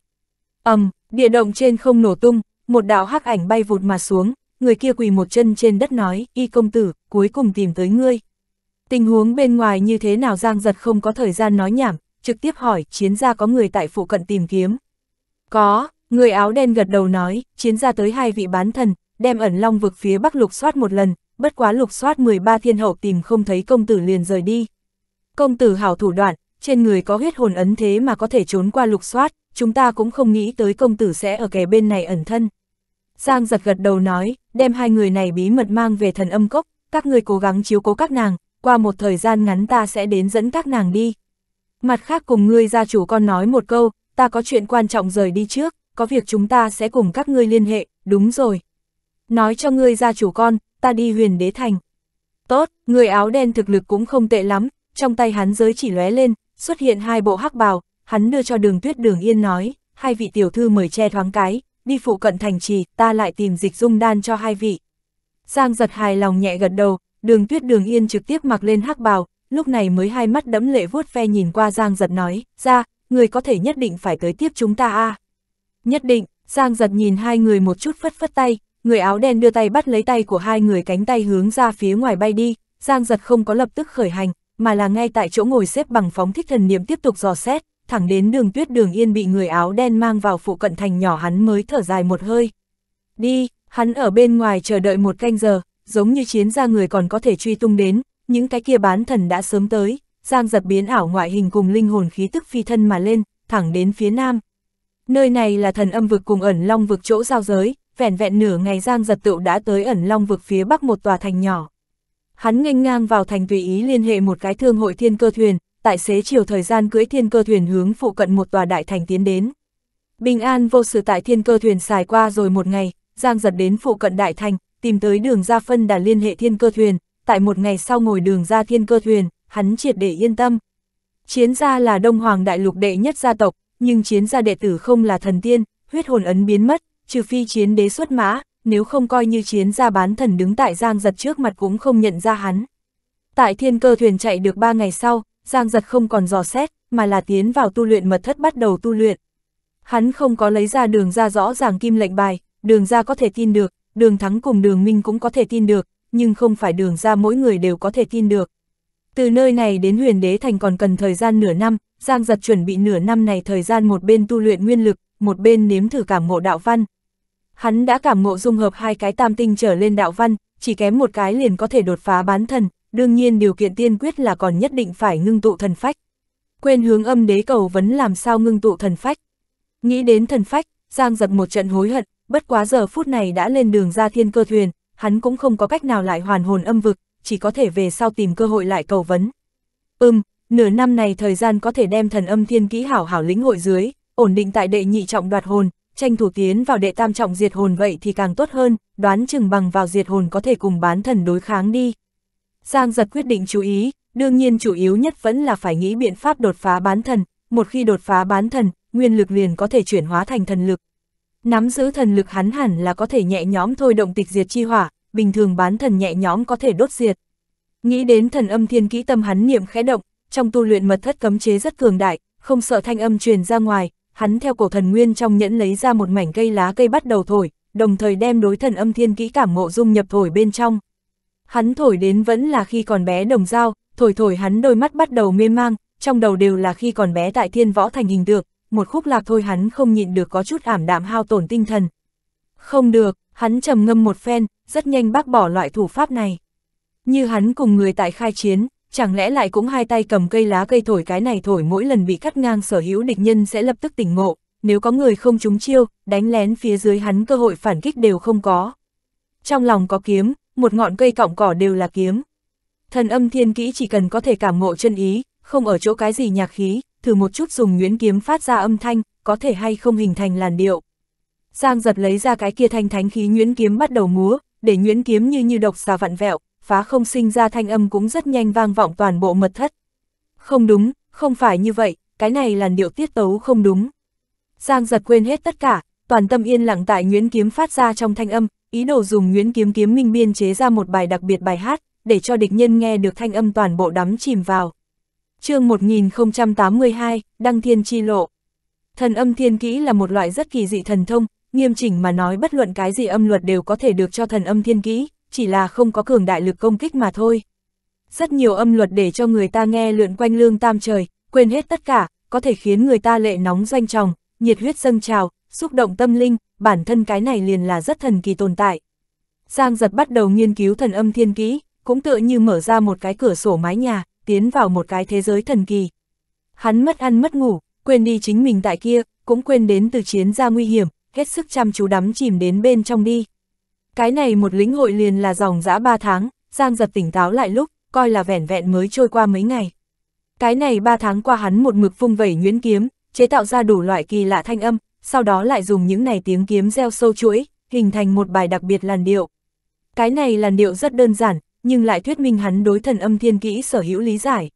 Ầm, um, địa động trên không nổ tung, một đạo hắc ảnh bay vụt mà xuống, người kia quỳ một chân trên đất nói, Y công tử, cuối cùng tìm tới ngươi. Tình huống bên ngoài như thế nào? Giang Dật không có thời gian nói nhảm, trực tiếp hỏi, Chiến gia có người tại phụ cận tìm kiếm. Có, người áo đen gật đầu nói, Chiến gia tới hai vị bán thần, đem ẩn long vực phía bắc lục soát một lần, bất quá lục soát mười ba thiên hậu tìm không thấy công tử liền rời đi. Công tử hảo thủ đoạn, trên người có huyết hồn ấn thế mà có thể trốn qua lục soát, chúng ta cũng không nghĩ tới công tử sẽ ở kề bên này ẩn thân. Giang Dật gật đầu nói, đem hai người này bí mật mang về thần âm cốc, các người cố gắng chiếu cố các nàng, qua một thời gian ngắn ta sẽ đến dẫn các nàng đi. Mặt khác cùng ngươi gia chủ con nói một câu, ta có chuyện quan trọng rời đi trước, có việc chúng ta sẽ cùng các ngươi liên hệ, đúng rồi. Nói cho ngươi gia chủ con, ta đi Huyền Đế Thành. Tốt, người áo đen thực lực cũng không tệ lắm, trong tay hắn giới chỉ lóe lên, xuất hiện hai bộ hắc bào, hắn đưa cho Đường Tuyết Đường Yên nói, hai vị tiểu thư mời che thoáng cái, đi phụ cận thành trì, ta lại tìm dịch dung đan cho hai vị. Giang Dật hài lòng nhẹ gật đầu, Đường Tuyết Đường Yên trực tiếp mặc lên hắc bào, lúc này mới hai mắt đẫm lệ vuốt ve nhìn qua Giang Dật nói, ra, người có thể nhất định phải tới tiếp chúng ta a. À. Nhất định, Giang Dật nhìn hai người một chút phất phất tay, người áo đen đưa tay bắt lấy tay của hai người, cánh tay hướng ra phía ngoài bay đi, Giang Dật không có lập tức khởi hành, mà là ngay tại chỗ ngồi xếp bằng phóng thích thần niệm tiếp tục dò xét, thẳng đến Đường Tuyết Đường Yên bị người áo đen mang vào phụ cận thành nhỏ hắn mới thở dài một hơi. Đi, hắn ở bên ngoài chờ đợi một canh giờ, giống như Chiến gia người còn có thể truy tung đến, những cái kia bán thần đã sớm tới, Giang Dật biến ảo ngoại hình cùng linh hồn khí tức phi thân mà lên, thẳng đến phía nam. Nơi này là thần âm vực cùng ẩn long vực chỗ giao giới, vẻn vẹn nửa ngày Giang Dật tựu đã tới ẩn long vực phía bắc một tòa thành nhỏ. Hắn nghênh ngang vào thành tùy ý liên hệ một cái thương hội thiên cơ thuyền, tại xế chiều thời gian cưỡi thiên cơ thuyền hướng phụ cận một tòa đại thành tiến đến. Bình an vô sự tại thiên cơ thuyền xài qua rồi một ngày, Giang Dật đến phụ cận đại thành, tìm tới Đường ra phân đà liên hệ thiên cơ thuyền, tại một ngày sau ngồi Đường ra thiên cơ thuyền, hắn triệt để yên tâm. Chiến gia là Đông Hoàng Đại Lục đệ nhất gia tộc, nhưng Chiến gia đệ tử không là thần tiên, huyết hồn ấn biến mất, trừ phi Chiến đế xuất mã, nếu không coi như Chiến gia bán thần đứng tại Giang Dật trước mặt cũng không nhận ra hắn. Tại thiên cơ thuyền chạy được ba ngày sau, Giang Dật không còn dò xét, mà là tiến vào tu luyện mật thất bắt đầu tu luyện. Hắn không có lấy ra Đường ra rõ ràng kim lệnh bài, Đường ra có thể tin được, Đường Thắng cùng Đường Minh cũng có thể tin được, nhưng không phải Đường ra mỗi người đều có thể tin được. Từ nơi này đến Huyền Đế Thành còn cần thời gian nửa năm, Giang Dật chuẩn bị nửa năm này thời gian một bên tu luyện nguyên lực, một bên nếm thử cảm ngộ đạo văn. Hắn đã cảm ngộ dung hợp hai cái tam tinh trở lên đạo văn, chỉ kém một cái liền có thể đột phá bán thần, đương nhiên điều kiện tiên quyết là còn nhất định phải ngưng tụ thần phách. Quên hướng Âm Đế cầu vấn làm sao ngưng tụ thần phách. Nghĩ đến thần phách, Giang Dật một trận hối hận, bất quá giờ phút này đã lên đường ra thiên cơ thuyền, hắn cũng không có cách nào lại hoàn hồn âm vực, chỉ có thể về sau tìm cơ hội lại cầu vấn. Ừm, nửa năm này thời gian có thể đem thần âm thiên kỹ hảo hảo lĩnh hội dưới, ổn định tại đệ nhị trọng đoạt hồn, tranh thủ tiến vào đệ tam trọng diệt hồn vậy thì càng tốt hơn, đoán chừng bằng vào diệt hồn có thể cùng bán thần đối kháng đi. Giang Dật quyết định chú ý, đương nhiên chủ yếu nhất vẫn là phải nghĩ biện pháp đột phá bán thần, một khi đột phá bán thần, nguyên lực liền có thể chuyển hóa thành thần lực. Nắm giữ thần lực hắn hẳn là có thể nhẹ nhõm thôi động tịch diệt chi hỏa, bình thường bán thần nhẹ nhõm có thể đốt diệt. Nghĩ đến thần âm thiên kỹ tâm hắn niệm khẽ động, trong tu luyện mật thất cấm chế rất cường đại, không sợ thanh âm truyền ra ngoài, hắn theo cổ thần nguyên trong nhẫn lấy ra một mảnh cây lá cây bắt đầu thổi, đồng thời đem đối thần âm thiên kỹ cảm ngộ dung nhập thổi bên trong. Hắn thổi đến vẫn là khi còn bé đồng dao, thổi thổi hắn đôi mắt bắt đầu mê mang, trong đầu đều là khi còn bé tại Thiên Võ Thành hình được, một khúc lạc thôi hắn không nhịn được có chút ảm đạm hao tổn tinh thần. Không được, hắn trầm ngâm một phen, rất nhanh bác bỏ loại thủ pháp này. Như hắn cùng người tại khai chiến, chẳng lẽ lại cũng hai tay cầm cây lá cây thổi cái này thổi mỗi lần bị cắt ngang sở hữu địch nhân sẽ lập tức tỉnh ngộ, nếu có người không trúng chiêu, đánh lén phía dưới hắn cơ hội phản kích đều không có. Trong lòng có kiếm, một ngọn cây cọng cỏ đều là kiếm. Thần âm thiên kỹ chỉ cần có thể cảm ngộ chân ý, không ở chỗ cái gì nhạc khí, thử một chút dùng nhuyễn kiếm phát ra âm thanh, có thể hay không hình thành làn điệu. Giang Dật lấy ra cái kia thanh thánh khí nhuyễn kiếm bắt đầu múa, để nhuyễn kiếm như như độc xà vặn vẹo, phá không sinh ra thanh âm cũng rất nhanh vang vọng toàn bộ mật thất. Không đúng, không phải như vậy, cái này làn điệu tiết tấu không đúng. Giang Dật quên hết tất cả, toàn tâm yên lặng tại nhuyễn kiếm phát ra trong thanh âm, ý đồ dùng nhuyễn kiếm kiếm minh biên chế ra một bài đặc biệt bài hát, để cho địch nhân nghe được thanh âm toàn bộ đắm chìm vào. Chương một nghìn không trăm tám mươi hai, Đăng Thiên Chi Lộ. Thần âm thiên kỹ là một loại rất kỳ dị thần thông, nghiêm chỉnh mà nói bất luận cái gì âm luật đều có thể được cho thần âm thiên kỹ, chỉ là không có cường đại lực công kích mà thôi. Rất nhiều âm luật để cho người ta nghe lượn quanh lương tam trời, quên hết tất cả, có thể khiến người ta lệ nóng doanh tròng, nhiệt huyết dâng trào, xúc động tâm linh, bản thân cái này liền là rất thần kỳ tồn tại. Giang Dật bắt đầu nghiên cứu thần âm thiên kỹ, cũng tựa như mở ra một cái cửa sổ mái nhà, tiến vào một cái thế giới thần kỳ. Hắn mất ăn mất ngủ, quên đi chính mình tại kia, cũng quên đến từ Chiến gia nguy hiểm, hết sức chăm chú đắm chìm đến bên trong đi. Cái này một lĩnh hội liền là dòng dã ba tháng, Giang Dật tỉnh táo lại lúc, coi là vẻn vẹn mới trôi qua mấy ngày. Cái này ba tháng qua hắn một mực vung vẩy nhuyễn kiếm, chế tạo ra đủ loại kỳ lạ thanh âm, sau đó lại dùng những này tiếng kiếm gieo sâu chuỗi, hình thành một bài đặc biệt làn điệu. Cái này làn điệu rất đơn giản, nhưng lại thuyết minh hắn đối thần âm thiên kỹ sở hữu lý giải.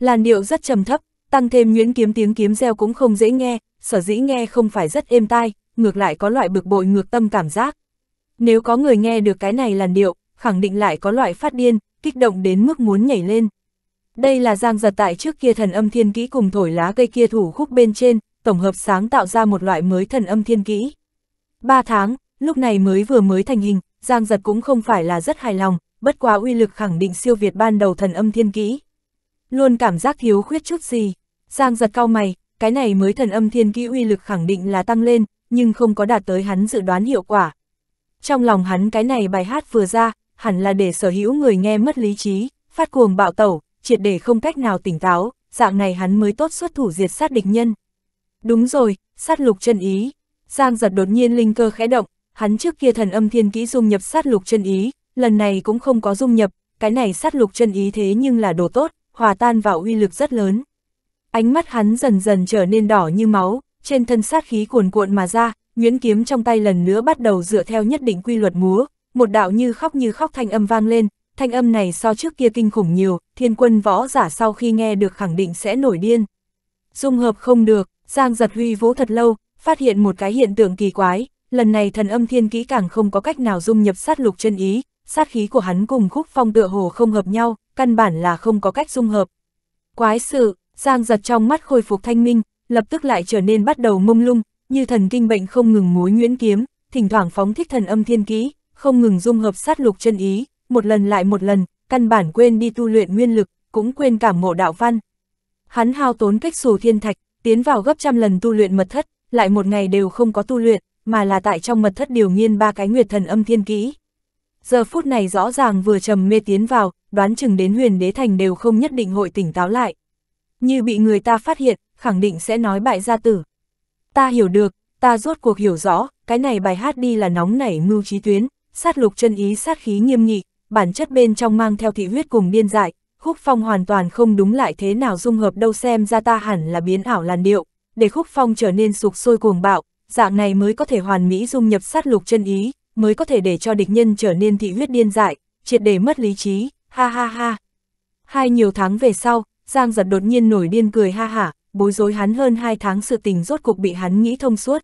Làn điệu rất trầm thấp, tăng thêm nhuyễn kiếm tiếng kiếm reo cũng không dễ nghe, sở dĩ nghe không phải rất êm tai, ngược lại có loại bực bội ngược tâm cảm giác. Nếu có người nghe được cái này làn điệu, khẳng định lại có loại phát điên, kích động đến mức muốn nhảy lên. Đây là Giang Dật tại trước kia thần âm thiên kỹ cùng thổi lá cây kia thủ khúc bên trên, tổng hợp sáng tạo ra một loại mới thần âm thiên kỹ. Ba tháng, lúc này mới vừa mới thành hình, Giang Dật cũng không phải là rất hài lòng. Bất quá uy lực khẳng định siêu việt ban đầu thần âm thiên kỹ. Luôn cảm giác thiếu khuyết chút gì. Giang Dật cau mày, cái này mới thần âm thiên kỹ uy lực khẳng định là tăng lên, nhưng không có đạt tới hắn dự đoán hiệu quả. Trong lòng hắn cái này bài hát vừa ra, hẳn là để sở hữu người nghe mất lý trí, phát cuồng bạo tẩu, triệt để không cách nào tỉnh táo, dạng này hắn mới tốt xuất thủ diệt sát địch nhân. Đúng rồi, sát lục chân ý. Giang Dật đột nhiên linh cơ khẽ động, hắn trước kia thần âm thiên kỹ dung nhập sát lục chân ý. Lần này cũng không có dung nhập, cái này sát lục chân ý thế nhưng là đồ tốt, hòa tan vào uy lực rất lớn. Ánh mắt hắn dần dần trở nên đỏ như máu, trên thân sát khí cuồn cuộn mà ra, nhuyễn kiếm trong tay lần nữa bắt đầu dựa theo nhất định quy luật múa, một đạo như khóc như khóc thanh âm vang lên, thanh âm này so trước kia kinh khủng nhiều, thiên quân võ giả sau khi nghe được khẳng định sẽ nổi điên. Dung hợp không được, Giang Dật huy vũ thật lâu, phát hiện một cái hiện tượng kỳ quái, lần này thần âm thiên kỹ càng không có cách nào dung nhập sát lục chân ý, sát khí của hắn cùng khúc phong tựa hồ không hợp nhau, căn bản là không có cách dung hợp. Quái sự, Giang Dật trong mắt khôi phục thanh minh, lập tức lại trở nên bắt đầu mông lung, như thần kinh bệnh không ngừng múa nhuyễn kiếm, thỉnh thoảng phóng thích thần âm thiên kỹ, không ngừng dung hợp sát lục chân ý, một lần lại một lần, căn bản quên đi tu luyện nguyên lực, cũng quên cảm ngộ đạo văn. Hắn hao tốn kích xù thiên thạch, tiến vào gấp trăm lần tu luyện mật thất, lại một ngày đều không có tu luyện, mà là tại trong mật thất điều nghiên ba cái nguyệt thần âm thiên kỹ. Giờ phút này rõ ràng vừa trầm mê tiến vào, đoán chừng đến Huyền Đế Thành đều không nhất định hội tỉnh táo lại. Như bị người ta phát hiện, khẳng định sẽ nói bại gia tử. Ta hiểu được, ta rốt cuộc hiểu rõ, cái này bài hát đi là nóng nảy mưu trí tuyến, sát lục chân ý sát khí nghiêm nghị, bản chất bên trong mang theo thị huyết cùng điên dại, khúc phong hoàn toàn không đúng lại thế nào dung hợp đâu, xem ra ta hẳn là biến ảo làn điệu, để khúc phong trở nên sục sôi cuồng bạo, dạng này mới có thể hoàn mỹ dung nhập sát lục chân ý, mới có thể để cho địch nhân trở nên thị huyết điên dại, triệt để mất lý trí, ha ha ha. Hai nhiều tháng về sau, Giang Dật đột nhiên nổi điên cười ha hả, bối rối hắn hơn hai tháng sự tình rốt cục bị hắn nghĩ thông suốt.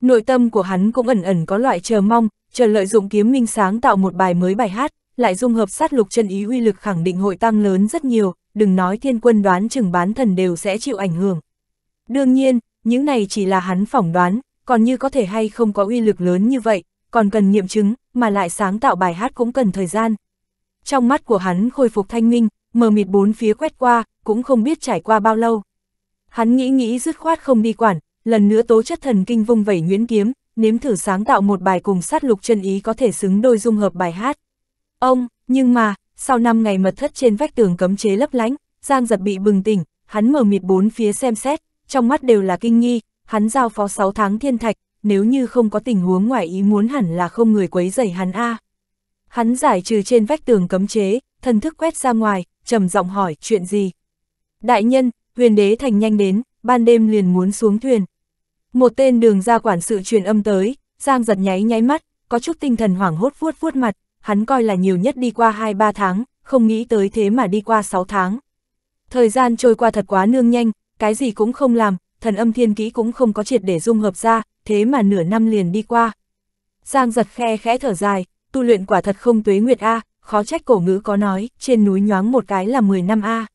Nội tâm của hắn cũng ẩn ẩn có loại chờ mong, chờ lợi dụng kiếm minh sáng tạo một bài mới bài hát, lại dung hợp sát lục chân ý uy lực khẳng định hội tăng lớn rất nhiều, đừng nói thiên quân đoán chừng bán thần đều sẽ chịu ảnh hưởng. Đương nhiên, những này chỉ là hắn phỏng đoán, còn như có thể hay không có uy lực lớn như vậy, còn cần nghiệm chứng, mà lại sáng tạo bài hát cũng cần thời gian. Trong mắt của hắn khôi phục thanh minh, mờ mịt bốn phía quét qua, cũng không biết trải qua bao lâu. Hắn nghĩ nghĩ dứt khoát không đi quản, lần nữa tố chất thần kinh vung vẩy nhuyễn kiếm, nếm thử sáng tạo một bài cùng sát lục chân ý có thể xứng đôi dung hợp bài hát. Ông, nhưng mà, sau năm ngày mật thất trên vách tường cấm chế lấp lánh, Giang Dật bị bừng tỉnh, hắn mờ mịt bốn phía xem xét, trong mắt đều là kinh nghi, hắn giao phó sáu tháng thiên thạch, nếu như không có tình huống ngoài ý muốn hẳn là không người quấy rầy hắn a. À. Hắn giải trừ trên vách tường cấm chế, thần thức quét ra ngoài, trầm giọng hỏi chuyện gì. Đại nhân, Huyền Đế Thành nhanh đến, ban đêm liền muốn xuống thuyền. Một tên Đường gia quản sự truyền âm tới, Giang Dật nháy nháy mắt, có chút tinh thần hoảng hốt vuốt vuốt mặt, hắn coi là nhiều nhất đi qua hai ba tháng, không nghĩ tới thế mà đi qua sáu tháng. Thời gian trôi qua thật quá nương nhanh, cái gì cũng không làm, thần âm thiên kỹ cũng không có triệt để dung hợp ra, thế mà nửa năm liền đi qua. Giang Dật khe khẽ thở dài, tu luyện quả thật không tuế nguyệt a, khó trách cổ ngữ có nói, trên núi nhoáng một cái là mười năm a.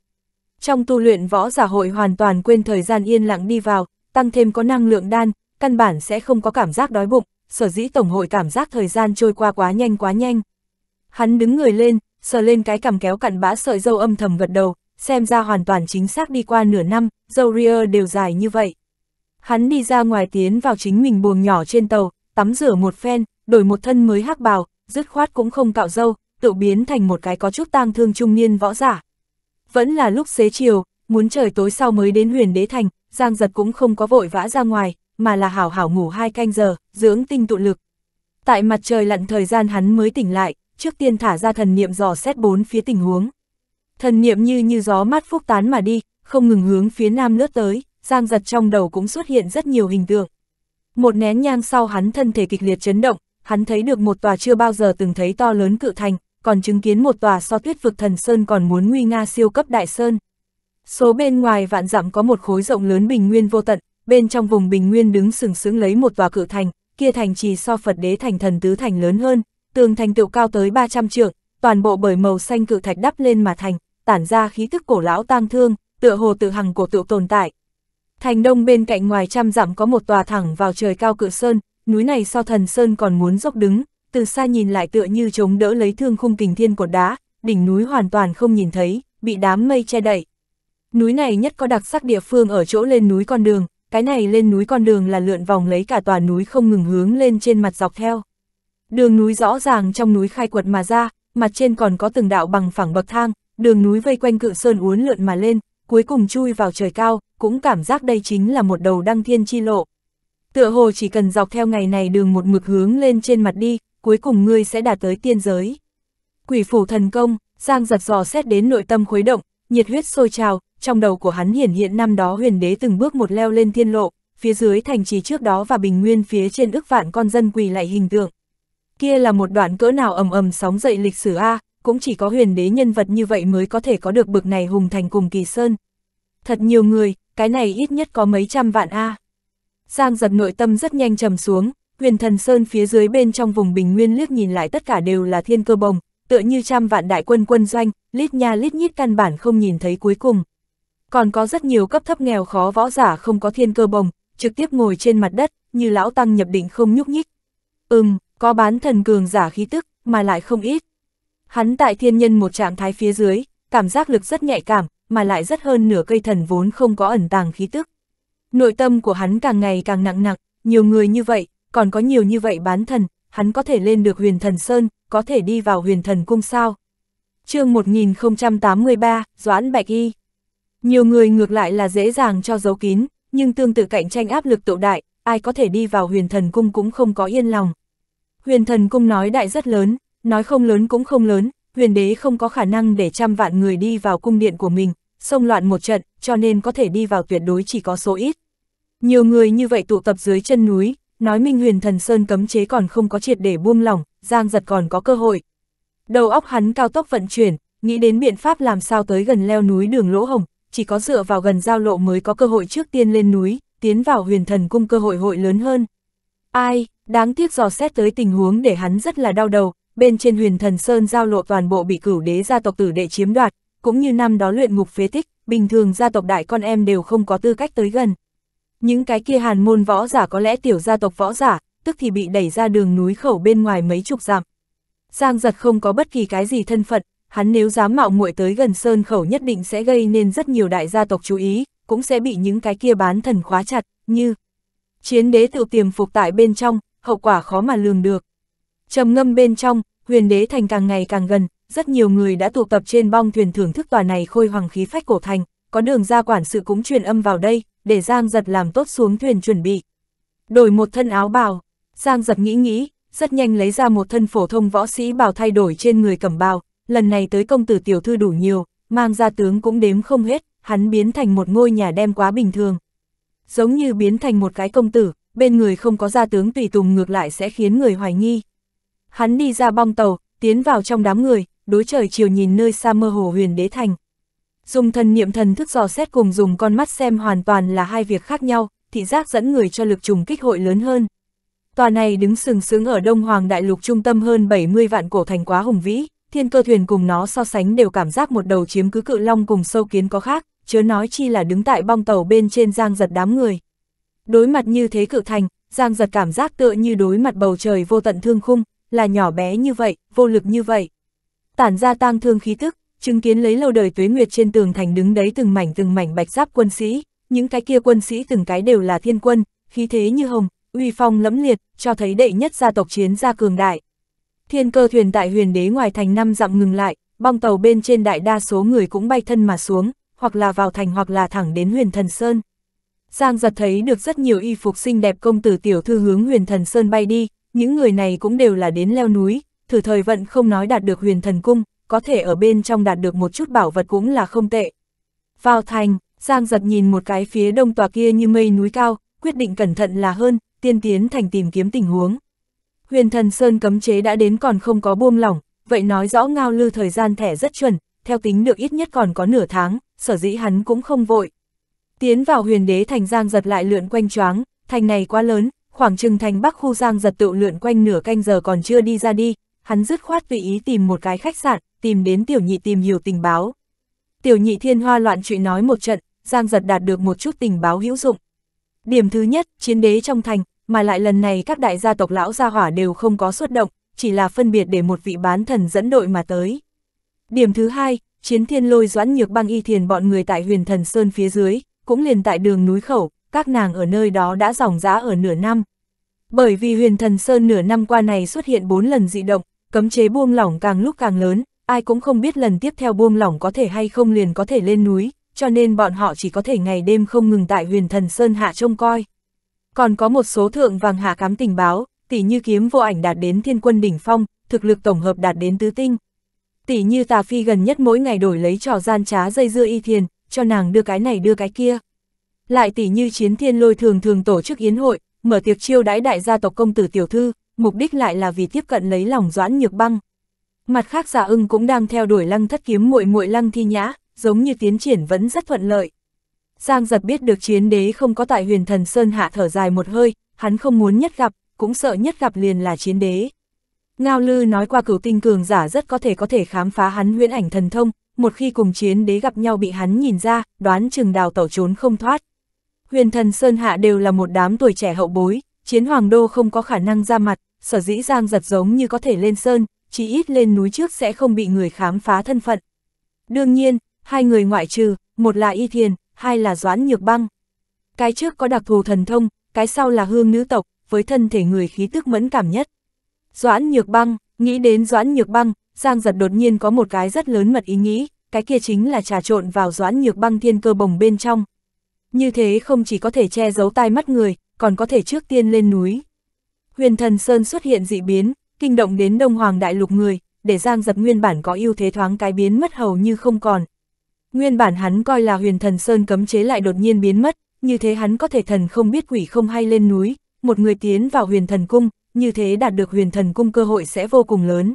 Trong tu luyện võ giả hội hoàn toàn quên thời gian yên lặng đi vào, tăng thêm có năng lượng đan, căn bản sẽ không có cảm giác đói bụng, sở dĩ tổng hội cảm giác thời gian trôi qua quá nhanh quá nhanh. Hắn đứng người lên, sờ lên cái cằm kéo cặn bã sợi râu âm thầm gật đầu, xem ra hoàn toàn chính xác đi qua nửa năm, râu ria đều dài như vậy. Hắn đi ra ngoài tiến vào chính mình buồng nhỏ trên tàu, tắm rửa một phen, đổi một thân mới hắc bào, dứt khoát cũng không cạo râu, tự biến thành một cái có chút tang thương trung niên võ giả. Vẫn là lúc xế chiều, muốn trời tối sau mới đến Huyền Đế Thành, Giang Dật cũng không có vội vã ra ngoài, mà là hảo hảo ngủ hai canh giờ, dưỡng tinh tụ lực. Tại mặt trời lặn thời gian hắn mới tỉnh lại, trước tiên thả ra thần niệm dò xét bốn phía tình huống. Thần niệm như như gió mát phúc tán mà đi, không ngừng hướng phía nam lướt tới, Giang Dật trong đầu cũng xuất hiện rất nhiều hình tượng. Một nén nhang sau hắn thân thể kịch liệt chấn động, hắn thấy được một tòa chưa bao giờ từng thấy to lớn cự thành, còn chứng kiến một tòa so tuyết vực thần sơn còn muốn nguy nga siêu cấp đại sơn. Số bên ngoài vạn dặm có một khối rộng lớn bình nguyên vô tận, bên trong vùng bình nguyên đứng sừng sững lấy một tòa cự thành, kia thành trì so Phật Đế Thành Thần Tứ Thành lớn hơn, tường thành tựu cao tới ba trăm trượng, toàn bộ bởi màu xanh cự thạch đắp lên mà thành, tản ra khí tức cổ lão tang thương, tựa hồ tự hằng cổ tựu tồn tại. Thành đông bên cạnh ngoài trăm dặm có một tòa thẳng vào trời cao cự sơn, núi này so thần sơn còn muốn dốc đứng, từ xa nhìn lại tựa như chống đỡ lấy thương khung kình thiên cột đá, đỉnh núi hoàn toàn không nhìn thấy, bị đám mây che đậy. Núi này nhất có đặc sắc địa phương ở chỗ lên núi con đường, cái này lên núi con đường là lượn vòng lấy cả tòa núi không ngừng hướng lên trên mặt dọc theo. Đường núi rõ ràng trong núi khai quật mà ra, mặt trên còn có từng đạo bằng phẳng bậc thang, đường núi vây quanh cự sơn uốn lượn mà lên, cuối cùng chui vào trời cao, cũng cảm giác đây chính là một đầu đăng thiên chi lộ. Tựa hồ chỉ cần dọc theo ngày này đường một mực hướng lên trên mặt đi, cuối cùng ngươi sẽ đạt tới tiên giới. Quỷ phủ thần công, Giang Dật dò xét đến nội tâm khuấy động, nhiệt huyết sôi trào, trong đầu của hắn hiển hiện năm đó Huyền Đế từng bước một leo lên thiên lộ, phía dưới thành trì trước đó và bình nguyên phía trên ức vạn con dân quỳ lại hình tượng. Kia là một đoạn cỡ nào ầm ầm sóng dậy lịch sử a, cũng chỉ có huyền đế nhân vật như vậy mới có thể có được bực này hùng thành cùng kỳ sơn. Thật nhiều người, cái này ít nhất có mấy trăm vạn a. Giang Dật nội tâm rất nhanh trầm xuống, Huyền Thần Sơn phía dưới bên trong vùng bình nguyên liếc nhìn lại tất cả đều là thiên cơ bồng, tựa như trăm vạn đại quân quân doanh, lít nha lít nhít căn bản không nhìn thấy cuối cùng. Còn có rất nhiều cấp thấp nghèo khó võ giả không có thiên cơ bồng, trực tiếp ngồi trên mặt đất, như lão tăng nhập định không nhúc nhích. Ừm, có bán thần cường giả khí tức, mà lại không ít. Hắn tại thiên nhân một trạng thái phía dưới, cảm giác lực rất nhạy cảm, mà lại rất hơn nửa cây thần vốn không có ẩn tàng khí tức. Nội tâm của hắn càng ngày càng nặng nặng, nhiều người như vậy, còn có nhiều như vậy bán thần, hắn có thể lên được Huyền Thần Sơn, có thể đi vào Huyền Thần Cung sao. Chương một nghìn không trăm tám mươi ba, Doãn Bạch Y. Nhiều người ngược lại là dễ dàng cho giấu kín, nhưng tương tự cạnh tranh áp lực tụ đại, ai có thể đi vào Huyền Thần Cung cũng không có yên lòng. Huyền Thần Cung nói đại rất lớn, nói không lớn cũng không lớn, huyền đế không có khả năng để trăm vạn người đi vào cung điện của mình, xông loạn một trận, cho nên có thể đi vào tuyệt đối chỉ có số ít. Nhiều người như vậy tụ tập dưới chân núi, nói minh Huyền Thần Sơn cấm chế còn không có triệt để buông lỏng, Giang Dật còn có cơ hội. Đầu óc hắn cao tốc vận chuyển, nghĩ đến biện pháp làm sao tới gần leo núi đường lỗ hồng, chỉ có dựa vào gần giao lộ mới có cơ hội trước tiên lên núi, tiến vào Huyền Thần Cung cơ hội hội lớn hơn. Ai, đáng tiếc dò xét tới tình huống để hắn rất là đau đầu, bên trên Huyền Thần Sơn giao lộ toàn bộ bị cửu đế gia tộc tử đệ chiếm đoạt, cũng như năm đó luyện ngục phế tích, bình thường gia tộc đại con em đều không có tư cách tới gần. Những cái kia hàn môn võ giả có lẽ tiểu gia tộc võ giả, tức thì bị đẩy ra đường núi khẩu bên ngoài mấy chục dặm. Giang Dật không có bất kỳ cái gì thân phận, hắn nếu dám mạo muội tới gần sơn khẩu nhất định sẽ gây nên rất nhiều đại gia tộc chú ý, cũng sẽ bị những cái kia bán thần khóa chặt, như chiến đế tự tiềm phục tại bên trong, hậu quả khó mà lường được. Trầm ngâm bên trong, Huyền Đế Thành càng ngày càng gần, rất nhiều người đã tụ tập trên bong thuyền thưởng thức tòa này khôi hoàng khí phách cổ thành, có Đường gia quản sự cũng truyền âm vào đây, để Giang Dật làm tốt xuống thuyền chuẩn bị. Đổi một thân áo bào, Giang Dật nghĩ nghĩ, rất nhanh lấy ra một thân phổ thông võ sĩ bào thay đổi trên người cẩm bào, lần này tới công tử tiểu thư đủ nhiều, mang ra tướng cũng đếm không hết, hắn biến thành một ngôi nhà đem quá bình thường. Giống như biến thành một cái công tử, bên người không có gia tướng tùy tùng ngược lại sẽ khiến người hoài nghi. Hắn đi ra bong tàu, tiến vào trong đám người, đối trời chiều nhìn nơi xa mơ hồ Huyền Đế Thành. Dùng thần niệm thần thức dò xét cùng dùng con mắt xem hoàn toàn là hai việc khác nhau, thị giác dẫn người cho lực trùng kích hội lớn hơn. Tòa này đứng sừng sững ở Đông Hoàng Đại Lục trung tâm hơn bảy mươi vạn cổ thành quá hùng vĩ, thiên cơ thuyền cùng nó so sánh đều cảm giác một đầu chiếm cứ cự long cùng sâu kiến có khác, chớ nói chi là đứng tại bong tàu bên trên Giang Dật đám người. Đối mặt như thế cự thành, Giang Dật cảm giác tựa như đối mặt bầu trời vô tận thương khung, là nhỏ bé như vậy, vô lực như vậy. Tản ra tang thương khí tức, chứng kiến lấy lâu đời tuế nguyệt trên tường thành đứng đấy từng mảnh từng mảnh bạch giáp quân sĩ, những cái kia quân sĩ từng cái đều là thiên quân, khí thế như hồng, uy phong lẫm liệt, cho thấy đệ nhất gia tộc Chiến gia cường đại. Thiên cơ thuyền tại Huyền Đế ngoài thành năm dặm ngừng lại, bong tàu bên trên đại đa số người cũng bay thân mà xuống, hoặc là vào thành hoặc là thẳng đến Huyền Thần Sơn. Giang Dật thấy được rất nhiều y phục xinh đẹp công tử tiểu thư hướng Huyền Thần Sơn bay đi, những người này cũng đều là đến leo núi, thử thời vận không nói đạt được Huyền Thần Cung, có thể ở bên trong đạt được một chút bảo vật cũng là không tệ. Vào thành, Giang Dật nhìn một cái phía đông tòa kia như mây núi cao, quyết định cẩn thận là hơn, tiên tiến thành tìm kiếm tình huống. Huyền Thần Sơn cấm chế đã đến còn không có buông lỏng, vậy nói rõ Ngao Lư thời gian thẻ rất chuẩn, theo tính được ít nhất còn có nửa tháng, sở dĩ hắn cũng không vội. Tiến vào Huyền Đế Thành, Giang Dật lại lượn quanh choáng, thành này quá lớn, khoảng chừng thành Bắc khu Giang Dật tự lượn quanh nửa canh giờ còn chưa đi ra đi, hắn dứt khoát tùy ý tìm một cái khách sạn, tìm đến tiểu nhị tìm hiểu tình báo. Tiểu nhị thiên hoa loạn trụy nói một trận, Giang Dật đạt được một chút tình báo hữu dụng. Điểm thứ nhất, chiến đế trong thành, mà lại lần này các đại gia tộc lão gia hỏa đều không có xuất động, chỉ là phân biệt để một vị bán thần dẫn đội mà tới. Điểm thứ hai, Chiến Thiên Lôi, Doãn Nhược Băng, Y Thiền bọn người tại Huyền Thần Sơn phía dưới, cũng liền tại đường núi khẩu, các nàng ở nơi đó đã dòng dã ở nửa năm. Bởi vì Huyền Thần Sơn nửa năm qua này xuất hiện bốn lần dị động, cấm chế buông lỏng càng lúc càng lớn, ai cũng không biết lần tiếp theo buông lỏng có thể hay không liền có thể lên núi, cho nên bọn họ chỉ có thể ngày đêm không ngừng tại Huyền Thần Sơn hạ trông coi. Còn có một số thượng vàng hạ cám tình báo, tỷ như Kiếm Vô Ảnh đạt đến thiên quân đỉnh phong, thực lực tổng hợp đạt đến tứ tinh. Tỷ như Tà Phi gần nhất mỗi ngày đổi lấy trò gian trá dây dưa Y Thiền, cho nàng đưa cái này đưa cái kia. Lại tỷ như Chiến Thiên Lôi thường thường tổ chức yến hội, mở tiệc chiêu đãi đại gia tộc công tử tiểu thư, mục đích lại là vì tiếp cận lấy lòng Doãn Nhược Băng. Mặt khác Giả Ưng cũng đang theo đuổi Lăng Thất Kiếm muội muội Lăng Thi Nhã, giống như tiến triển vẫn rất thuận lợi. Giang Dật biết được chiến đế không có tại Huyền Thần Sơn hạ thở dài một hơi, hắn không muốn nhất gặp, cũng sợ nhất gặp liền là chiến đế. Ngao Lư nói qua cửu tinh cường giả rất có thể có thể khám phá hắn huyễn ảnh thần thông, một khi cùng chiến đế gặp nhau bị hắn nhìn ra, đoán chừng đào tẩu trốn không thoát. Huyền Thần Sơn hạ đều là một đám tuổi trẻ hậu bối, Chiến Hoàng Đô không có khả năng ra mặt, sở dĩ Giang Dật giống như có thể lên sơn, chỉ ít lên núi trước sẽ không bị người khám phá thân phận. Đương nhiên, hai người ngoại trừ, một là Y Thiền, hai là Doãn Nhược Băng. Cái trước có đặc thù thần thông, cái sau là hương nữ tộc, với thân thể người khí tức mẫn cảm nhất. Doãn Nhược Băng, nghĩ đến Doãn Nhược Băng, Giang Dật đột nhiên có một cái rất lớn mật ý nghĩ, cái kia chính là trà trộn vào Doãn Nhược Băng thiên cơ bồng bên trong. Như thế không chỉ có thể che giấu tai mắt người, còn có thể trước tiên lên núi. Huyền Thần Sơn xuất hiện dị biến, kinh động đến Đông Hoàng Đại Lục người, để Giang Dật nguyên bản có ưu thế thoáng cái biến mất hầu như không còn. Nguyên bản hắn coi là Huyền Thần Sơn cấm chế lại đột nhiên biến mất, như thế hắn có thể thần không biết quỷ không hay lên núi, một người tiến vào Huyền Thần Cung, như thế đạt được Huyền Thần Cung cơ hội sẽ vô cùng lớn.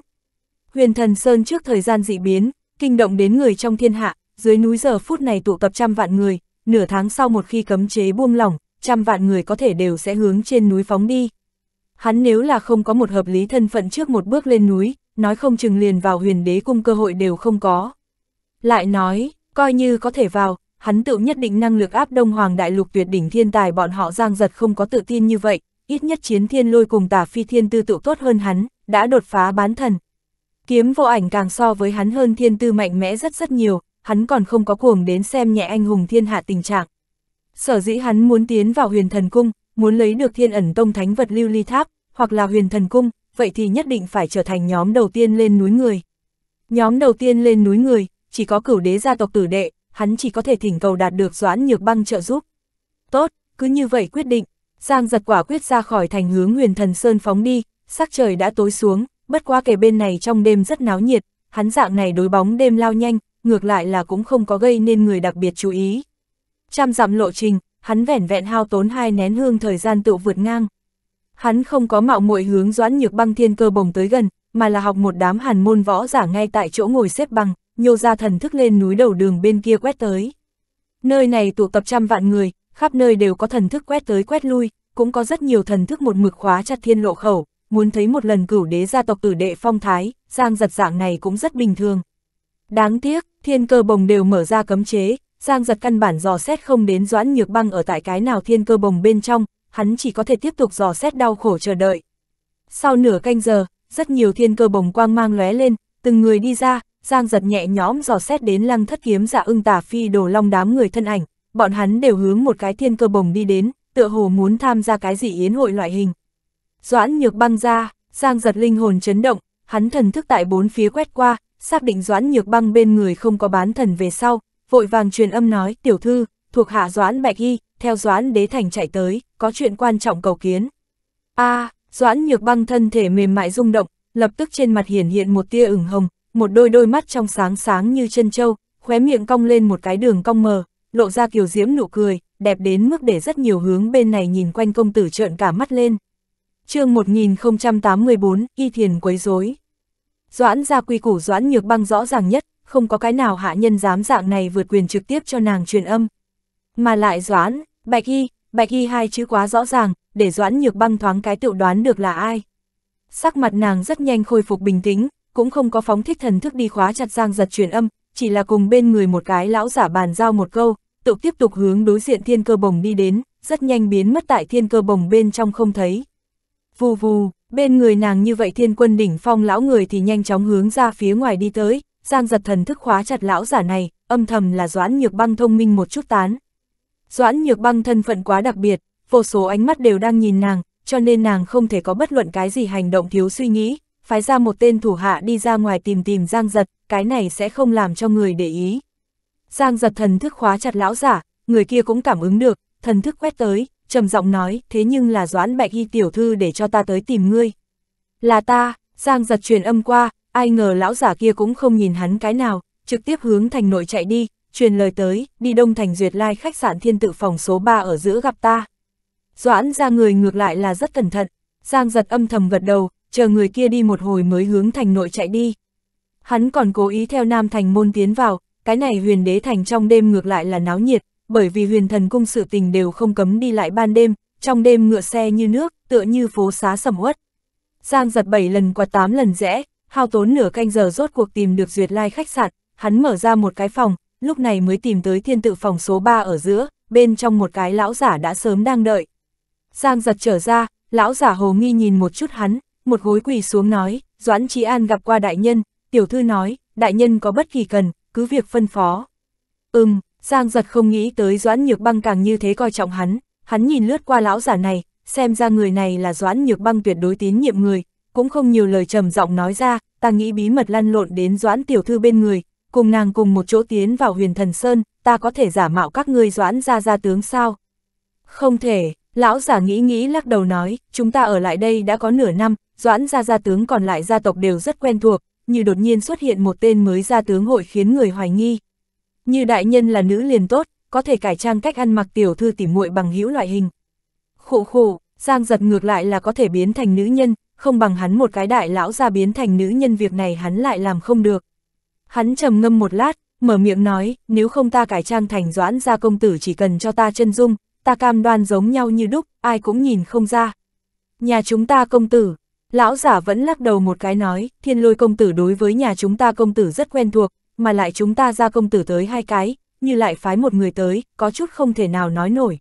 Huyền Thần Sơn trước thời gian dị biến, kinh động đến người trong thiên hạ, dưới núi giờ phút này tụ tập trăm vạn người, nửa tháng sau một khi cấm chế buông lỏng, trăm vạn người có thể đều sẽ hướng trên núi phóng đi. Hắn nếu là không có một hợp lý thân phận trước một bước lên núi, nói không chừng liền vào Huyền Đế Cung cơ hội đều không có. Lại nói, coi như có thể vào, hắn tự nhất định năng lực áp Đông Hoàng Đại Lục tuyệt đỉnh thiên tài bọn họ. Giang Dật không có tự tin như vậy, ít nhất Chiến Thiên Lôi cùng Tà Phi thiên tư tựu tốt hơn hắn, đã đột phá bán thần. Kiếm Vô Ảnh càng so với hắn hơn thiên tư mạnh mẽ rất rất nhiều, hắn còn không có cuồng đến xem nhẹ anh hùng thiên hạ tình trạng. Sở dĩ hắn muốn tiến vào Huyền Thần Cung, muốn lấy được Thiên Ẩn Tông thánh vật Lưu Ly Tháp, hoặc là Huyền Thần Cung, vậy thì nhất định phải trở thành nhóm đầu tiên lên núi người. Nhóm đầu tiên lên núi người, chỉ có cửu đế gia tộc tử đệ, hắn chỉ có thể thỉnh cầu đạt được Doãn Nhược Băng trợ giúp. Tốt, cứ như vậy quyết định, Giang Dật quả quyết ra khỏi thành hướng Huyền Thần Sơn phóng đi, sắc trời đã tối xuống, bất quá kể bên này trong đêm rất náo nhiệt, hắn dạng này đối bóng đêm lao nhanh, ngược lại là cũng không có gây nên người đặc biệt chú ý. Trăm dặm lộ trình, hắn vẻn vẹn hao tốn hai nén hương thời gian tự vượt ngang. Hắn không có mạo muội hướng Doãn Nhược Băng thiên cơ bồng tới gần, mà là học một đám hàn môn võ giả ngay tại chỗ ngồi xếp bằng, nhô ra thần thức lên núi đầu đường bên kia quét tới. Nơi này tụ tập trăm vạn người, khắp nơi đều có thần thức quét tới quét lui, cũng có rất nhiều thần thức một mực khóa chặt thiên lộ khẩu, muốn thấy một lần cửu đế gia tộc tử đệ phong thái, Giang Dật dạng này cũng rất bình thường. Đáng tiếc, thiên cơ bồng đều mở ra cấm chế, Giang Dật căn bản dò xét không đến Doãn Nhược Băng ở tại cái nào thiên cơ bồng bên trong, hắn chỉ có thể tiếp tục dò xét đau khổ chờ đợi. Sau nửa canh giờ, rất nhiều thiên cơ bồng quang mang lóe lên, từng người đi ra, Giang Dật nhẹ nhõm dò xét đến Lăng Thất Kiếm Dạ Ưng Tà Phi Đồ Long đám người thân ảnh, bọn hắn đều hướng một cái thiên cơ bồng đi đến, tựa hồ muốn tham gia cái gì yến hội loại hình. Doãn Nhược Băng ra, Giang Dật linh hồn chấn động, hắn thần thức tại bốn phía quét qua, xác định Doãn Nhược Băng bên người không có bán thần về sau, vội vàng truyền âm nói: "Tiểu thư, thuộc hạ Doãn Bạch Y, theo Doãn Đế Thành chạy tới, có chuyện quan trọng cầu kiến." A, à, Doãn Nhược Băng thân thể mềm mại rung động, lập tức trên mặt hiển hiện một tia ửng hồng, một đôi đôi mắt trong sáng sáng như chân châu, khóe miệng cong lên một cái đường cong mờ, lộ ra kiều diễm nụ cười, đẹp đến mức để rất nhiều hướng bên này nhìn quanh công tử trợn cả mắt lên. Chương một nghìn không trăm tám mươi bốn, Y Thiền quấy rối. Doãn gia quy củ Doãn Nhược Băng rõ ràng nhất, không có cái nào hạ nhân dám dạng này vượt quyền trực tiếp cho nàng truyền âm. Mà lại Doãn, Bạch Y, Bạch Y hai chữ quá rõ ràng, để Doãn Nhược Băng thoáng cái tự đoán được là ai. Sắc mặt nàng rất nhanh khôi phục bình tĩnh, cũng không có phóng thích thần thức đi khóa chặt Giang Dật truyền âm, chỉ là cùng bên người một cái lão giả bàn giao một câu, tự tiếp tục hướng đối diện thiên cơ bồng đi đến, rất nhanh biến mất tại thiên cơ bồng bên trong không thấy. Vù vù, bên người nàng như vậy thiên quân đỉnh phong lão người thì nhanh chóng hướng ra phía ngoài đi tới, Giang Dật thần thức khóa chặt lão giả này, âm thầm là Doãn Nhược Băng thông minh một chút tán. Doãn Nhược Băng thân phận quá đặc biệt, vô số ánh mắt đều đang nhìn nàng, cho nên nàng không thể có bất luận cái gì hành động thiếu suy nghĩ, phái ra một tên thủ hạ đi ra ngoài tìm tìm Giang Dật, cái này sẽ không làm cho người để ý. Giang Dật thần thức khóa chặt lão giả, người kia cũng cảm ứng được, thần thức quét tới, trầm giọng nói: "Thế nhưng là Doãn Bạch Y tiểu thư để cho ta tới tìm ngươi." "Là ta." Giang Dật truyền âm qua, ai ngờ lão giả kia cũng không nhìn hắn cái nào, trực tiếp hướng thành nội chạy đi, truyền lời tới: "Đi Đông Thành Duyệt Lai khách sạn Thiên Tự phòng số ba ở giữa gặp ta." Doãn gia người ngược lại là rất cẩn thận, Giang Dật âm thầm gật đầu, chờ người kia đi một hồi mới hướng thành nội chạy đi. Hắn còn cố ý theo Nam Thành môn tiến vào, cái này Huyền Đế Thành trong đêm ngược lại là náo nhiệt, bởi vì Huyền Thần Cung sự tình đều không cấm đi lại ban đêm, trong đêm ngựa xe như nước, tựa như phố xá sầm uất. Giang Dật bảy lần quạt tám lần rẽ, hao tốn nửa canh giờ rốt cuộc tìm được Duyệt Lai khách sạn, hắn mở ra một cái phòng, lúc này mới tìm tới thiên tự phòng số ba ở giữa, bên trong một cái lão giả đã sớm đang đợi. Giang Dật trở ra, lão giả hồ nghi nhìn một chút hắn, một gối quỳ xuống nói, Doãn Chí An gặp qua đại nhân, tiểu thư nói, đại nhân có bất kỳ cần, cứ việc phân phó. Ừm, Giang Dật không nghĩ tới Doãn Nhược Băng càng như thế coi trọng hắn, hắn nhìn lướt qua lão giả này, xem ra người này là Doãn Nhược Băng tuyệt đối tín nhiệm người, cũng không nhiều lời trầm giọng nói ra, ta nghĩ bí mật lăn lộn đến Doãn tiểu thư bên người, cùng nàng cùng một chỗ tiến vào Huyền Thần Sơn, ta có thể giả mạo các ngươi Doãn gia gia tướng sao? Không thể, lão giả nghĩ nghĩ lắc đầu nói, chúng ta ở lại đây đã có nửa năm, Doãn gia gia tướng còn lại gia tộc đều rất quen thuộc, như đột nhiên xuất hiện một tên mới gia tướng hội khiến người hoài nghi. Như đại nhân là nữ liền tốt, có thể cải trang cách ăn mặc tiểu thư tỉ muội bằng hữu loại hình. Khụ khụ, Giang Dật ngược lại là có thể biến thành nữ nhân, không bằng hắn một cái đại lão gia biến thành nữ nhân, việc này hắn lại làm không được. Hắn trầm ngâm một lát, mở miệng nói, nếu không ta cải trang thành Doãn gia công tử, chỉ cần cho ta chân dung, ta cam đoan giống nhau như đúc, ai cũng nhìn không ra. Nhà chúng ta công tử, lão giả vẫn lắc đầu một cái nói, Thiên Lôi công tử đối với nhà chúng ta công tử rất quen thuộc, mà lại chúng ta ra công tử tới hai cái, như lại phái một người tới, có chút không thể nào nói nổi.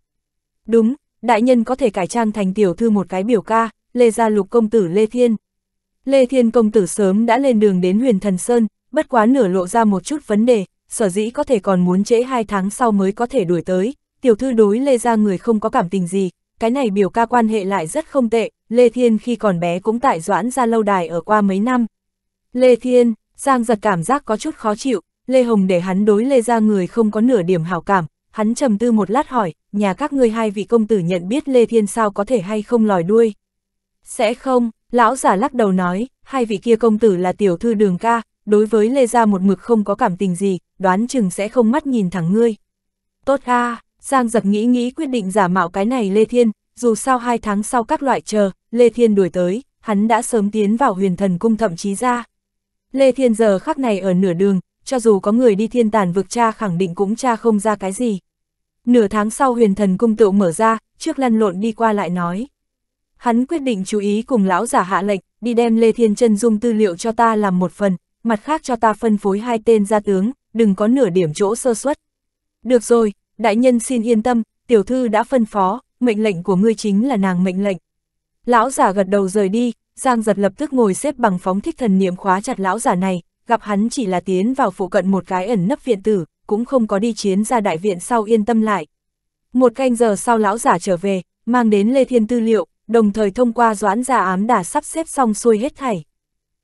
Đúng, đại nhân có thể cải trang thành tiểu thư một cái biểu ca, Lê gia lục công tử Lê Thiên. Lê Thiên công tử sớm đã lên đường đến Huyền Thần Sơn, bất quá nửa lộ ra một chút vấn đề, sở dĩ có thể còn muốn trễ hai tháng sau mới có thể đuổi tới, tiểu thư đối Lê gia người không có cảm tình gì, cái này biểu ca quan hệ lại rất không tệ, Lê Thiên khi còn bé cũng tại Doãn gia lâu đài ở qua mấy năm. Lê Thiên, Giang Dật cảm giác có chút khó chịu, Lê Hồng để hắn đối Lê gia người không có nửa điểm hảo cảm, hắn trầm tư một lát hỏi, nhà các ngươi hai vị công tử nhận biết Lê Thiên sao, có thể hay không lòi đuôi? Sẽ không, lão giả lắc đầu nói, hai vị kia công tử là tiểu thư Đường ca, đối với Lê gia một mực không có cảm tình gì, đoán chừng sẽ không mắt nhìn thẳng ngươi. Tốt a, à, Giang Dật nghĩ nghĩ quyết định giả mạo cái này Lê Thiên, dù sao hai tháng sau các loại chờ, Lê Thiên đuổi tới, hắn đã sớm tiến vào Huyền Thần Cung thậm chí ra. Lê Thiên giờ khắc này ở nửa đường, cho dù có người đi thiên tàn vực tra khẳng định cũng tra không ra cái gì. Nửa tháng sau Huyền Thần Cung tự mở ra, trước lăn lộn đi qua lại nói. Hắn quyết định chú ý cùng lão giả hạ lệnh, đi đem Lê Thiên chân dung tư liệu cho ta làm một phần, mặt khác cho ta phân phối hai tên gia tướng, đừng có nửa điểm chỗ sơ suất. Được rồi, đại nhân xin yên tâm, tiểu thư đã phân phó, mệnh lệnh của ngươi chính là nàng mệnh lệnh. Lão giả gật đầu rời đi. Giang Dật lập tức ngồi xếp bằng phóng thích thần niệm khóa chặt lão giả này, gặp hắn chỉ là tiến vào phụ cận một cái ẩn nấp viện tử, cũng không có đi chiến ra đại viện sau yên tâm lại. Một canh giờ sau lão giả trở về, mang đến Lê Thiên tư liệu, đồng thời thông qua Doãn gia ám đả sắp xếp xong xuôi hết thảy.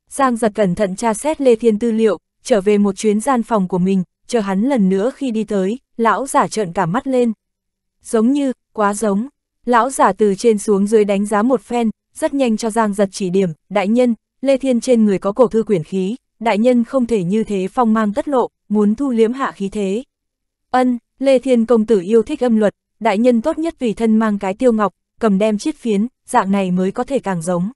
Giang Dật cẩn thận tra xét Lê Thiên tư liệu, trở về một chuyến gian phòng của mình, chờ hắn lần nữa khi đi tới, lão giả trợn cả mắt lên. Giống như, quá giống, lão giả từ trên xuống dưới đánh giá một phen, rất nhanh cho Giang Dật chỉ điểm, đại nhân, Lê Thiên trên người có cổ thư quyển khí, đại nhân không thể như thế phong mang tất lộ, muốn thu liếm hạ khí thế. Ân, Lê Thiên công tử yêu thích âm luật, đại nhân tốt nhất tùy thân mang cái tiêu ngọc, cầm đem chiết phiến, dạng này mới có thể càng giống.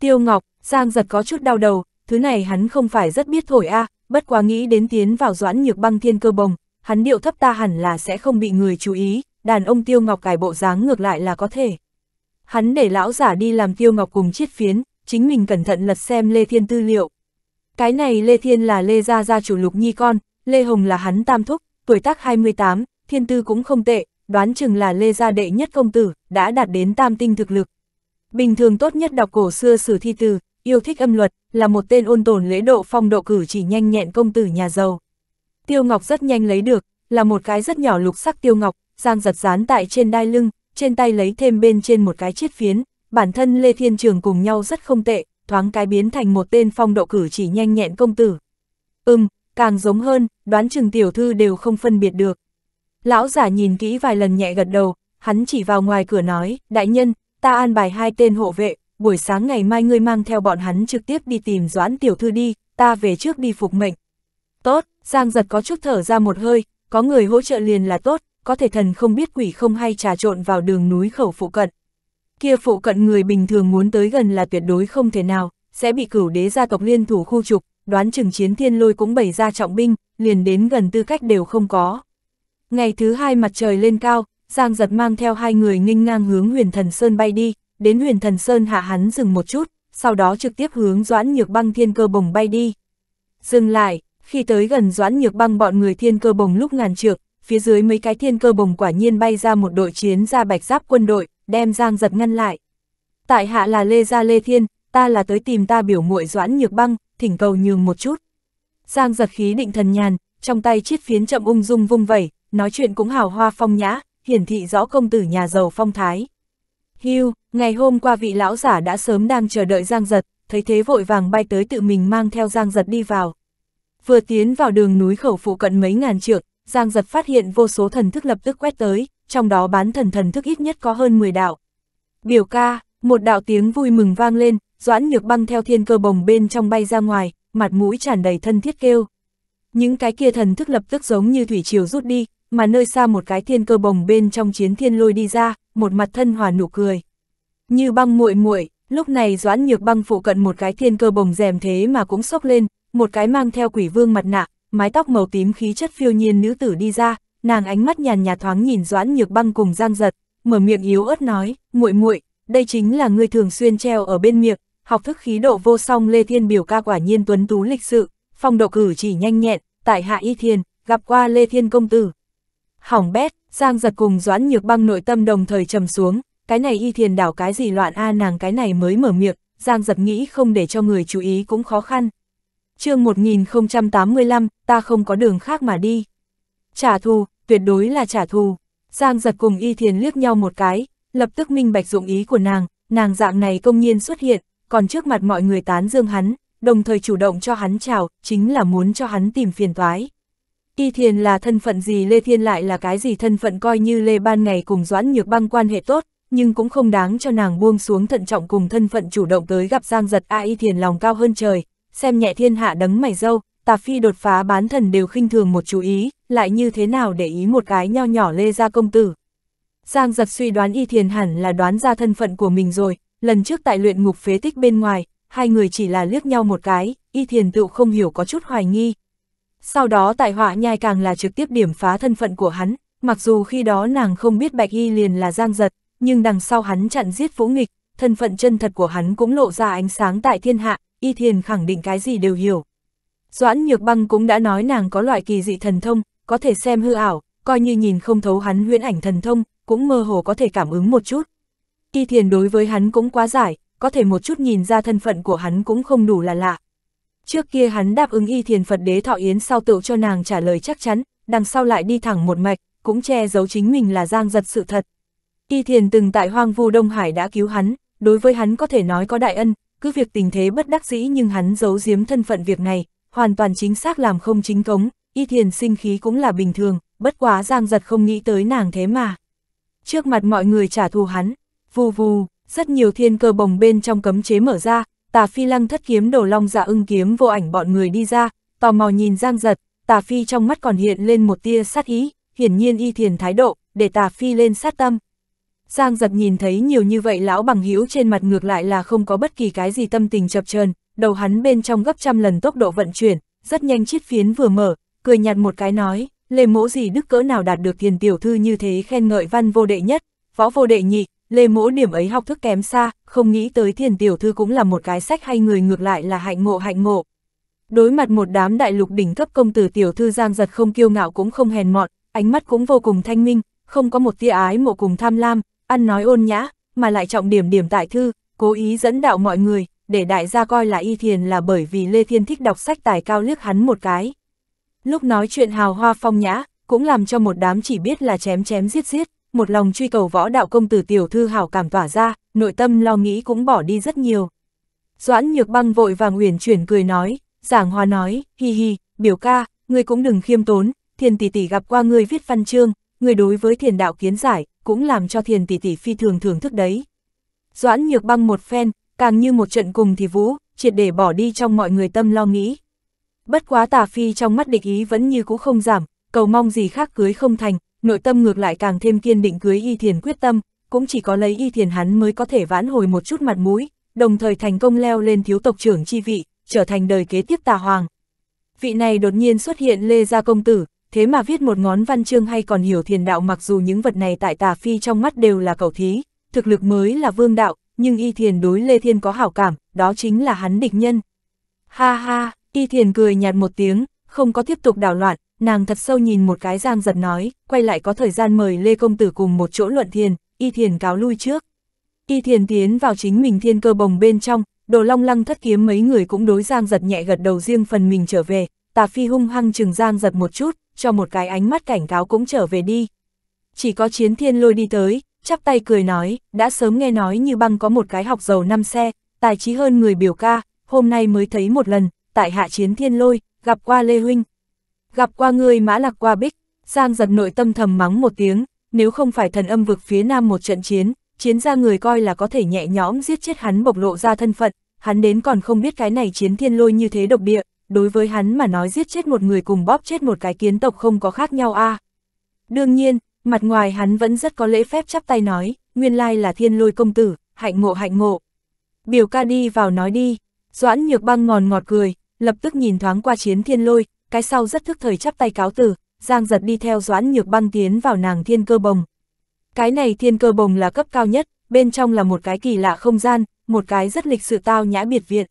Tiêu ngọc, Giang Dật có chút đau đầu, thứ này hắn không phải rất biết thổi a, à, bất quá nghĩ đến tiến vào Doãn Nhược Băng thiên cơ bồng, hắn điệu thấp ta hẳn là sẽ không bị người chú ý, đàn ông tiêu ngọc cải bộ dáng ngược lại là có thể. Hắn để lão giả đi làm tiêu ngọc cùng chiết phiến, chính mình cẩn thận lật xem Lê Thiên tư liệu. Cái này Lê Thiên là Lê gia gia chủ Lục Nhi con, Lê Hồng là hắn tam thúc, tuổi tác hai mươi tám, thiên tư cũng không tệ, đoán chừng là Lê gia đệ nhất công tử, đã đạt đến tam tinh thực lực. Bình thường tốt nhất đọc cổ xưa sử thi từ, yêu thích âm luật, là một tên ôn tồn lễ độ phong độ cử chỉ nhanh nhẹn công tử nhà giàu. Tiêu ngọc rất nhanh lấy được, là một cái rất nhỏ lục sắc tiêu ngọc, Giang Dật dán tại trên đai lưng. Trên tay lấy thêm bên trên một cái chiết phiến, bản thân Lê Thiên trường cùng nhau rất không tệ, thoáng cái biến thành một tên phong độ cử chỉ nhanh nhẹn công tử. Ừm, càng giống hơn, đoán chừng tiểu thư đều không phân biệt được. Lão giả nhìn kỹ vài lần nhẹ gật đầu, hắn chỉ vào ngoài cửa nói, đại nhân, ta an bài hai tên hộ vệ, buổi sáng ngày mai ngươi mang theo bọn hắn trực tiếp đi tìm Doãn tiểu thư đi, ta về trước đi phục mệnh. Tốt, Giang Dật có chút thở ra một hơi, có người hỗ trợ liền là tốt. Có thể thần không biết quỷ không hay trà trộn vào đường núi khẩu phụ cận. Kia phụ cận người bình thường muốn tới gần là tuyệt đối không thể nào, sẽ bị Cửu Đế gia tộc liên thủ khu trục, đoán chừng Chiến Thiên Lôi cũng bày ra trọng binh, liền đến gần tư cách đều không có. Ngày thứ hai mặt trời lên cao, Giang Dật mang theo hai người nghênh ngang hướng Huyền Thần Sơn bay đi, đến Huyền Thần Sơn hạ hắn dừng một chút, sau đó trực tiếp hướng Doãn Nhược Băng Thiên Cơ Bồng bay đi. Dừng lại, khi tới gần Doãn Nhược Băng bọn người Thiên Cơ Bồng lúc ngàn trượng, phía dưới mấy cái Thiên Cơ Bồng quả nhiên bay ra một đội chiến ra bạch giáp quân đội, đem Giang Dật ngăn lại. Tại hạ là Lê gia Lê Thiên, ta là tới tìm ta biểu muội Doãn Nhược Băng, thỉnh cầu nhường một chút. Giang Dật khí định thần nhàn, trong tay chiếc phiến chậm ung dung vung vẩy, nói chuyện cũng hào hoa phong nhã, hiển thị rõ công tử nhà giàu phong thái. Hưu, ngày hôm qua vị lão giả đã sớm đang chờ đợi Giang Dật, thấy thế vội vàng bay tới tự mình mang theo Giang Dật đi vào. Vừa tiến vào đường núi khẩu phụ cận mấy ngàn trượng, Giang Dật phát hiện vô số thần thức lập tức quét tới, trong đó bán thần thần thức ít nhất có hơn mười đạo. Biểu ca, một đạo tiếng vui mừng vang lên, Doãn Nhược Băng theo Thiên Cơ Bồng bên trong bay ra ngoài, mặt mũi tràn đầy thân thiết kêu. Những cái kia thần thức lập tức giống như thủy triều rút đi, mà nơi xa một cái Thiên Cơ Bồng bên trong Chiến Thiên Lôi đi ra, một mặt thân hòa nụ cười. Như Băng muội muội, lúc này Doãn Nhược Băng phụ cận một cái Thiên Cơ Bồng rèm thế mà cũng sốc lên, một cái mang theo quỷ vương mặt nạ, mái tóc màu tím khí chất phiêu nhiên nữ tử đi ra, nàng ánh mắt nhàn nhạt thoáng nhìn Doãn Nhược Băng cùng Giang Dật, mở miệng yếu ớt nói, "Muội muội, đây chính là người thường xuyên treo ở bên miệng, học thức khí độ vô song Lê Thiên biểu ca quả nhiên tuấn tú lịch sự, phong độ cử chỉ nhanh nhẹn, tại hạ Y Thiền, gặp qua Lê Thiên công tử." Hỏng bét, Giang Dật cùng Doãn Nhược Băng nội tâm đồng thời trầm xuống, cái này Y Thiền đảo cái gì loạn a, nàng cái này mới mở miệng, Giang Dật nghĩ không để cho người chú ý cũng khó khăn. Chương một nghìn không trăm tám mươi lăm, ta không có đường khác mà đi. Trả thù, tuyệt đối là trả thù. Giang Dật cùng Y Thiền liếc nhau một cái, lập tức minh bạch dụng ý của nàng, nàng dạng này công nhiên xuất hiện, còn trước mặt mọi người tán dương hắn, đồng thời chủ động cho hắn chào, chính là muốn cho hắn tìm phiền toái. Y Thiền là thân phận gì, Lê Thiên lại là cái gì thân phận, coi như Lê ban ngày cùng Doãn Nhược Băng quan hệ tốt, nhưng cũng không đáng cho nàng buông xuống thận trọng cùng thân phận chủ động tới gặp Giang Dật. A, Y Thiền lòng cao hơn trời, xem nhẹ thiên hạ đấng mày râu, Tà Phi đột phá bán thần đều khinh thường một chú ý, lại như thế nào để ý một cái nho nhỏ Lê gia công tử. Giang Dật suy đoán Y Thiền hẳn là đoán ra thân phận của mình rồi, lần trước tại luyện ngục phế tích bên ngoài, hai người chỉ là liếc nhau một cái, Y Thiền tựu không hiểu có chút hoài nghi. Sau đó tại họa nhai càng là trực tiếp điểm phá thân phận của hắn, mặc dù khi đó nàng không biết Bạch Y liền là Giang Dật, nhưng đằng sau hắn chặn giết vũ nghịch, thân phận chân thật của hắn cũng lộ ra ánh sáng tại thiên hạ, Y Thiền khẳng định cái gì đều hiểu. Doãn Nhược Băng cũng đã nói nàng có loại kỳ dị thần thông, có thể xem hư ảo, coi như nhìn không thấu hắn huyễn ảnh thần thông, cũng mơ hồ có thể cảm ứng một chút. Y Thiền đối với hắn cũng quá giải, có thể một chút nhìn ra thân phận của hắn cũng không đủ là lạ. Trước kia hắn đáp ứng Y Thiền Phật Đế thọ yến sau tựu cho nàng trả lời chắc chắn, đằng sau lại đi thẳng một mạch, cũng che giấu chính mình là Giang Dật sự thật. Y Thiền từng tại hoang vu Đông Hải đã cứu hắn, đối với hắn có thể nói có đại ân, cứ việc tình thế bất đắc dĩ nhưng hắn giấu giếm thân phận việc này, hoàn toàn chính xác làm không chính cống, Y Thiền sinh khí cũng là bình thường, bất quá Giang Dật không nghĩ tới nàng thế mà trước mặt mọi người trả thù hắn. Vù vù, rất nhiều Thiên Cơ Bồng bên trong cấm chế mở ra, Tà Phi Lăng Thất Kiếm Đồ Long Dạ Ưng Kiếm Vô Ảnh bọn người đi ra, tò mò nhìn Giang Dật, Tà Phi trong mắt còn hiện lên một tia sát ý, hiển nhiên Y Thiền thái độ, để Tà Phi lên sát tâm. Giang Dật nhìn thấy nhiều như vậy lão bằng hữu trên mặt ngược lại là không có bất kỳ cái gì tâm tình chập chờn, đầu hắn bên trong gấp trăm lần tốc độ vận chuyển, rất nhanh chiết phiến vừa mở, cười nhạt một cái nói, Lê mỗ gì đức cỡ nào đạt được Thiền tiểu thư như thế khen ngợi, văn vô đệ nhất, võ vô đệ nhị, Lê mỗ điểm ấy học thức kém xa, không nghĩ tới Thiền tiểu thư cũng là một cái sách hay người, ngược lại là hạnh ngộ hạnh ngộ. Đối mặt một đám đại lục đỉnh cấp công tử tiểu thư, Giang Dật không kiêu ngạo cũng không hèn mọn, ánh mắt cũng vô cùng thanh minh, không có một tia ái mộ cùng tham lam, ăn nói ôn nhã, mà lại trọng điểm điểm tại thư, cố ý dẫn đạo mọi người, để đại gia coi là Y Thiền là bởi vì Lê Thiên thích đọc sách tài cao liếc hắn một cái. Lúc nói chuyện hào hoa phong nhã, cũng làm cho một đám chỉ biết là chém chém giết giết, một lòng truy cầu võ đạo công tử tiểu thư hảo cảm tỏa ra, nội tâm lo nghĩ cũng bỏ đi rất nhiều. Doãn Nhược Băng vội vàng uyển chuyển cười nói, giảng hòa nói, hi hi, biểu ca, ngươi cũng đừng khiêm tốn, Thiền tỷ tỷ gặp qua ngươi viết văn chương, ngươi đối với thiền đạo kiến giải, cũng làm cho Thiền tỷ tỷ phi thường thưởng thức đấy. Doãn Nhược Băng một phen, càng như một trận cùng thì vũ, triệt để bỏ đi trong mọi người tâm lo nghĩ. Bất quá Tà Phi trong mắt địch ý vẫn như cũ không giảm, cầu mong gì khác cưới không thành, nội tâm ngược lại càng thêm kiên định cưới Y Thiền quyết tâm, cũng chỉ có lấy Y Thiền hắn mới có thể vãn hồi một chút mặt mũi, đồng thời thành công leo lên thiếu tộc trưởng chi vị, trở thành đời kế tiếp Tà Hoàng. Vị này đột nhiên xuất hiện Lê gia công tử, thế mà viết một ngón văn chương hay còn hiểu thiền đạo. Mặc dù những vật này tại Tà Phi trong mắt đều là cầu thí, thực lực mới là vương đạo, nhưng Y Thiền đối Lê Thiên có hảo cảm, đó chính là hắn địch nhân. Ha ha, Y Thiền cười nhạt một tiếng, không có tiếp tục đảo loạn, nàng thật sâu nhìn một cái Giang Dật nói, quay lại có thời gian mời Lê Công Tử cùng một chỗ luận thiền, Y Thiền cáo lui trước. Y Thiền tiến vào chính mình thiên cơ bồng bên trong, Đồ Long Lăng Thất Kiếm mấy người cũng đối Giang Dật nhẹ gật đầu riêng phần mình trở về. Tà Phi hung hăng chừng Giang Dật một chút, cho một cái ánh mắt cảnh cáo cũng trở về đi. Chỉ có Chiến Thiên Lôi đi tới, chắp tay cười nói, đã sớm nghe nói Như Băng có một cái học giàu năm xe, tài trí hơn người biểu ca, hôm nay mới thấy một lần, tại hạ Chiến Thiên Lôi, gặp qua Lê huynh. Gặp qua ngươi Mã Lạc qua bích. Giang Dật nội tâm thầm mắng một tiếng, nếu không phải thần âm vực phía nam một trận chiến, Chiến gia người coi là có thể nhẹ nhõm giết chết hắn bộc lộ ra thân phận, hắn đến còn không biết cái này Chiến Thiên Lôi như thế độc địa, đối với hắn mà nói giết chết một người cùng bóp chết một cái kiến tộc không có khác nhau a. À. Đương nhiên, mặt ngoài hắn vẫn rất có lễ phép chắp tay nói, nguyên lai là Thiên Lôi công tử, hạnh ngộ hạnh ngộ. Biểu ca đi vào nói đi, Doãn Nhược Băng ngòn ngọt cười, lập tức nhìn thoáng qua Chiến Thiên Lôi, cái sau rất thức thời chắp tay cáo từ, Giang Dật đi theo Doãn Nhược Băng tiến vào nàng thiên cơ bồng. Cái này thiên cơ bồng là cấp cao nhất, bên trong là một cái kỳ lạ không gian, một cái rất lịch sự tao nhã biệt viện.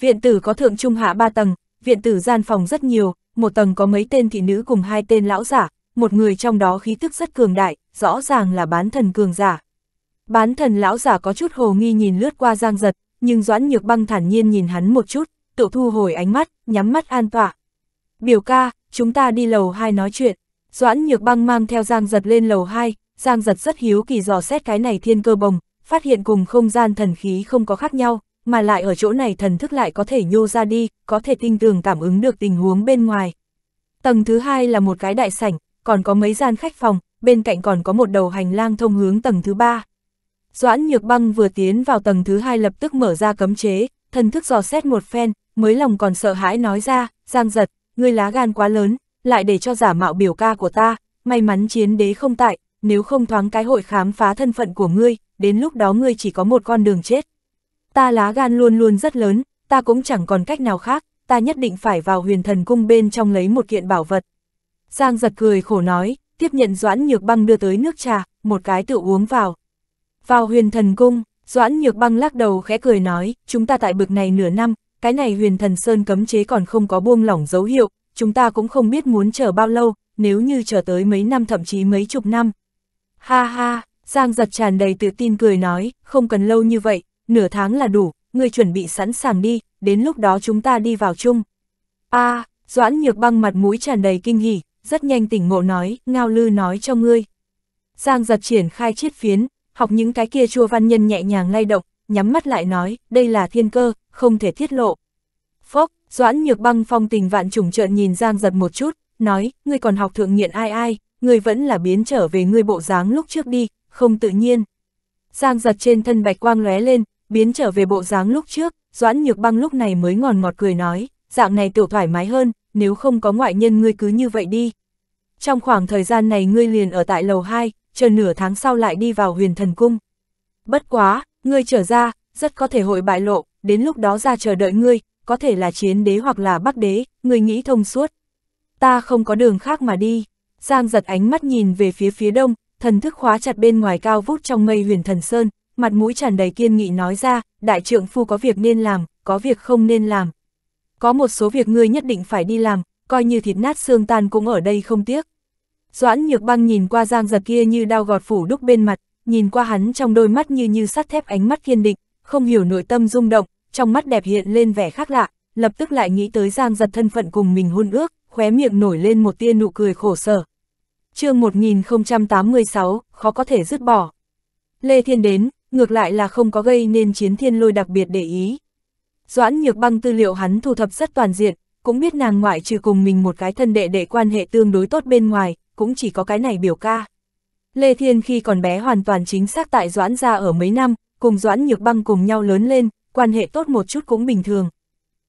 Viện tử có thượng trung hạ ba tầng, viện tử gian phòng rất nhiều, một tầng có mấy tên thị nữ cùng hai tên lão giả, một người trong đó khí tức rất cường đại, rõ ràng là bán thần cường giả. Bán thần lão giả có chút hồ nghi nhìn lướt qua Giang Dật, nhưng Doãn Nhược Băng thản nhiên nhìn hắn một chút, tự thu hồi ánh mắt, nhắm mắt an tọa. Biểu ca, chúng ta đi lầu hai nói chuyện. Doãn Nhược Băng mang theo Giang Dật lên lầu hai. Giang Dật rất hiếu kỳ dò xét cái này thiên cơ bồng, phát hiện cùng không gian thần khí không có khác nhau, mà lại ở chỗ này thần thức lại có thể nhô ra đi, có thể tinh tường cảm ứng được tình huống bên ngoài. Tầng thứ hai là một cái đại sảnh, còn có mấy gian khách phòng, bên cạnh còn có một đầu hành lang thông hướng tầng thứ ba. Doãn Nhược Băng vừa tiến vào tầng thứ hai lập tức mở ra cấm chế, thần thức dò xét một phen, mới lòng còn sợ hãi nói ra, Giang Dật, ngươi lá gan quá lớn, lại để cho giả mạo biểu ca của ta, may mắn Chiến Đế không tại. Nếu không thoáng cái hội khám phá thân phận của ngươi, đến lúc đó ngươi chỉ có một con đường chết. Ta lá gan luôn luôn rất lớn, ta cũng chẳng còn cách nào khác, ta nhất định phải vào Huyền Thần Cung bên trong lấy một kiện bảo vật. Giang Dật cười khổ nói, tiếp nhận Doãn Nhược Băng đưa tới nước trà, một cái tự uống vào. Vào Huyền Thần Cung, Doãn Nhược Băng lắc đầu khẽ cười nói, chúng ta tại bực này nửa năm, cái này Huyền Thần Sơn cấm chế còn không có buông lỏng dấu hiệu, chúng ta cũng không biết muốn chờ bao lâu, nếu như chờ tới mấy năm thậm chí mấy chục năm. Ha ha, Giang Dật tràn đầy tự tin cười nói, không cần lâu như vậy, nửa tháng là đủ, ngươi chuẩn bị sẵn sàng đi, đến lúc đó chúng ta đi vào chung. A, à, Doãn Nhược Băng mặt mũi tràn đầy kinh hỉ, rất nhanh tỉnh ngộ nói, Ngao Lư nói cho ngươi. Giang Dật triển khai chiết phiến, học những cái kia chua văn nhân nhẹ nhàng lay động, nhắm mắt lại nói, đây là thiên cơ, không thể tiết lộ. Phốc, Doãn Nhược Băng phong tình vạn trùng trợn nhìn Giang Dật một chút, nói, ngươi còn học thượng nghiện ai ai. Người vẫn là biến trở về ngươi bộ dáng lúc trước đi, không tự nhiên. Giang Dật trên thân bạch quang lóe lên, biến trở về bộ dáng lúc trước, Doãn Nhược Băng lúc này mới ngòn ngọt cười nói, dạng này tiểu thoải mái hơn, nếu không có ngoại nhân ngươi cứ như vậy đi. Trong khoảng thời gian này ngươi liền ở tại lầu hai, chờ nửa tháng sau lại đi vào Huyền Thần Cung. Bất quá, ngươi trở ra, rất có thể hội bại lộ, đến lúc đó ra chờ đợi ngươi, có thể là Chiến Đế hoặc là Bắc Đế, ngươi nghĩ thông suốt. Ta không có đường khác mà đi. Giang Dật ánh mắt nhìn về phía phía đông, thần thức khóa chặt bên ngoài cao vút trong mây Huyền Thần Sơn, mặt mũi tràn đầy kiên nghị nói ra, đại trượng phu có việc nên làm, có việc không nên làm. Có một số việc ngươi nhất định phải đi làm, coi như thịt nát xương tan cũng ở đây không tiếc. Doãn Nhược Băng nhìn qua Giang Dật kia như đao gọt phủ đúc bên mặt, nhìn qua hắn trong đôi mắt như như sắt thép ánh mắt kiên định, không hiểu nội tâm rung động, trong mắt đẹp hiện lên vẻ khác lạ, lập tức lại nghĩ tới Giang Dật thân phận cùng mình hôn ước. Khóe miệng nổi lên một tia nụ cười khổ sở. Chương một nghìn không trăm tám mươi sáu, khó có thể dứt bỏ. Lê Thiên đến, ngược lại là không có gây nên Chiến Thiên Lôi đặc biệt để ý. Doãn Nhược Băng tư liệu hắn thu thập rất toàn diện, cũng biết nàng ngoại trừ cùng mình một cái thân đệ đệ quan hệ tương đối tốt bên ngoài, cũng chỉ có cái này biểu ca. Lê Thiên khi còn bé hoàn toàn chính xác tại Doãn gia ở mấy năm, cùng Doãn Nhược Băng cùng nhau lớn lên, quan hệ tốt một chút cũng bình thường.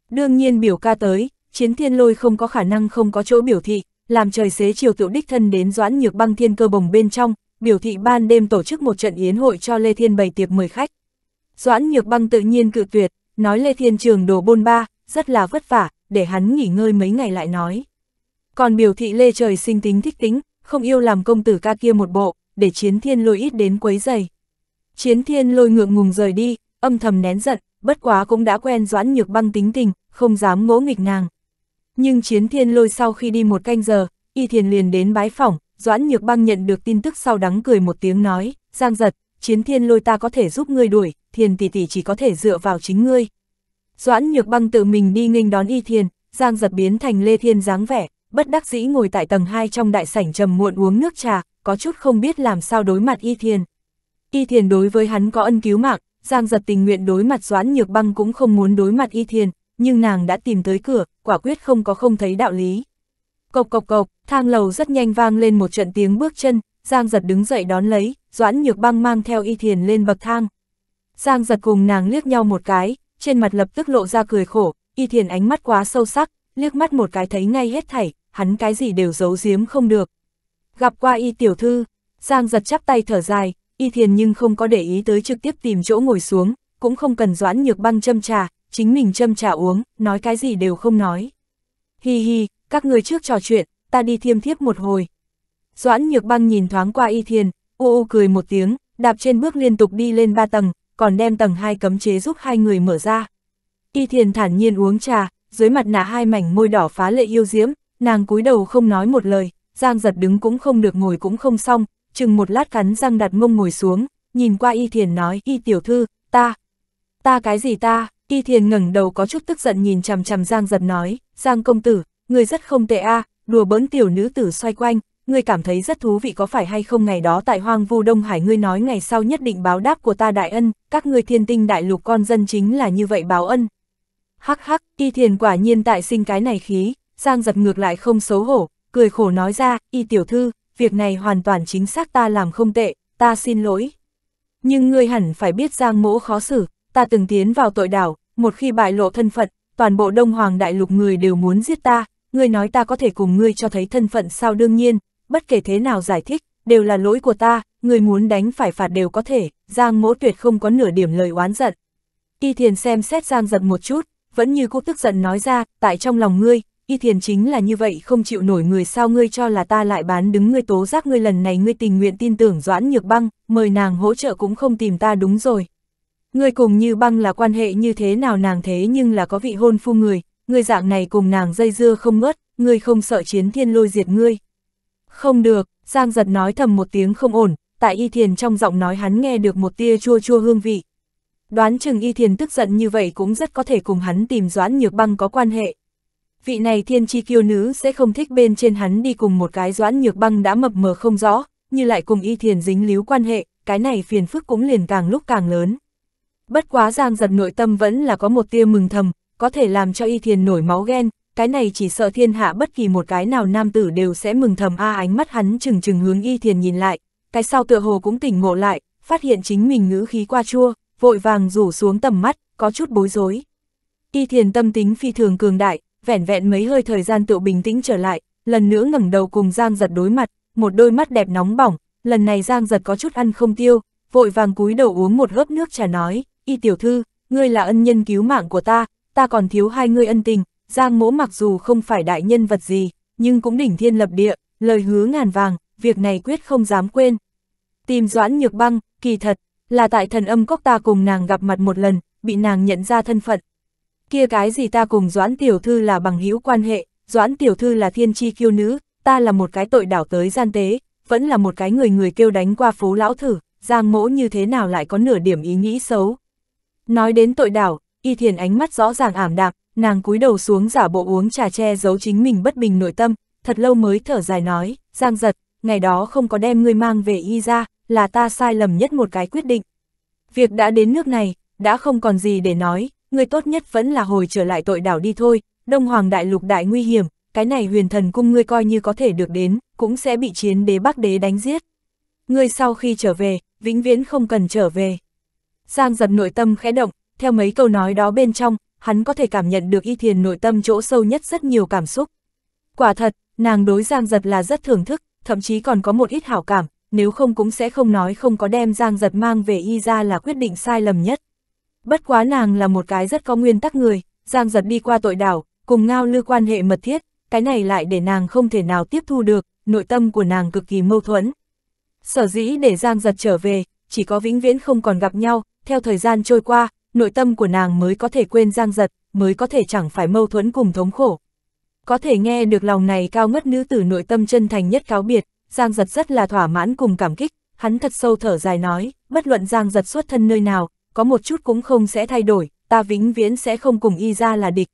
Đương nhiên biểu ca tới, Chiến Thiên Lôi không có khả năng không có chỗ biểu thị, làm trời xế chiều tiểu đích thân đến Doãn Nhược Băng thiên cơ bồng bên trong, biểu thị ban đêm tổ chức một trận yến hội cho Lê Thiên bày tiệc mời khách. Doãn Nhược Băng tự nhiên cự tuyệt, nói Lê Thiên trường đồ bôn ba, rất là vất vả, để hắn nghỉ ngơi mấy ngày lại nói. còn biểu thị Lê trời sinh tính thích tính, không yêu làm công tử ca kia một bộ, để Chiến Thiên Lôi ít đến quấy rầy. Chiến Thiên Lôi ngượng ngùng rời đi, âm thầm nén giận, bất quá cũng đã quen Doãn Nhược Băng tính tình, không dám ngỗ nghịch nàng. Nhưng Chiến Thiên Lôi sau khi đi một canh giờ, Y Thiền liền đến bái phỏng, Doãn Nhược Băng nhận được tin tức sau đắng cười một tiếng nói, Giang Dật, Chiến Thiên Lôi ta có thể giúp ngươi đuổi, Thiền tỷ tỷ chỉ có thể dựa vào chính ngươi. Doãn Nhược Băng tự mình đi nghênh đón Y Thiền, Giang Dật biến thành Lê Thiên dáng vẻ, bất đắc dĩ ngồi tại tầng hai trong đại sảnh trầm muộn uống nước trà, có chút không biết làm sao đối mặt Y Thiền. Y Thiền đối với hắn có ân cứu mạng, Giang Dật tình nguyện đối mặt Doãn Nhược Băng cũng không muốn đối mặt Y Thiền, nhưng nàng đã tìm tới cửa, quả quyết không có không thấy đạo lý. Cộc cộc cộc, thang lầu rất nhanh vang lên một trận tiếng bước chân, Giang Dật đứng dậy đón lấy, Doãn Nhược Băng mang theo Y Thiền lên bậc thang. Giang Dật cùng nàng liếc nhau một cái, trên mặt lập tức lộ ra cười khổ, Y Thiền ánh mắt quá sâu sắc, liếc mắt một cái thấy ngay hết thảy, hắn cái gì đều giấu giếm không được. Gặp qua Y tiểu thư, Giang Dật chắp tay thở dài, Y Thiền nhưng không có để ý tới trực tiếp tìm chỗ ngồi xuống, cũng không cần Doãn Nhược Băng châm trà, chính mình châm trà uống, nói cái gì đều không nói. Hi hi, các người trước trò chuyện, ta đi thiêm thiếp một hồi. Doãn Nhược Băng nhìn thoáng qua Y Thiền, u u cười một tiếng, đạp trên bước liên tục đi lên ba tầng, còn đem tầng hai cấm chế giúp hai người mở ra. Y Thiền thản nhiên uống trà, dưới mặt nạ hai mảnh môi đỏ phá lệ yêu diễm, nàng cúi đầu không nói một lời, Giang Dật đứng cũng không được ngồi cũng không xong, chừng một lát cắn răng đặt mông ngồi xuống, nhìn qua Y Thiền nói, Y tiểu thư, ta, ta cái gì ta, Y Thiền ngẩng đầu có chút tức giận nhìn chằm chằm Giang Dật nói, Giang công tử, người rất không tệ a, à, đùa bỡn tiểu nữ tử xoay quanh, ngươi cảm thấy rất thú vị có phải hay không, ngày đó tại Hoang Vu Đông Hải ngươi nói ngày sau nhất định báo đáp của ta đại ân, các ngươi Thiên Tinh đại lục con dân chính là như vậy báo ân. Hắc hắc, Y Thiền quả nhiên tại sinh cái này khí, Giang Dật ngược lại không xấu hổ, cười khổ nói ra, Y tiểu thư, việc này hoàn toàn chính xác ta làm không tệ, ta xin lỗi. Nhưng ngươi hẳn phải biết Giang mỗ khó xử, ta từng tiến vào tội đảo, một khi bại lộ thân phận, toàn bộ Đông Hoàng đại lục người đều muốn giết ta, ngươi nói ta có thể cùng ngươi cho thấy thân phận sao? Đương nhiên, bất kể thế nào giải thích, đều là lỗi của ta, ngươi muốn đánh phải phạt đều có thể, Giang mỗ tuyệt không có nửa điểm lời oán giận. Y Thiền xem xét Giang Dật một chút, vẫn như cũ tức giận nói ra, tại trong lòng ngươi, Y Thiền chính là như vậy không chịu nổi người sao? Ngươi cho là ta lại bán đứng ngươi tố giác ngươi? Lần này ngươi tình nguyện tin tưởng Doãn Nhược Băng, mời nàng hỗ trợ cũng không tìm ta đúng rồi. Ngươi cùng Như Băng là quan hệ như thế nào? Nàng thế nhưng là có vị hôn phu người, ngươi dạng này cùng nàng dây dưa không ngớt, ngươi không sợ Chiến Thiên Lôi diệt ngươi? Không được, Giang Dật nói thầm một tiếng không ổn, tại Y Thiền trong giọng nói hắn nghe được một tia chua chua hương vị. Đoán chừng Y Thiền tức giận như vậy cũng rất có thể cùng hắn tìm Doãn Nhược Băng có quan hệ. Vị này thiên chi kiêu nữ sẽ không thích bên trên hắn đi cùng một cái Doãn Nhược Băng đã mập mờ không rõ, như lại cùng Y Thiền dính líu quan hệ, cái này phiền phức cũng liền càng lúc càng lớn. Bất quá Giang Dật nội tâm vẫn là có một tia mừng thầm, có thể làm cho Y Thiền nổi máu ghen, cái này chỉ sợ thiên hạ bất kỳ một cái nào nam tử đều sẽ mừng thầm a. Ánh mắt hắn trừng trừng hướng Y Thiền nhìn lại, cái sau tựa hồ cũng tỉnh ngộ lại, phát hiện chính mình ngữ khí qua chua, vội vàng rủ xuống tầm mắt, có chút bối rối. Y Thiền tâm tính phi thường cường đại, vẻn vẹn mấy hơi thời gian tự bình tĩnh trở lại, lần nữa ngẩng đầu cùng Giang Dật đối mặt, một đôi mắt đẹp nóng bỏng, lần này Giang Dật có chút ăn không tiêu, vội vàng cúi đầu uống một hớp nước trà nói, Y tiểu thư, ngươi là ân nhân cứu mạng của ta, ta còn thiếu hai ngươi ân tình, Giang mỗ mặc dù không phải đại nhân vật gì, nhưng cũng đỉnh thiên lập địa, lời hứa ngàn vàng, việc này quyết không dám quên. Tìm Doãn Nhược Băng, kỳ thật, là tại Thần Âm Cốc ta cùng nàng gặp mặt một lần, bị nàng nhận ra thân phận. Kia cái gì ta cùng Doãn tiểu thư là bằng hữu quan hệ, Doãn tiểu thư là thiên chi kiêu nữ, ta là một cái tội đảo tới gian tế, vẫn là một cái người người kêu đánh qua phố lão thử, Giang mỗ như thế nào lại có nửa điểm ý nghĩ xấu. Nói đến tội đảo, Y Thiền ánh mắt rõ ràng ảm đạm, nàng cúi đầu xuống giả bộ uống trà che giấu chính mình bất bình nội tâm, thật lâu mới thở dài nói, Giang Dật, ngày đó không có đem ngươi mang về Y ra, là ta sai lầm nhất một cái quyết định. Việc đã đến nước này, đã không còn gì để nói, ngươi tốt nhất vẫn là hồi trở lại tội đảo đi thôi, Đông Hoàng đại lục đại nguy hiểm, cái này Huyền Thần Cung ngươi coi như có thể được đến, cũng sẽ bị Chiến Đế Bắc Đế đánh giết. Ngươi sau khi trở về, vĩnh viễn không cần trở về. Giang Dật nội tâm khẽ động, theo mấy câu nói đó bên trong, hắn có thể cảm nhận được Y Thiền nội tâm chỗ sâu nhất rất nhiều cảm xúc. Quả thật, nàng đối Giang Dật là rất thưởng thức, thậm chí còn có một ít hảo cảm, nếu không cũng sẽ không nói không có đem Giang Dật mang về Y ra là quyết định sai lầm nhất. Bất quá nàng là một cái rất có nguyên tắc người, Giang Dật đi qua tội đảo, cùng Ngao Lư quan hệ mật thiết, cái này lại để nàng không thể nào tiếp thu được, nội tâm của nàng cực kỳ mâu thuẫn. Sở dĩ để Giang Dật trở về, chỉ có vĩnh viễn không còn gặp nhau, theo thời gian trôi qua, nội tâm của nàng mới có thể quên Giang Dật, mới có thể chẳng phải mâu thuẫn cùng thống khổ. Có thể nghe được lòng này cao ngất nữ tử nội tâm chân thành nhất cáo biệt, Giang Dật rất là thỏa mãn cùng cảm kích, hắn thật sâu thở dài nói, bất luận Giang Dật xuất thân nơi nào, có một chút cũng không sẽ thay đổi, ta vĩnh viễn sẽ không cùng Y ra là địch.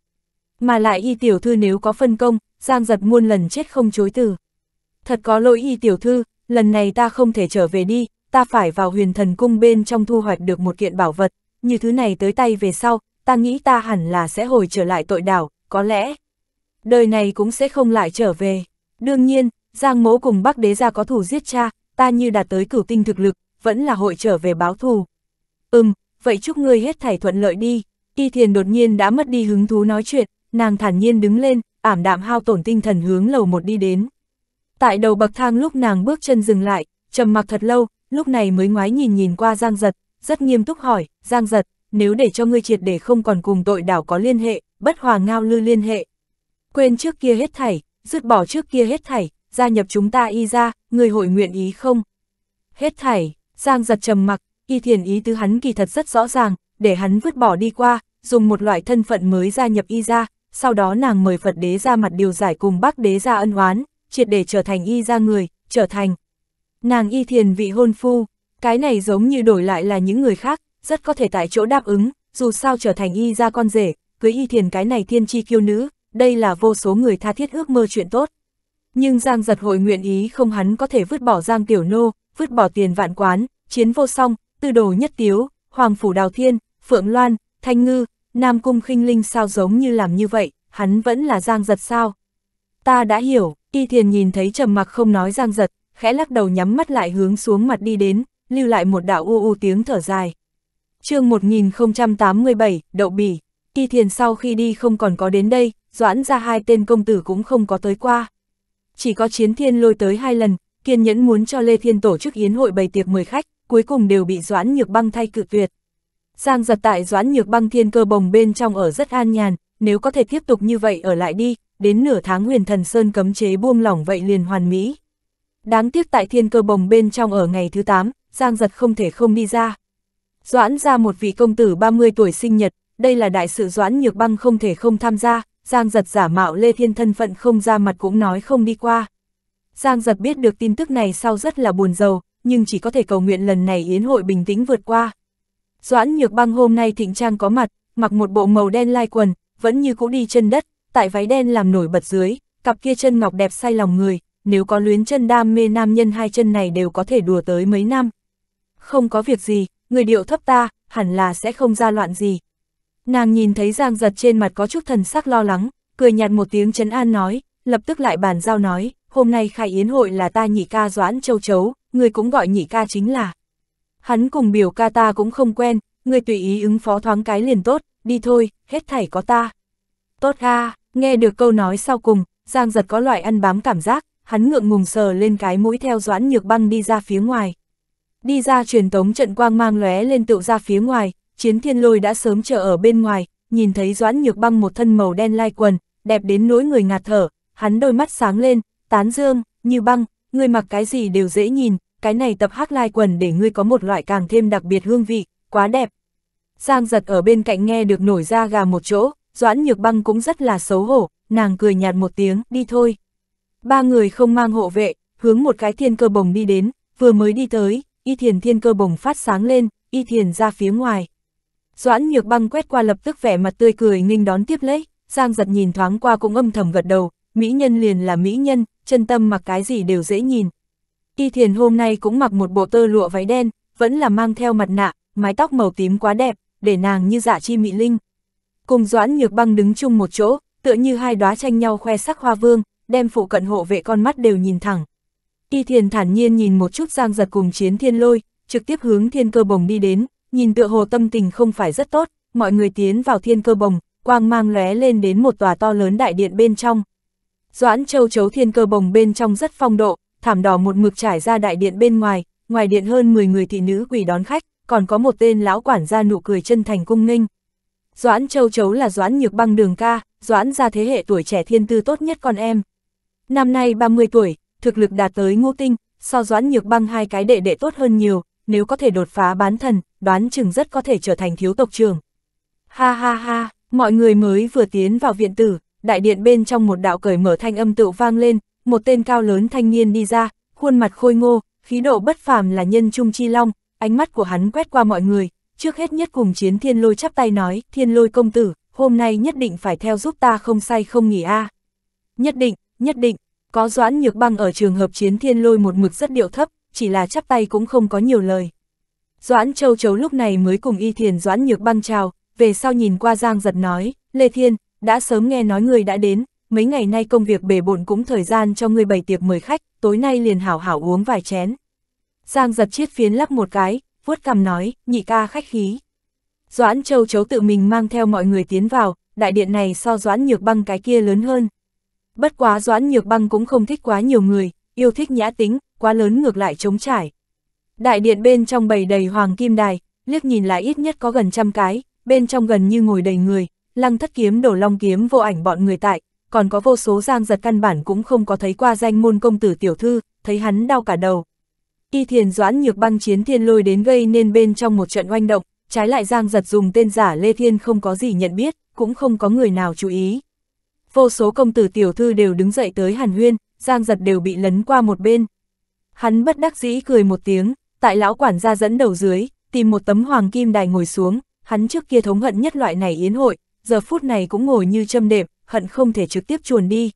Mà lại Y tiểu thư nếu có phân công, Giang Dật muôn lần chết không chối từ. Thật có lỗi Y tiểu thư, lần này ta không thể trở về đi, ta phải vào Huyền Thần Cung bên trong thu hoạch được một kiện bảo vật, như thứ này tới tay về sau, ta nghĩ ta hẳn là sẽ hồi trở lại Tội Đảo, có lẽ đời này cũng sẽ không lại trở về. Đương nhiên, Giang Mỗ cùng Bắc Đế gia có thù giết cha, ta như đạt tới cửu tinh thực lực, vẫn là hội trở về báo thù. Ừm, vậy chúc ngươi hết thảy thuận lợi đi. Y Thiền đột nhiên đã mất đi hứng thú nói chuyện, nàng thản nhiên đứng lên, ảm đạm hao tổn tinh thần hướng lầu một đi đến. Tại đầu bậc thang lúc nàng bước chân dừng lại, trầm mặc thật lâu, lúc này mới ngoái nhìn nhìn qua Giang Dật, rất nghiêm túc hỏi, Giang Dật, nếu để cho ngươi triệt để không còn cùng Tội Đảo có liên hệ, bất hòa Ngao Lư liên hệ, quên trước kia hết thảy, dứt bỏ trước kia hết thảy, gia nhập chúng ta Y ra, ngươi hội nguyện ý không? Hết thảy, Giang Dật trầm mặc, Y Thiền ý tứ hắn kỳ thật rất rõ ràng, để hắn vứt bỏ đi qua, dùng một loại thân phận mới gia nhập Y ra, sau đó nàng mời Phật Đế ra mặt điều giải cùng Bắc Đế ra ân oán, triệt để trở thành Y ra người, trở thành nàng Y Thiền vị hôn phu. Cái này giống như đổi lại là những người khác, rất có thể tại chỗ đáp ứng, dù sao trở thành Y ra con rể, cưới Y Thiền cái này thiên chi kiêu nữ, đây là vô số người tha thiết ước mơ chuyện tốt. Nhưng Giang Dật hội nguyện ý không? Hắn có thể vứt bỏ Giang Tiểu Nô, vứt bỏ Tiền Vạn Quán, Chiến Vô Song, Tư Đồ Nhất Tiếu, Hoàng Phủ Đào Thiên, Phượng Loan, Thanh Ngư, Nam Cung Khinh Linh, sao giống như làm như vậy, hắn vẫn là Giang Dật sao? Ta đã hiểu. Y Thiền nhìn thấy trầm mặc không nói Giang Dật, khẽ lắc đầu nhắm mắt lại hướng xuống mặt đi đến, lưu lại một đạo u u tiếng thở dài. Chương một nghìn không trăm tám mươi bảy, đậu bỉ. Y Thiền sau khi đi không còn có đến đây, Doãn ra hai tên công tử cũng không có tới qua. Chỉ có Chiến Thiên Lôi tới hai lần, kiên nhẫn muốn cho Lê Thiên tổ chức yến hội bày tiệc mời khách, cuối cùng đều bị Doãn Nhược Băng thay cự tuyệt. Giang Dật tại Doãn Nhược Băng thiên cơ bồng bên trong ở rất an nhàn, nếu có thể tiếp tục như vậy ở lại đi, đến nửa tháng Huyền Thần Sơn cấm chế buông lỏng vậy liền hoàn mỹ. Đáng tiếc tại thiên cơ bồng bên trong ở ngày thứ tám, Giang Dật không thể không đi ra. Doãn ra một vị công tử ba mươi tuổi sinh nhật, đây là đại sự, Doãn Nhược Băng không thể không tham gia. Giang Dật giả mạo Lê Thiên thân phận không ra mặt cũng nói không đi qua. Giang Dật biết được tin tức này sau rất là buồn rầu, nhưng chỉ có thể cầu nguyện lần này yến hội bình tĩnh vượt qua. Doãn Nhược Băng hôm nay thịnh trang có mặt, mặc một bộ màu đen lai quần, vẫn như cũ đi chân đất, tại váy đen làm nổi bật dưới, cặp kia chân ngọc đẹp say lòng người, nếu có luyến chân đam mê nam nhân hai chân này đều có thể đùa tới mấy năm. Không có việc gì, người điệu thấp ta, hẳn là sẽ không ra loạn gì. Nàng nhìn thấy Giang Dật trên mặt có chút thần sắc lo lắng, cười nhạt một tiếng trấn an nói, lập tức lại bàn giao nói, hôm nay khai yến hội là ta nhị ca Doãn Châu Chấu, người cũng gọi nhị ca chính là. Hắn cùng biểu ca ta cũng không quen, người tùy ý ứng phó thoáng cái liền tốt, đi thôi, hết thảy có ta. Tốt ha, nghe được câu nói sau cùng, Giang Dật có loại ăn bám cảm giác, hắn ngượng ngùng sờ lên cái mũi theo Doãn Nhược Băng đi ra phía ngoài. Đi ra truyền tống trận quang mang lóe lên tựu ra phía ngoài. Chiến Thiên Lôi đã sớm chờ ở bên ngoài, nhìn thấy Doãn Nhược Băng một thân màu đen lai quần, đẹp đến nỗi người ngạt thở, hắn đôi mắt sáng lên, tán dương, Như Băng, ngươi mặc cái gì đều dễ nhìn, cái này tập hắc lai quần để ngươi có một loại càng thêm đặc biệt hương vị, quá đẹp. Giang Dật ở bên cạnh nghe được nổi da gà một chỗ, Doãn Nhược Băng cũng rất là xấu hổ, nàng cười nhạt một tiếng, đi thôi. Ba người không mang hộ vệ, hướng một cái thiên cơ bồng đi đến, vừa mới đi tới, Y Thiền thiên cơ bồng phát sáng lên, Y Thiền ra phía ngoài. Doãn Nhược Băng quét qua lập tức vẻ mặt tươi cười nghênh đón tiếp lấy, Giang Dật nhìn thoáng qua cũng âm thầm gật đầu, mỹ nhân liền là mỹ nhân, chân tâm mặc cái gì đều dễ nhìn. Y Thiền hôm nay cũng mặc một bộ tơ lụa váy đen, vẫn là mang theo mặt nạ, mái tóc màu tím quá đẹp, để nàng như dạ chi mỹ linh. Cùng Doãn Nhược Băng đứng chung một chỗ, tựa như hai đóa tranh nhau khoe sắc hoa vương, đem phụ cận hộ vệ con mắt đều nhìn thẳng. Y Thiền thản nhiên nhìn một chút Giang Dật cùng Chiến Thiên Lôi, trực tiếp hướng thiên cơ bồng đi đến. Nhìn tựa hồ tâm tình không phải rất tốt, mọi người tiến vào thiên cơ bồng, quang mang lóe lên đến một tòa to lớn đại điện bên trong. Doãn Châu Chấu thiên cơ bồng bên trong rất phong độ, thảm đỏ một mực trải ra đại điện bên ngoài, ngoài điện hơn mười người thị nữ quỳ đón khách, còn có một tên lão quản gia nụ cười chân thành cung nghênh. Doãn Châu Chấu là Doãn Nhược Băng Đường ca, Doãn gia thế hệ tuổi trẻ thiên tư tốt nhất con em. Năm nay ba mươi tuổi, thực lực đạt tới ngũ tinh, so Doãn Nhược Băng hai cái đệ đệ tốt hơn nhiều, nếu có thể đột phá bán thần, đoán chừng rất có thể trở thành thiếu tộc trưởng. Ha ha ha, mọi người mới vừa tiến vào viện tử, đại điện bên trong một đạo cởi mở thanh âm tựu vang lên, một tên cao lớn thanh niên đi ra, khuôn mặt khôi ngô, khí độ bất phàm là nhân trung chi long, ánh mắt của hắn quét qua mọi người, trước hết nhất cùng Chiến Thiên Lôi chắp tay nói, Thiên Lôi công tử, hôm nay nhất định phải theo giúp ta không say không nghỉ a. À. Nhất định, nhất định, có Doãn Nhược Băng ở trường hợp Chiến Thiên Lôi một mực rất điệu thấp, chỉ là chắp tay cũng không có nhiều lời. Doãn Châu Chấu lúc này mới cùng Y Thiền Doãn Nhược Băng chào, về sau nhìn qua Giang Dật nói, Lê Thiên, đã sớm nghe nói người đã đến, mấy ngày nay công việc bề bộn cũng thời gian cho người bày tiệc mời khách, tối nay liền hảo hảo uống vài chén. Giang Dật chiết phiến lắp một cái, vuốt cằm nói, nhị ca khách khí. Doãn Châu Chấu tự mình mang theo mọi người tiến vào, đại điện này so Doãn Nhược Băng cái kia lớn hơn. Bất quá Doãn Nhược Băng cũng không thích quá nhiều người, yêu thích nhã tính, quá lớn ngược lại trống trải. Đại điện bên trong bày đầy hoàng kim đài, liếc nhìn lại ít nhất có gần trăm cái, bên trong gần như ngồi đầy người, Lăng Thất Kiếm Đổ Long Kiếm Vô Ảnh bọn người tại, còn có vô số Giang Dật căn bản cũng không có thấy qua danh môn công tử tiểu thư, thấy hắn đau cả đầu. Y Thiền Doãn Nhược Băng Chiến Thiên Lôi đến gây nên bên trong một trận oanh động, trái lại Giang Dật dùng tên giả Lê Thiên không có gì nhận biết, cũng không có người nào chú ý. Vô số công tử tiểu thư đều đứng dậy tới hàn huyên, Giang Dật đều bị lấn qua một bên. Hắn bất đắc dĩ cười một tiếng, tại lão quản gia dẫn đầu dưới, tìm một tấm hoàng kim đài ngồi xuống, hắn trước kia thống hận nhất loại này yến hội, giờ phút này cũng ngồi như châm đệm, hận không thể trực tiếp chuồn đi.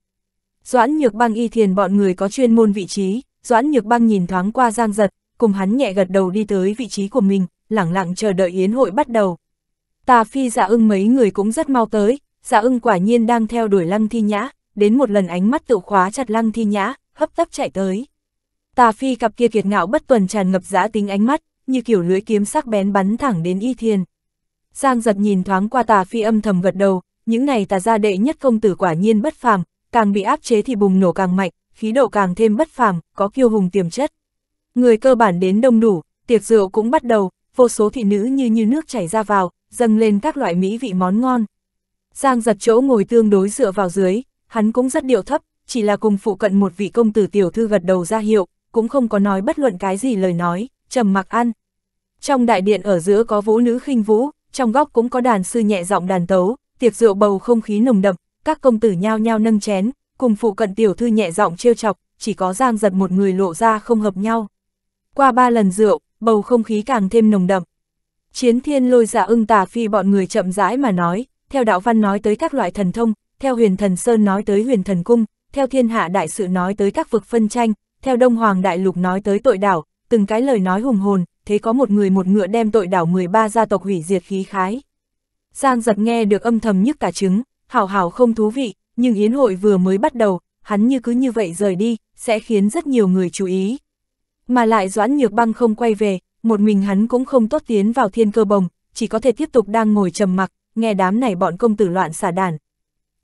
Doãn Nhược Băng Y Thiền bọn người có chuyên môn vị trí, Doãn Nhược Băng nhìn thoáng qua Giang Dật, cùng hắn nhẹ gật đầu đi tới vị trí của mình, lẳng lặng chờ đợi yến hội bắt đầu. Tà Phi Dạ Ưng mấy người cũng rất mau tới, Dạ Ưng quả nhiên đang theo đuổi Lăng Thi Nhã, đến một lần ánh mắt tự khóa chặt Lăng Thi Nhã, hấp tấp chạy tới. Tà Phi cặp kia kiệt ngạo bất tuần tràn ngập dã tính ánh mắt, như kiểu lưỡi kiếm sắc bén bắn thẳng đến Y Thiền. Giang Dật nhìn thoáng qua Tà Phi âm thầm gật đầu, những này Tà gia đệ nhất công tử quả nhiên bất phàm, càng bị áp chế thì bùng nổ càng mạnh, khí độ càng thêm bất phàm, có kiêu hùng tiềm chất. Người cơ bản đến đông đủ, tiệc rượu cũng bắt đầu, vô số thị nữ như như nước chảy ra vào, dâng lên các loại mỹ vị món ngon. Giang Dật chỗ ngồi tương đối dựa vào dưới, hắn cũng rất điệu thấp, chỉ là cùng phụ cận một vị công tử tiểu thư gật đầu ra hiệu, cũng không có nói bất luận cái gì lời nói, trầm mặc ăn. Trong đại điện ở giữa có vũ nữ khinh vũ, trong góc cũng có đàn sư nhẹ giọng đàn tấu, tiệc rượu bầu không khí nồng đậm, các công tử nhao nhao nâng chén, cùng phụ cận tiểu thư nhẹ giọng trêu chọc, chỉ có Giang Dật một người lộ ra không hợp nhau. Qua ba lần rượu, bầu không khí càng thêm nồng đậm. Chiến Thiên Lôi Dạ Ưng Tà Phi bọn người chậm rãi mà nói, theo đạo văn nói tới các loại thần thông, theo Huyền Thần Sơn nói tới Huyền Thần Cung, theo thiên hạ đại sự nói tới các vực phân tranh, theo Đông Hoàng Đại Lục nói tới Tội Đảo, từng cái lời nói hùng hồn, thế có một người một ngựa đem Tội Đảo mười ba gia tộc hủy diệt khí khái. Giang Dật nghe được âm thầm nhức cả trứng, hảo hảo không thú vị, nhưng yến hội vừa mới bắt đầu, hắn như cứ như vậy rời đi, sẽ khiến rất nhiều người chú ý. Mà lại Doãn Nhược Băng không quay về, một mình hắn cũng không tốt tiến vào thiên cơ bồng, chỉ có thể tiếp tục đang ngồi trầm mặc, nghe đám này bọn công tử loạn xả đàn.